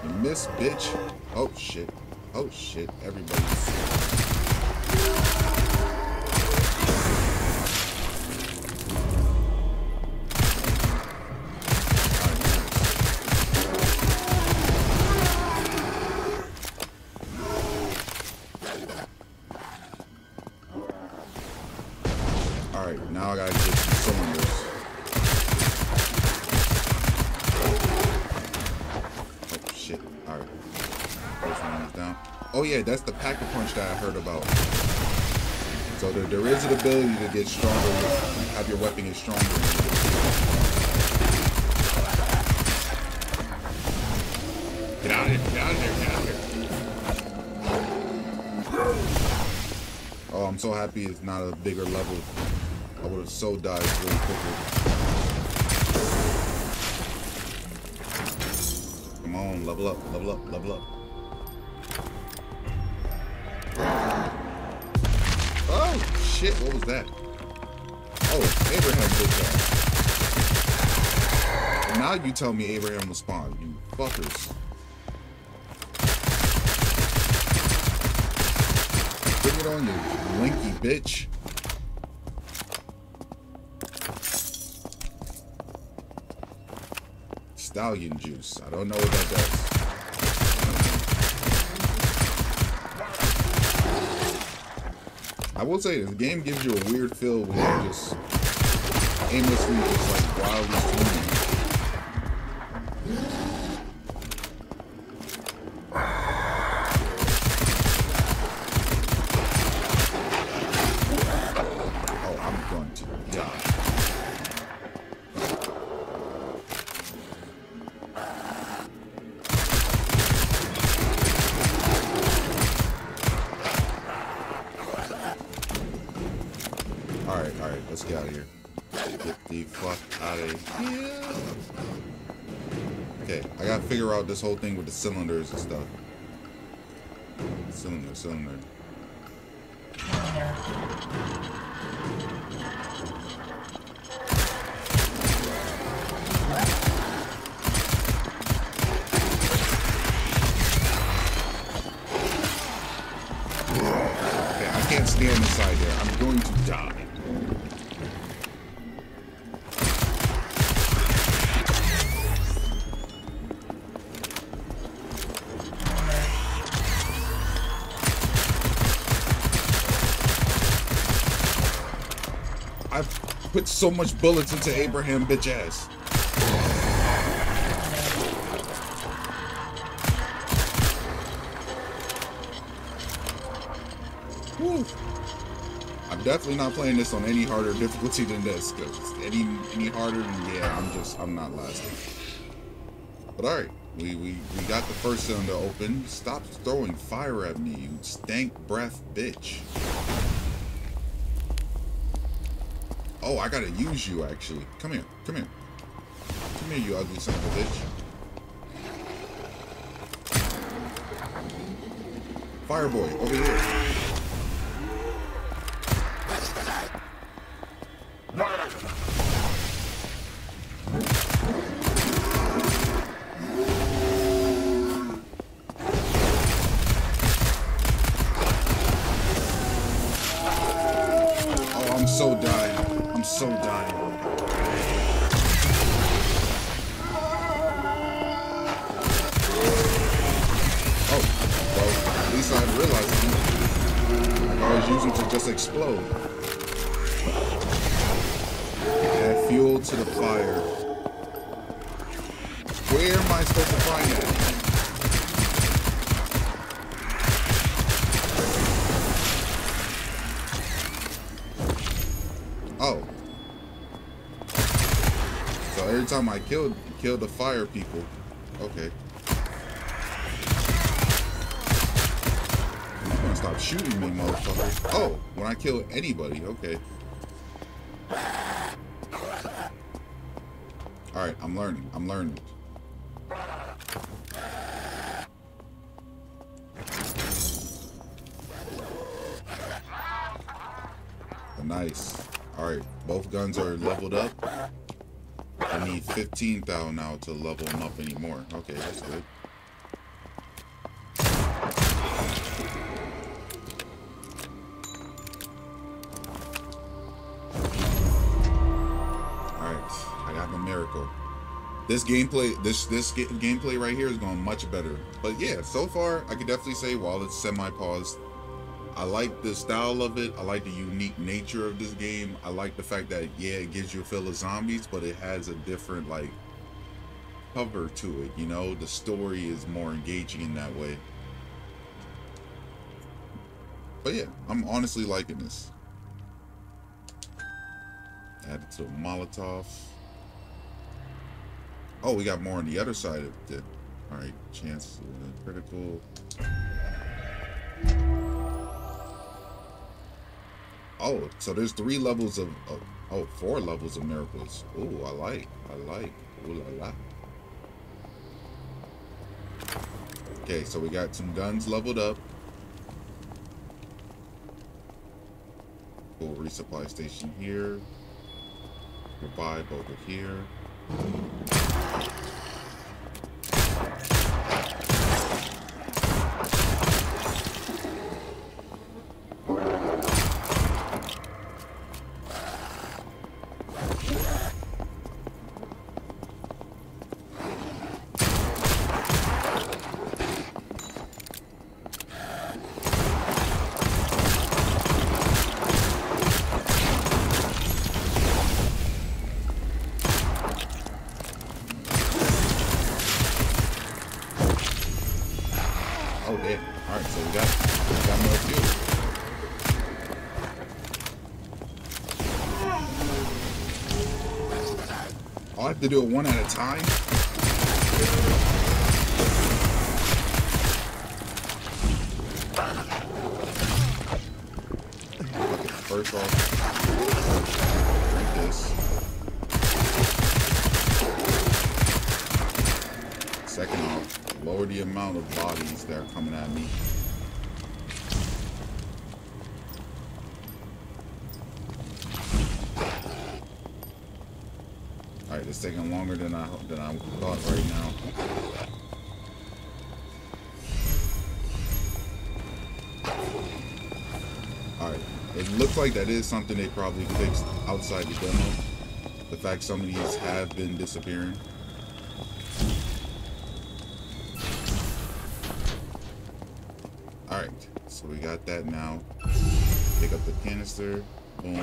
You miss, bitch. Oh, shit. Oh, shit. Everybody's yeah, that's the pack-a-punch that I heard about. So there, there is an ability to get stronger, have your weapon get stronger. Get out of here, get out of here, get out of here. Oh, I'm so happy it's not a bigger level. I would have so died really quickly. Come on, level up, level up, level up. Shit, what was that? Oh, Abraham did that. Now you tell me Abraham will spawn, you fuckers. Bring it on, you blinky bitch. Stallion juice. I don't know what that does. I will say, the game gives you a weird feel when you're just aimlessly, just like wildly swinging. Oh, I'm going to die. Let's get out of here. Get the fuck out of here. Okay, I gotta figure out this whole thing with the cylinders and stuff. Cylinder, cylinder. Okay, I can't stay on the side there. I'm going to die. Put so much bullets into Abraham bitch ass. Woo. I'm definitely not playing this on any harder difficulty than this, because any any harder than yeah, I'm just I'm not lasting. But alright, we, we we got the first cylinder open. Stop throwing fire at me, you stank breath bitch. Oh, I gotta use you, actually. Come here, come here. Come here, you ugly son of a bitch. Fireboy, over here. Oh, I'm so dying. I'm so dying. Oh, well, at least I realized it. I was using it to just explode. Add fuel to the fire. Where am I supposed to find it? Every time I killed killed the fire people. Okay. You're gonna stop shooting me, motherfucker. Oh, when I kill anybody, okay. Alright, I'm learning. I'm learning. Nice. Alright, both guns are leveled up. I need fifteen thou now to level them up anymore. Okay, that's good. Alright, I got a miracle. This gameplay, this this gameplay right here is going much better. But yeah, so far I could definitely say while it's semi-paused, I like the style of it. I like the unique nature of this game. I like the fact that, yeah, it gives you a feel of zombies, but it has a different, like, cover to it, you know? The story is more engaging in that way. But yeah, I'm honestly liking this. Add it to a Molotov. Oh, we got more on the other side of it. All right, chances of critical. Oh, so there's three levels of, of, oh, four levels of miracles. Ooh, I like, I like, ooh la la. Okay, so we got some guns leveled up. Cool, resupply station here. Revive over here. To do it one at a time. Okay, first off, drink this. Second off, lower the amount of bodies that are coming at me. It's taking longer than I than I thought right now. Alright, it looks like that is something they probably fixed outside the demo. The fact some of these have been disappearing. Alright, so we got that now. Pick up the canister. Boom.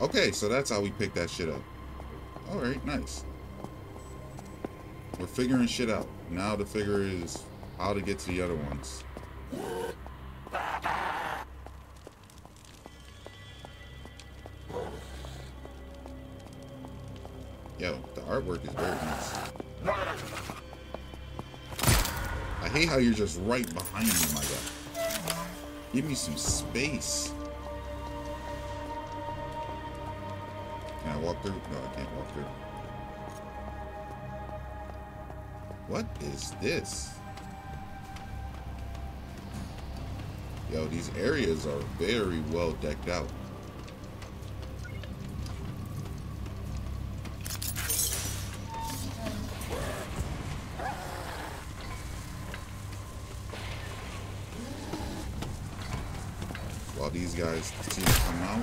Okay, so that's how we pick that shit up. Alright, nice. We're figuring shit out. Now the figure is how to get to the other ones. Yo, the artwork is very nice. I hate how you're just right behind me, my guy. Give me some space. Can I walk through? No, I can't walk through. What is this? Yo, these areas are very well decked out. While these guys continue to come out.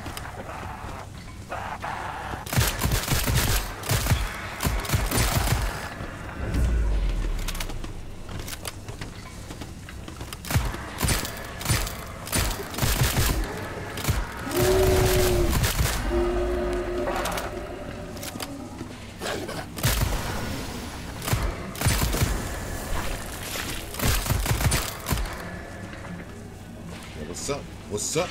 What's up?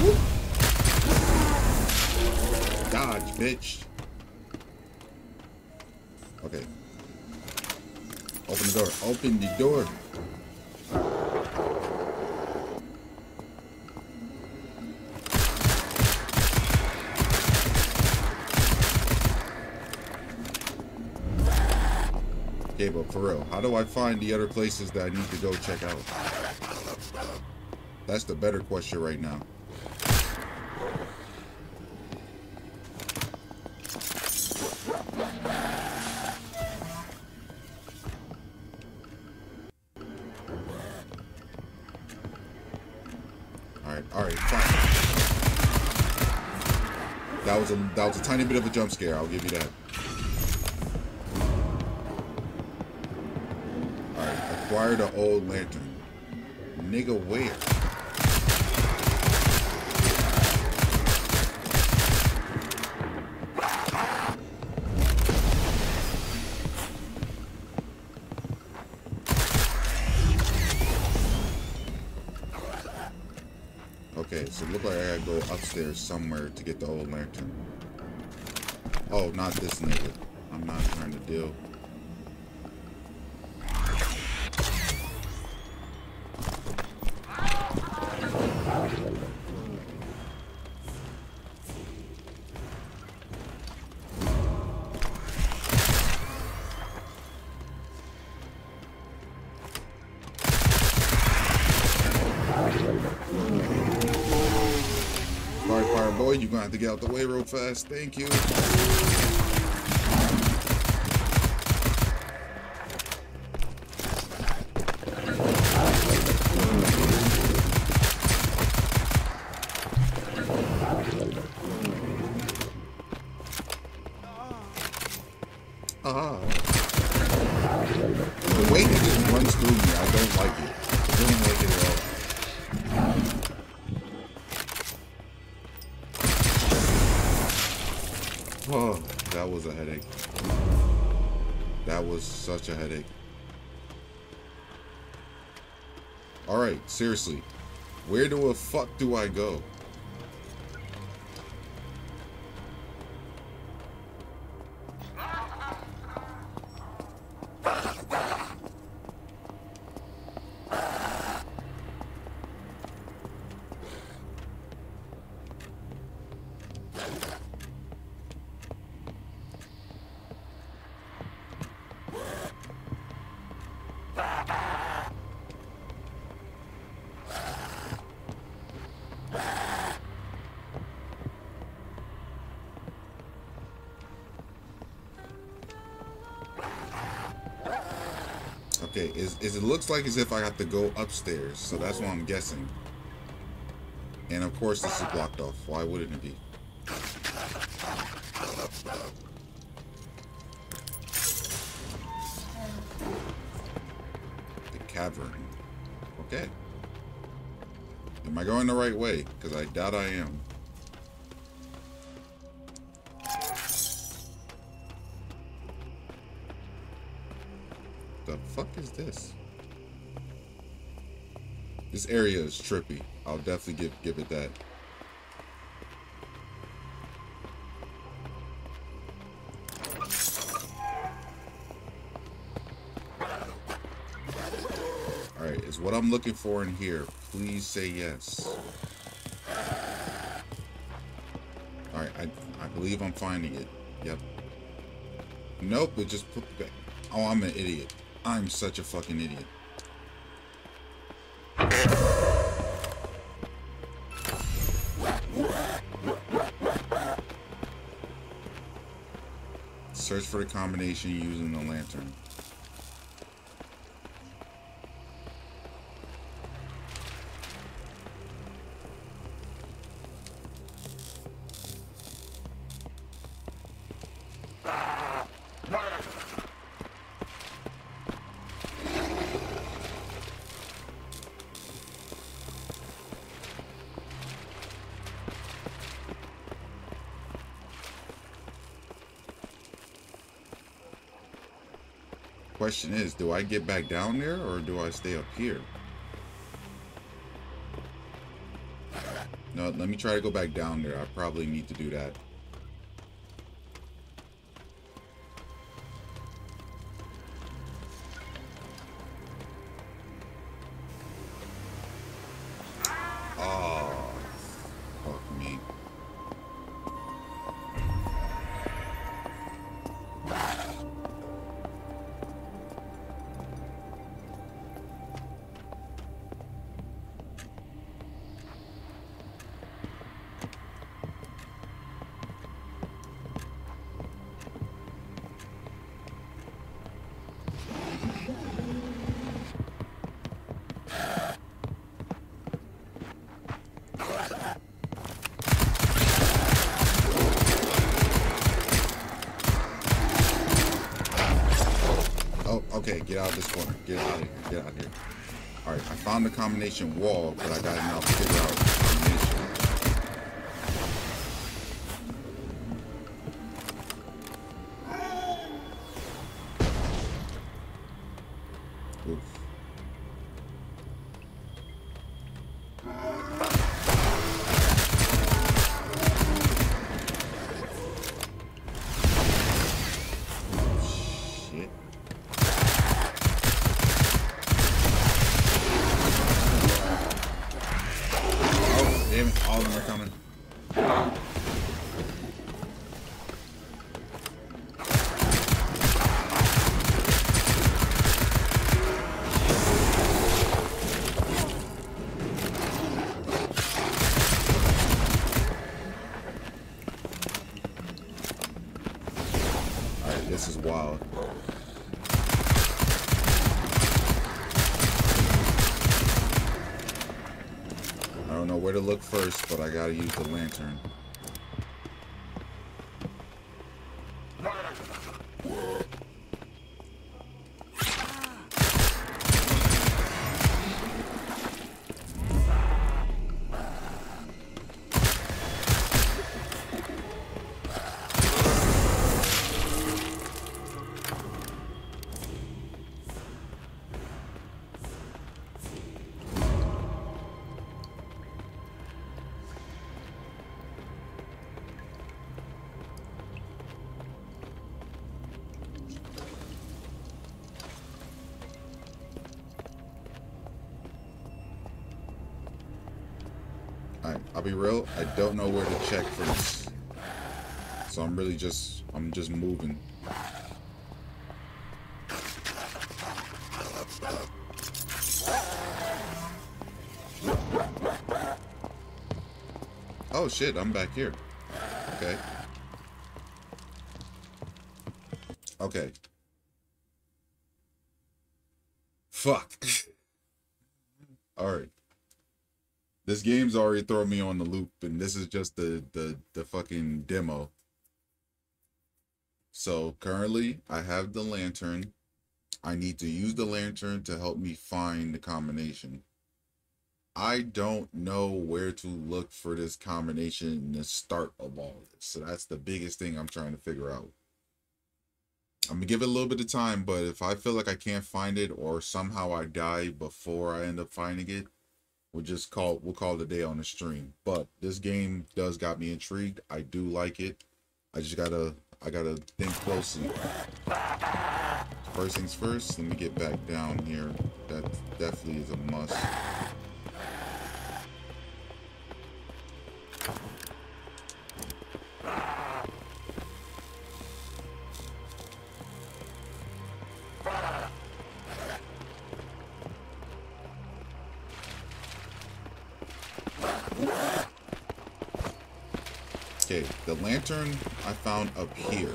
Woo. Dodge, bitch. Okay. Open the door. Open the door. Okay, but for real, how do I find the other places that I need to go check out? That's the better question right now. A, that was a tiny bit of a jump scare, I'll give you that. Alright, acquire the old lantern. Nigga, where? Upstairs somewhere to get the old lantern. Oh, not this nigga. I'm not trying to deal. To get out the way real fast. Thank you. Ah. The way it just runs through me, I don't like it. I don't like it at all. That was a headache. That was such a headache. Alright, seriously. Where the fuck do I go? Is, is it looks like as if I have to go upstairs, so that's what I'm guessing. And of course this is blocked off. Why wouldn't it be? The cavern. Okay. Am I going the right way? Because I doubt I am. This this area is trippy. I'll definitely give give it that. All right, is what I'm looking for in here? Please say yes. All right, I I believe I'm finding it. Yep. Nope. It just put back. Oh, I'm an idiot. I'm such a fucking idiot. Search for the combination using the lantern. Question is, do I get back down there or do I stay up here? No, let me try to go back down there. I probably need to do that. Oh, okay, get out of this corner. Get out of here. Get out of here. All right, I found the combination wall, but I gotta now figure out the combination. Look first, but I gotta use the lantern. I'll be real, I don't know where to check for this. So I'm really just, I'm just moving. Oh shit, I'm back here. Okay. Okay. Fuck. Alright. This game's already thrown me on the loop, and this is just the, the, the fucking demo. So currently, I have the lantern. I need to use the lantern to help me find the combination. I don't know where to look for this combination to start of all this. So that's the biggest thing I'm trying to figure out. I'm gonna give it a little bit of time, but if I feel like I can't find it, or somehow I die before I end up finding it, We'll just call we'll call it a day on the stream. But this game does got me intrigued. I do like it. I just gotta I gotta think closely. First things first, let me get back down here. That definitely is a must. Okay, the lantern I found up here.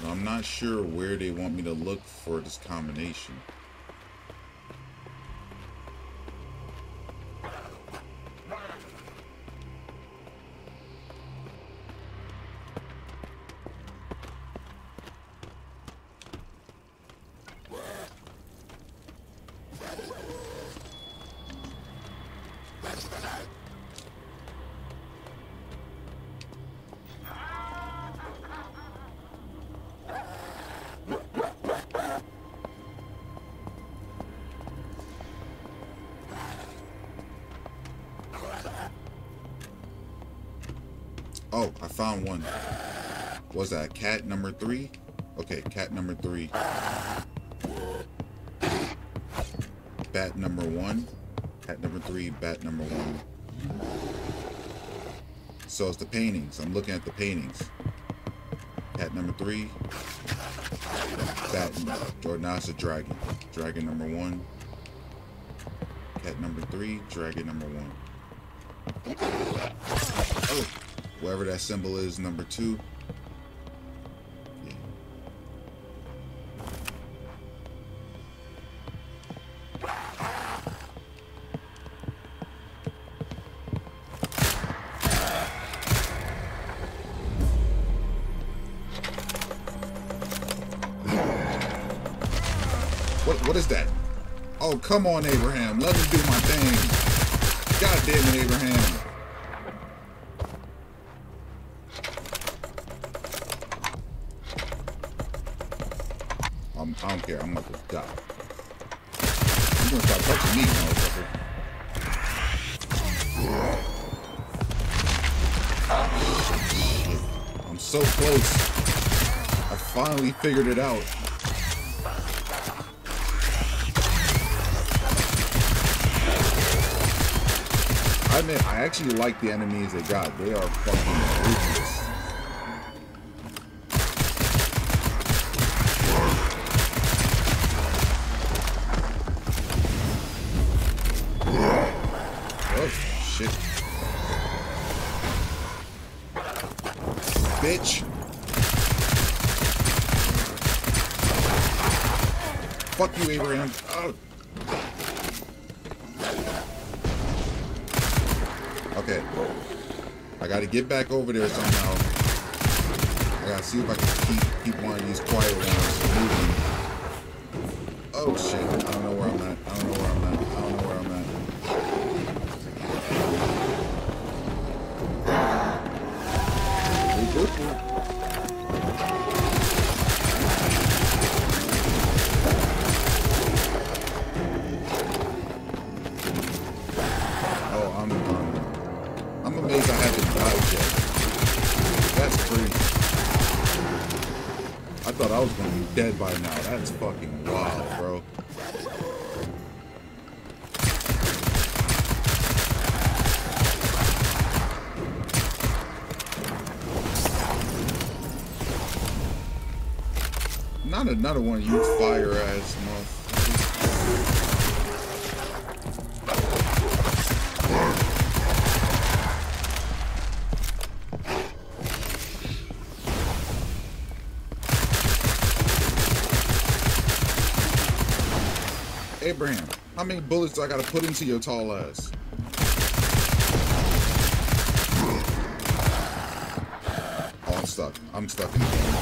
But I'm not sure where they want me to look for this combination. Found one. Was that cat number three? Okay, cat number three. Bat number one. Cat number three, bat number one. So it's the paintings. I'm looking at the paintings. Cat number three. Bat number, now it's a dragon. Dragon number one. Cat number three, dragon number one. Oh! Whatever that symbol is, number two. Yeah. What, what is that? Oh, come on, Abraham. Let me do my thing. God damn it, Abraham. I'm, I don't care. I'm like a god. You're going to stop touching me, motherfucker. I'm so close. I finally figured it out. I mean, I actually like the enemies they got. They are fucking ruthless. Bitch. Fuck you, Abraham. Oh. Okay. I gotta get back over there somehow. I gotta see if I can keep, keep one of these quiet ones moving. Oh shit. I don't know where I'm at. I don't know where I'm at. I don't know where I'm at. I was gonna be dead by now. That's fucking wild, bro. Not another one of you fire ass motherfuckers. Abraham, how many bullets do I gotta put into your tall ass? Oh, I'm stuck. I'm stuck in the game.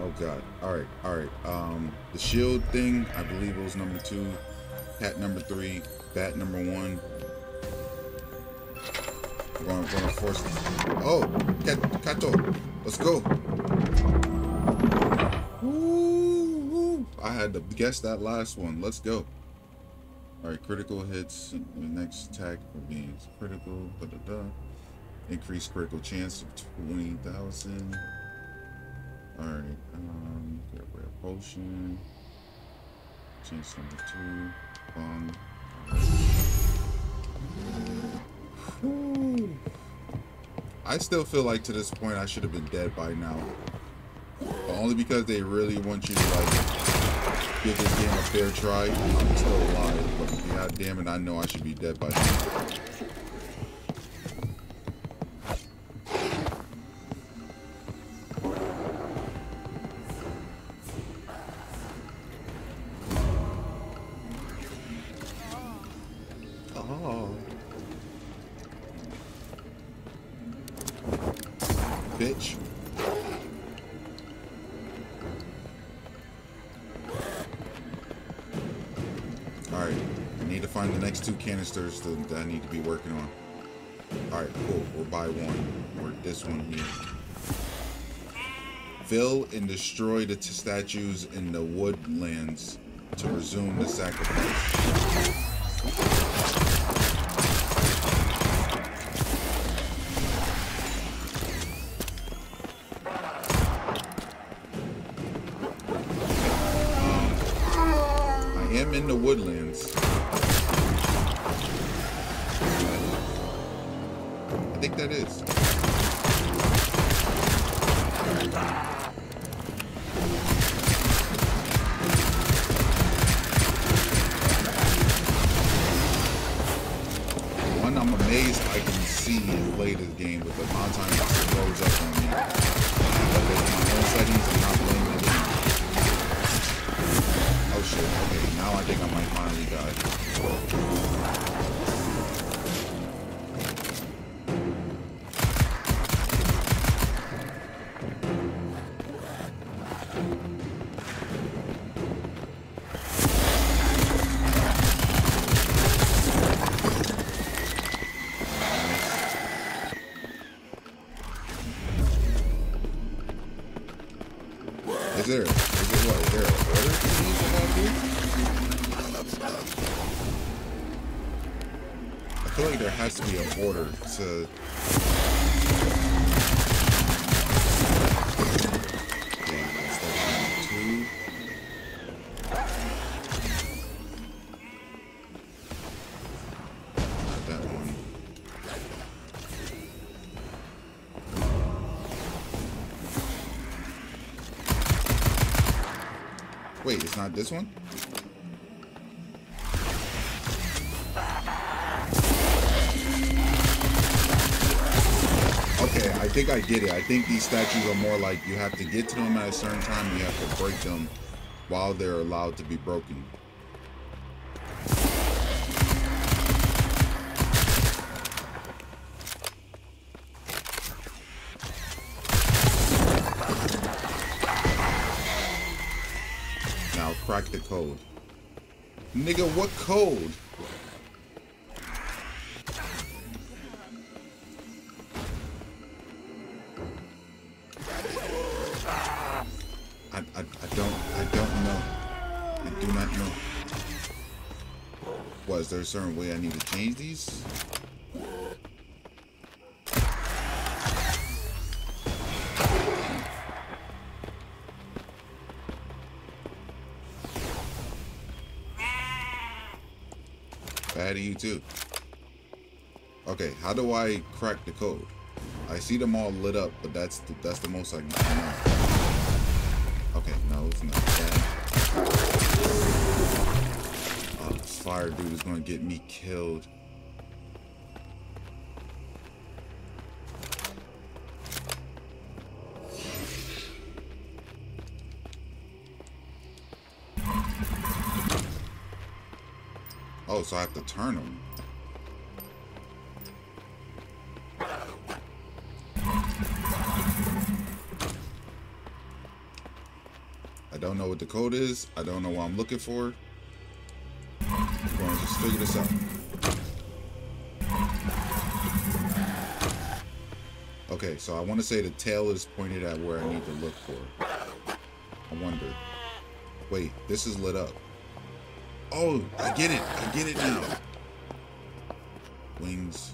Oh god. Alright, alright. Um, the shield thing, I believe it was number two. Hat number three, bat number one. We're gonna, we're gonna force this. Oh, Kato, let's go. Ooh, I had to guess that last one. Let's go. All right, critical hits. The next attack for being critical. Da da da. Increased critical chance of twenty thousand. All right. Um, get rare potion. Chance number two. Um, whew. I still feel like to this point I should have been dead by now, but only because they really want you to like give this game a fair try. I'm still alive, but god damn it, I know I should be dead by now. Bitch. Alright, I need to find the next two canisters that, that I need to be working on. Alright, cool. We'll buy one. Or this one here. Fill and destroy the statues in the woodlands to resume the sacrifice. Woodlands. I think that is. One I'm amazed I can see in later game with the amount of time it blows up on me. But there's my own settings and not blaming it. Oh shit, okay, now I think I might finally die. Is there, is there what, is there an order to be allowed to? I feel like there has to be an order to... Wait, it's not this one? Okay, I think I get it. I think these statues are more like you have to get to them at a certain time, you have to break them while they're allowed to be broken. Crack the code. Nigga, what code? I, I, I don't, I don't know. I do not know. What, is there a certain way I need to change these? To you too. Okay, how do I crack the code? I see them all lit up, but that's the, that's the most I can do. Okay, no, it's not that. Oh, this fire dude is gonna get me killed. Oh, so I have to turn them. I don't know what the code is. I don't know what I'm looking for. I'm going to just figure this out. Okay, so I want to say the tail is pointed at where I need to look for. I wonder. Wait, this is lit up. Oh, I get it. I get it now. Wings.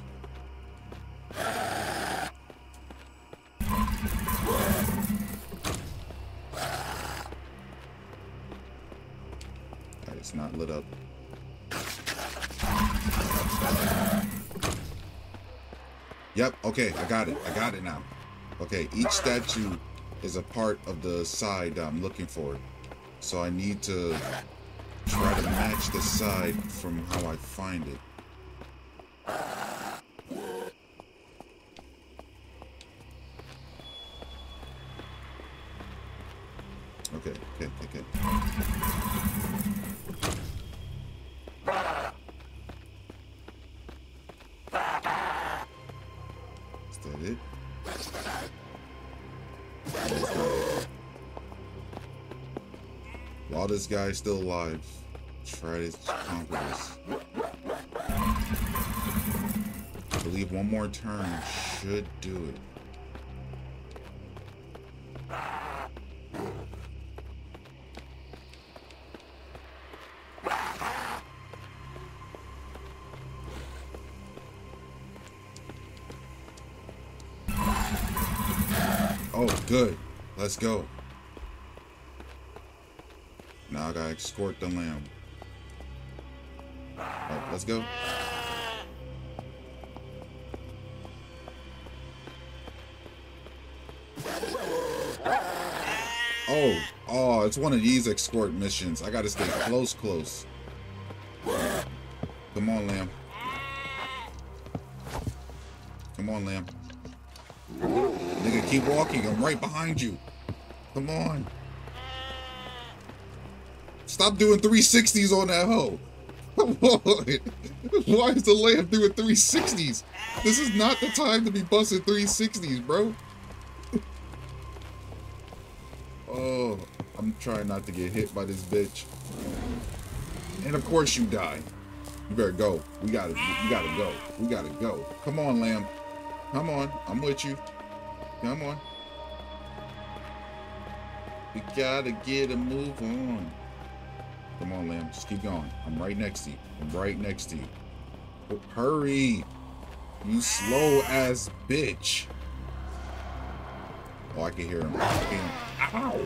Alright, it's not lit up. Yep, okay, I got it. I got it now. Okay, each statue is a part of the side that I'm looking for. So I need to... try to match the side from how I find it. Okay, okay, okay, okay. Is that it? While this guy's still alive, try to conquer this. I believe one more turn should do it. Oh, good. Let's go. Now I gotta escort the lamb. Right, let's go. Oh, oh, it's one of these escort missions. I gotta stay close, close. Come on, lamb. Come on, lamb. Nigga, keep walking. I'm right behind you. Come on. Stop doing three sixties on that hoe. Come on. Why is the lamb doing three sixties? This is not the time to be busting three sixties, bro. Oh, I'm trying not to get hit by this bitch. And of course you die. You better go. We gotta, we gotta go. We gotta go. Come on, lamb. Come on. I'm with you. Come on. We gotta get a move on. Come on, Lamb. Just keep going. I'm right next to you. I'm right next to you. Oh, hurry. You slow ass bitch. Oh, I can hear him. I can... Ow!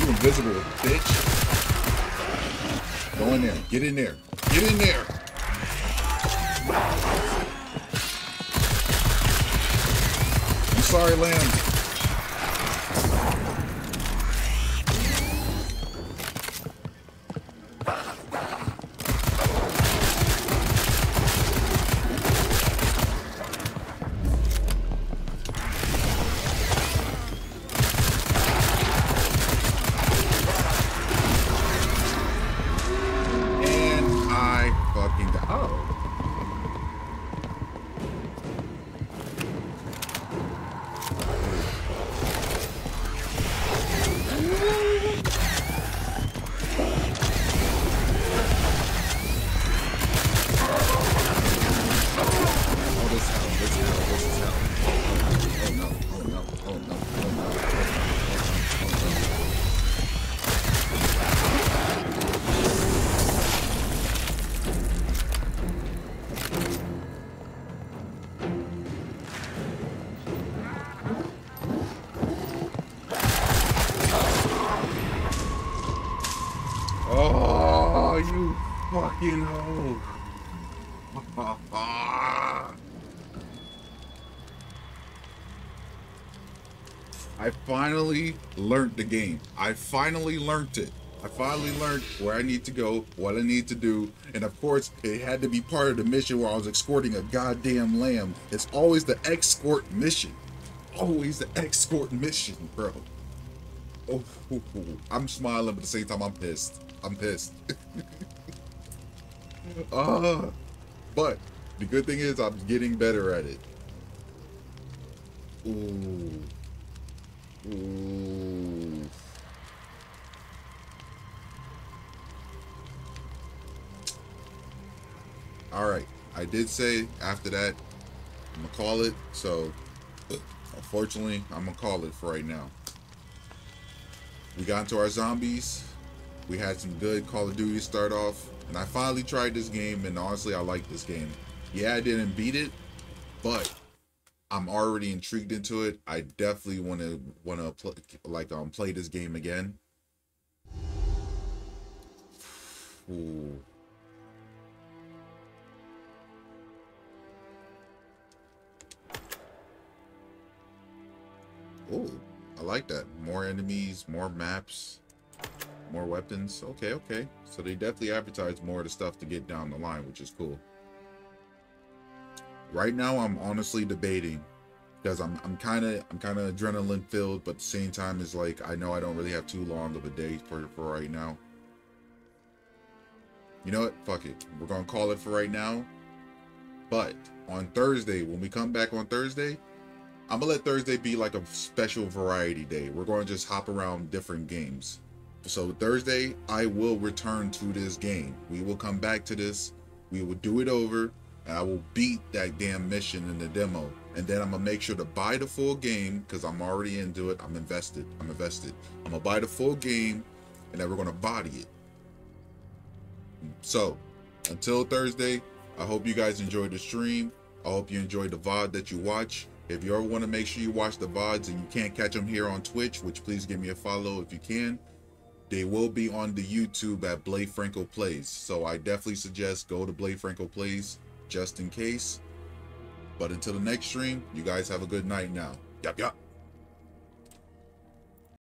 You invisible, bitch. Go in there. Get in there. Get in there. I'm sorry, Lamb. Finally learned the game. I finally learned it. I finally learned where I need to go, what I need to do, and of course, it had to be part of the mission where I was escorting a goddamn lamb. It's always the escort mission. Always the escort mission, bro. Oh, I'm smiling, but at the same time, I'm pissed. I'm pissed. uh, but the good thing is, I'm getting better at it. Ooh. Ooh. All right, I did say after that I'm gonna call it, so unfortunately I'm gonna call it for right now. We got into our zombies, we had some good Call of Duty to start off, and I finally tried this game, and honestly I like this game. Yeah, I didn't beat it, but I'm already intrigued into it. I definitely want to want to play, like um play this game again. Ooh. Ooh, I like that. More enemies, more maps, more weapons. Okay, okay. So they definitely advertise more of the stuff to get down the line, which is cool. Right now, I'm honestly debating because I'm I'm kind of I'm kind of adrenaline filled, but at the same time, it's like I know I don't really have too long of a day for for right now. You know what? Fuck it. We're gonna call it for right now. But on Thursday, when we come back on Thursday, I'm gonna let Thursday be like a special variety day. We're gonna just hop around different games. So Thursday, I will return to this game. We will come back to this. We will do it over. I will beat that damn mission in the demo, and then I'm gonna make sure to buy the full game because I'm already into it. I'm invested. I'm invested. I'm gonna buy the full game, and then we're gonna body it. So, until Thursday, I hope you guys enjoyed the stream. I hope you enjoyed the V O D that you watch. If you ever want to make sure you watch the V O Ds and you can't catch them here on Twitch, which please give me a follow if you can. They will be on the YouTube at Blade Franco Plays. So I definitely suggest go to Blade Franco Plays, just in case. But until the next stream, you guys have a good night now. Yup, yup.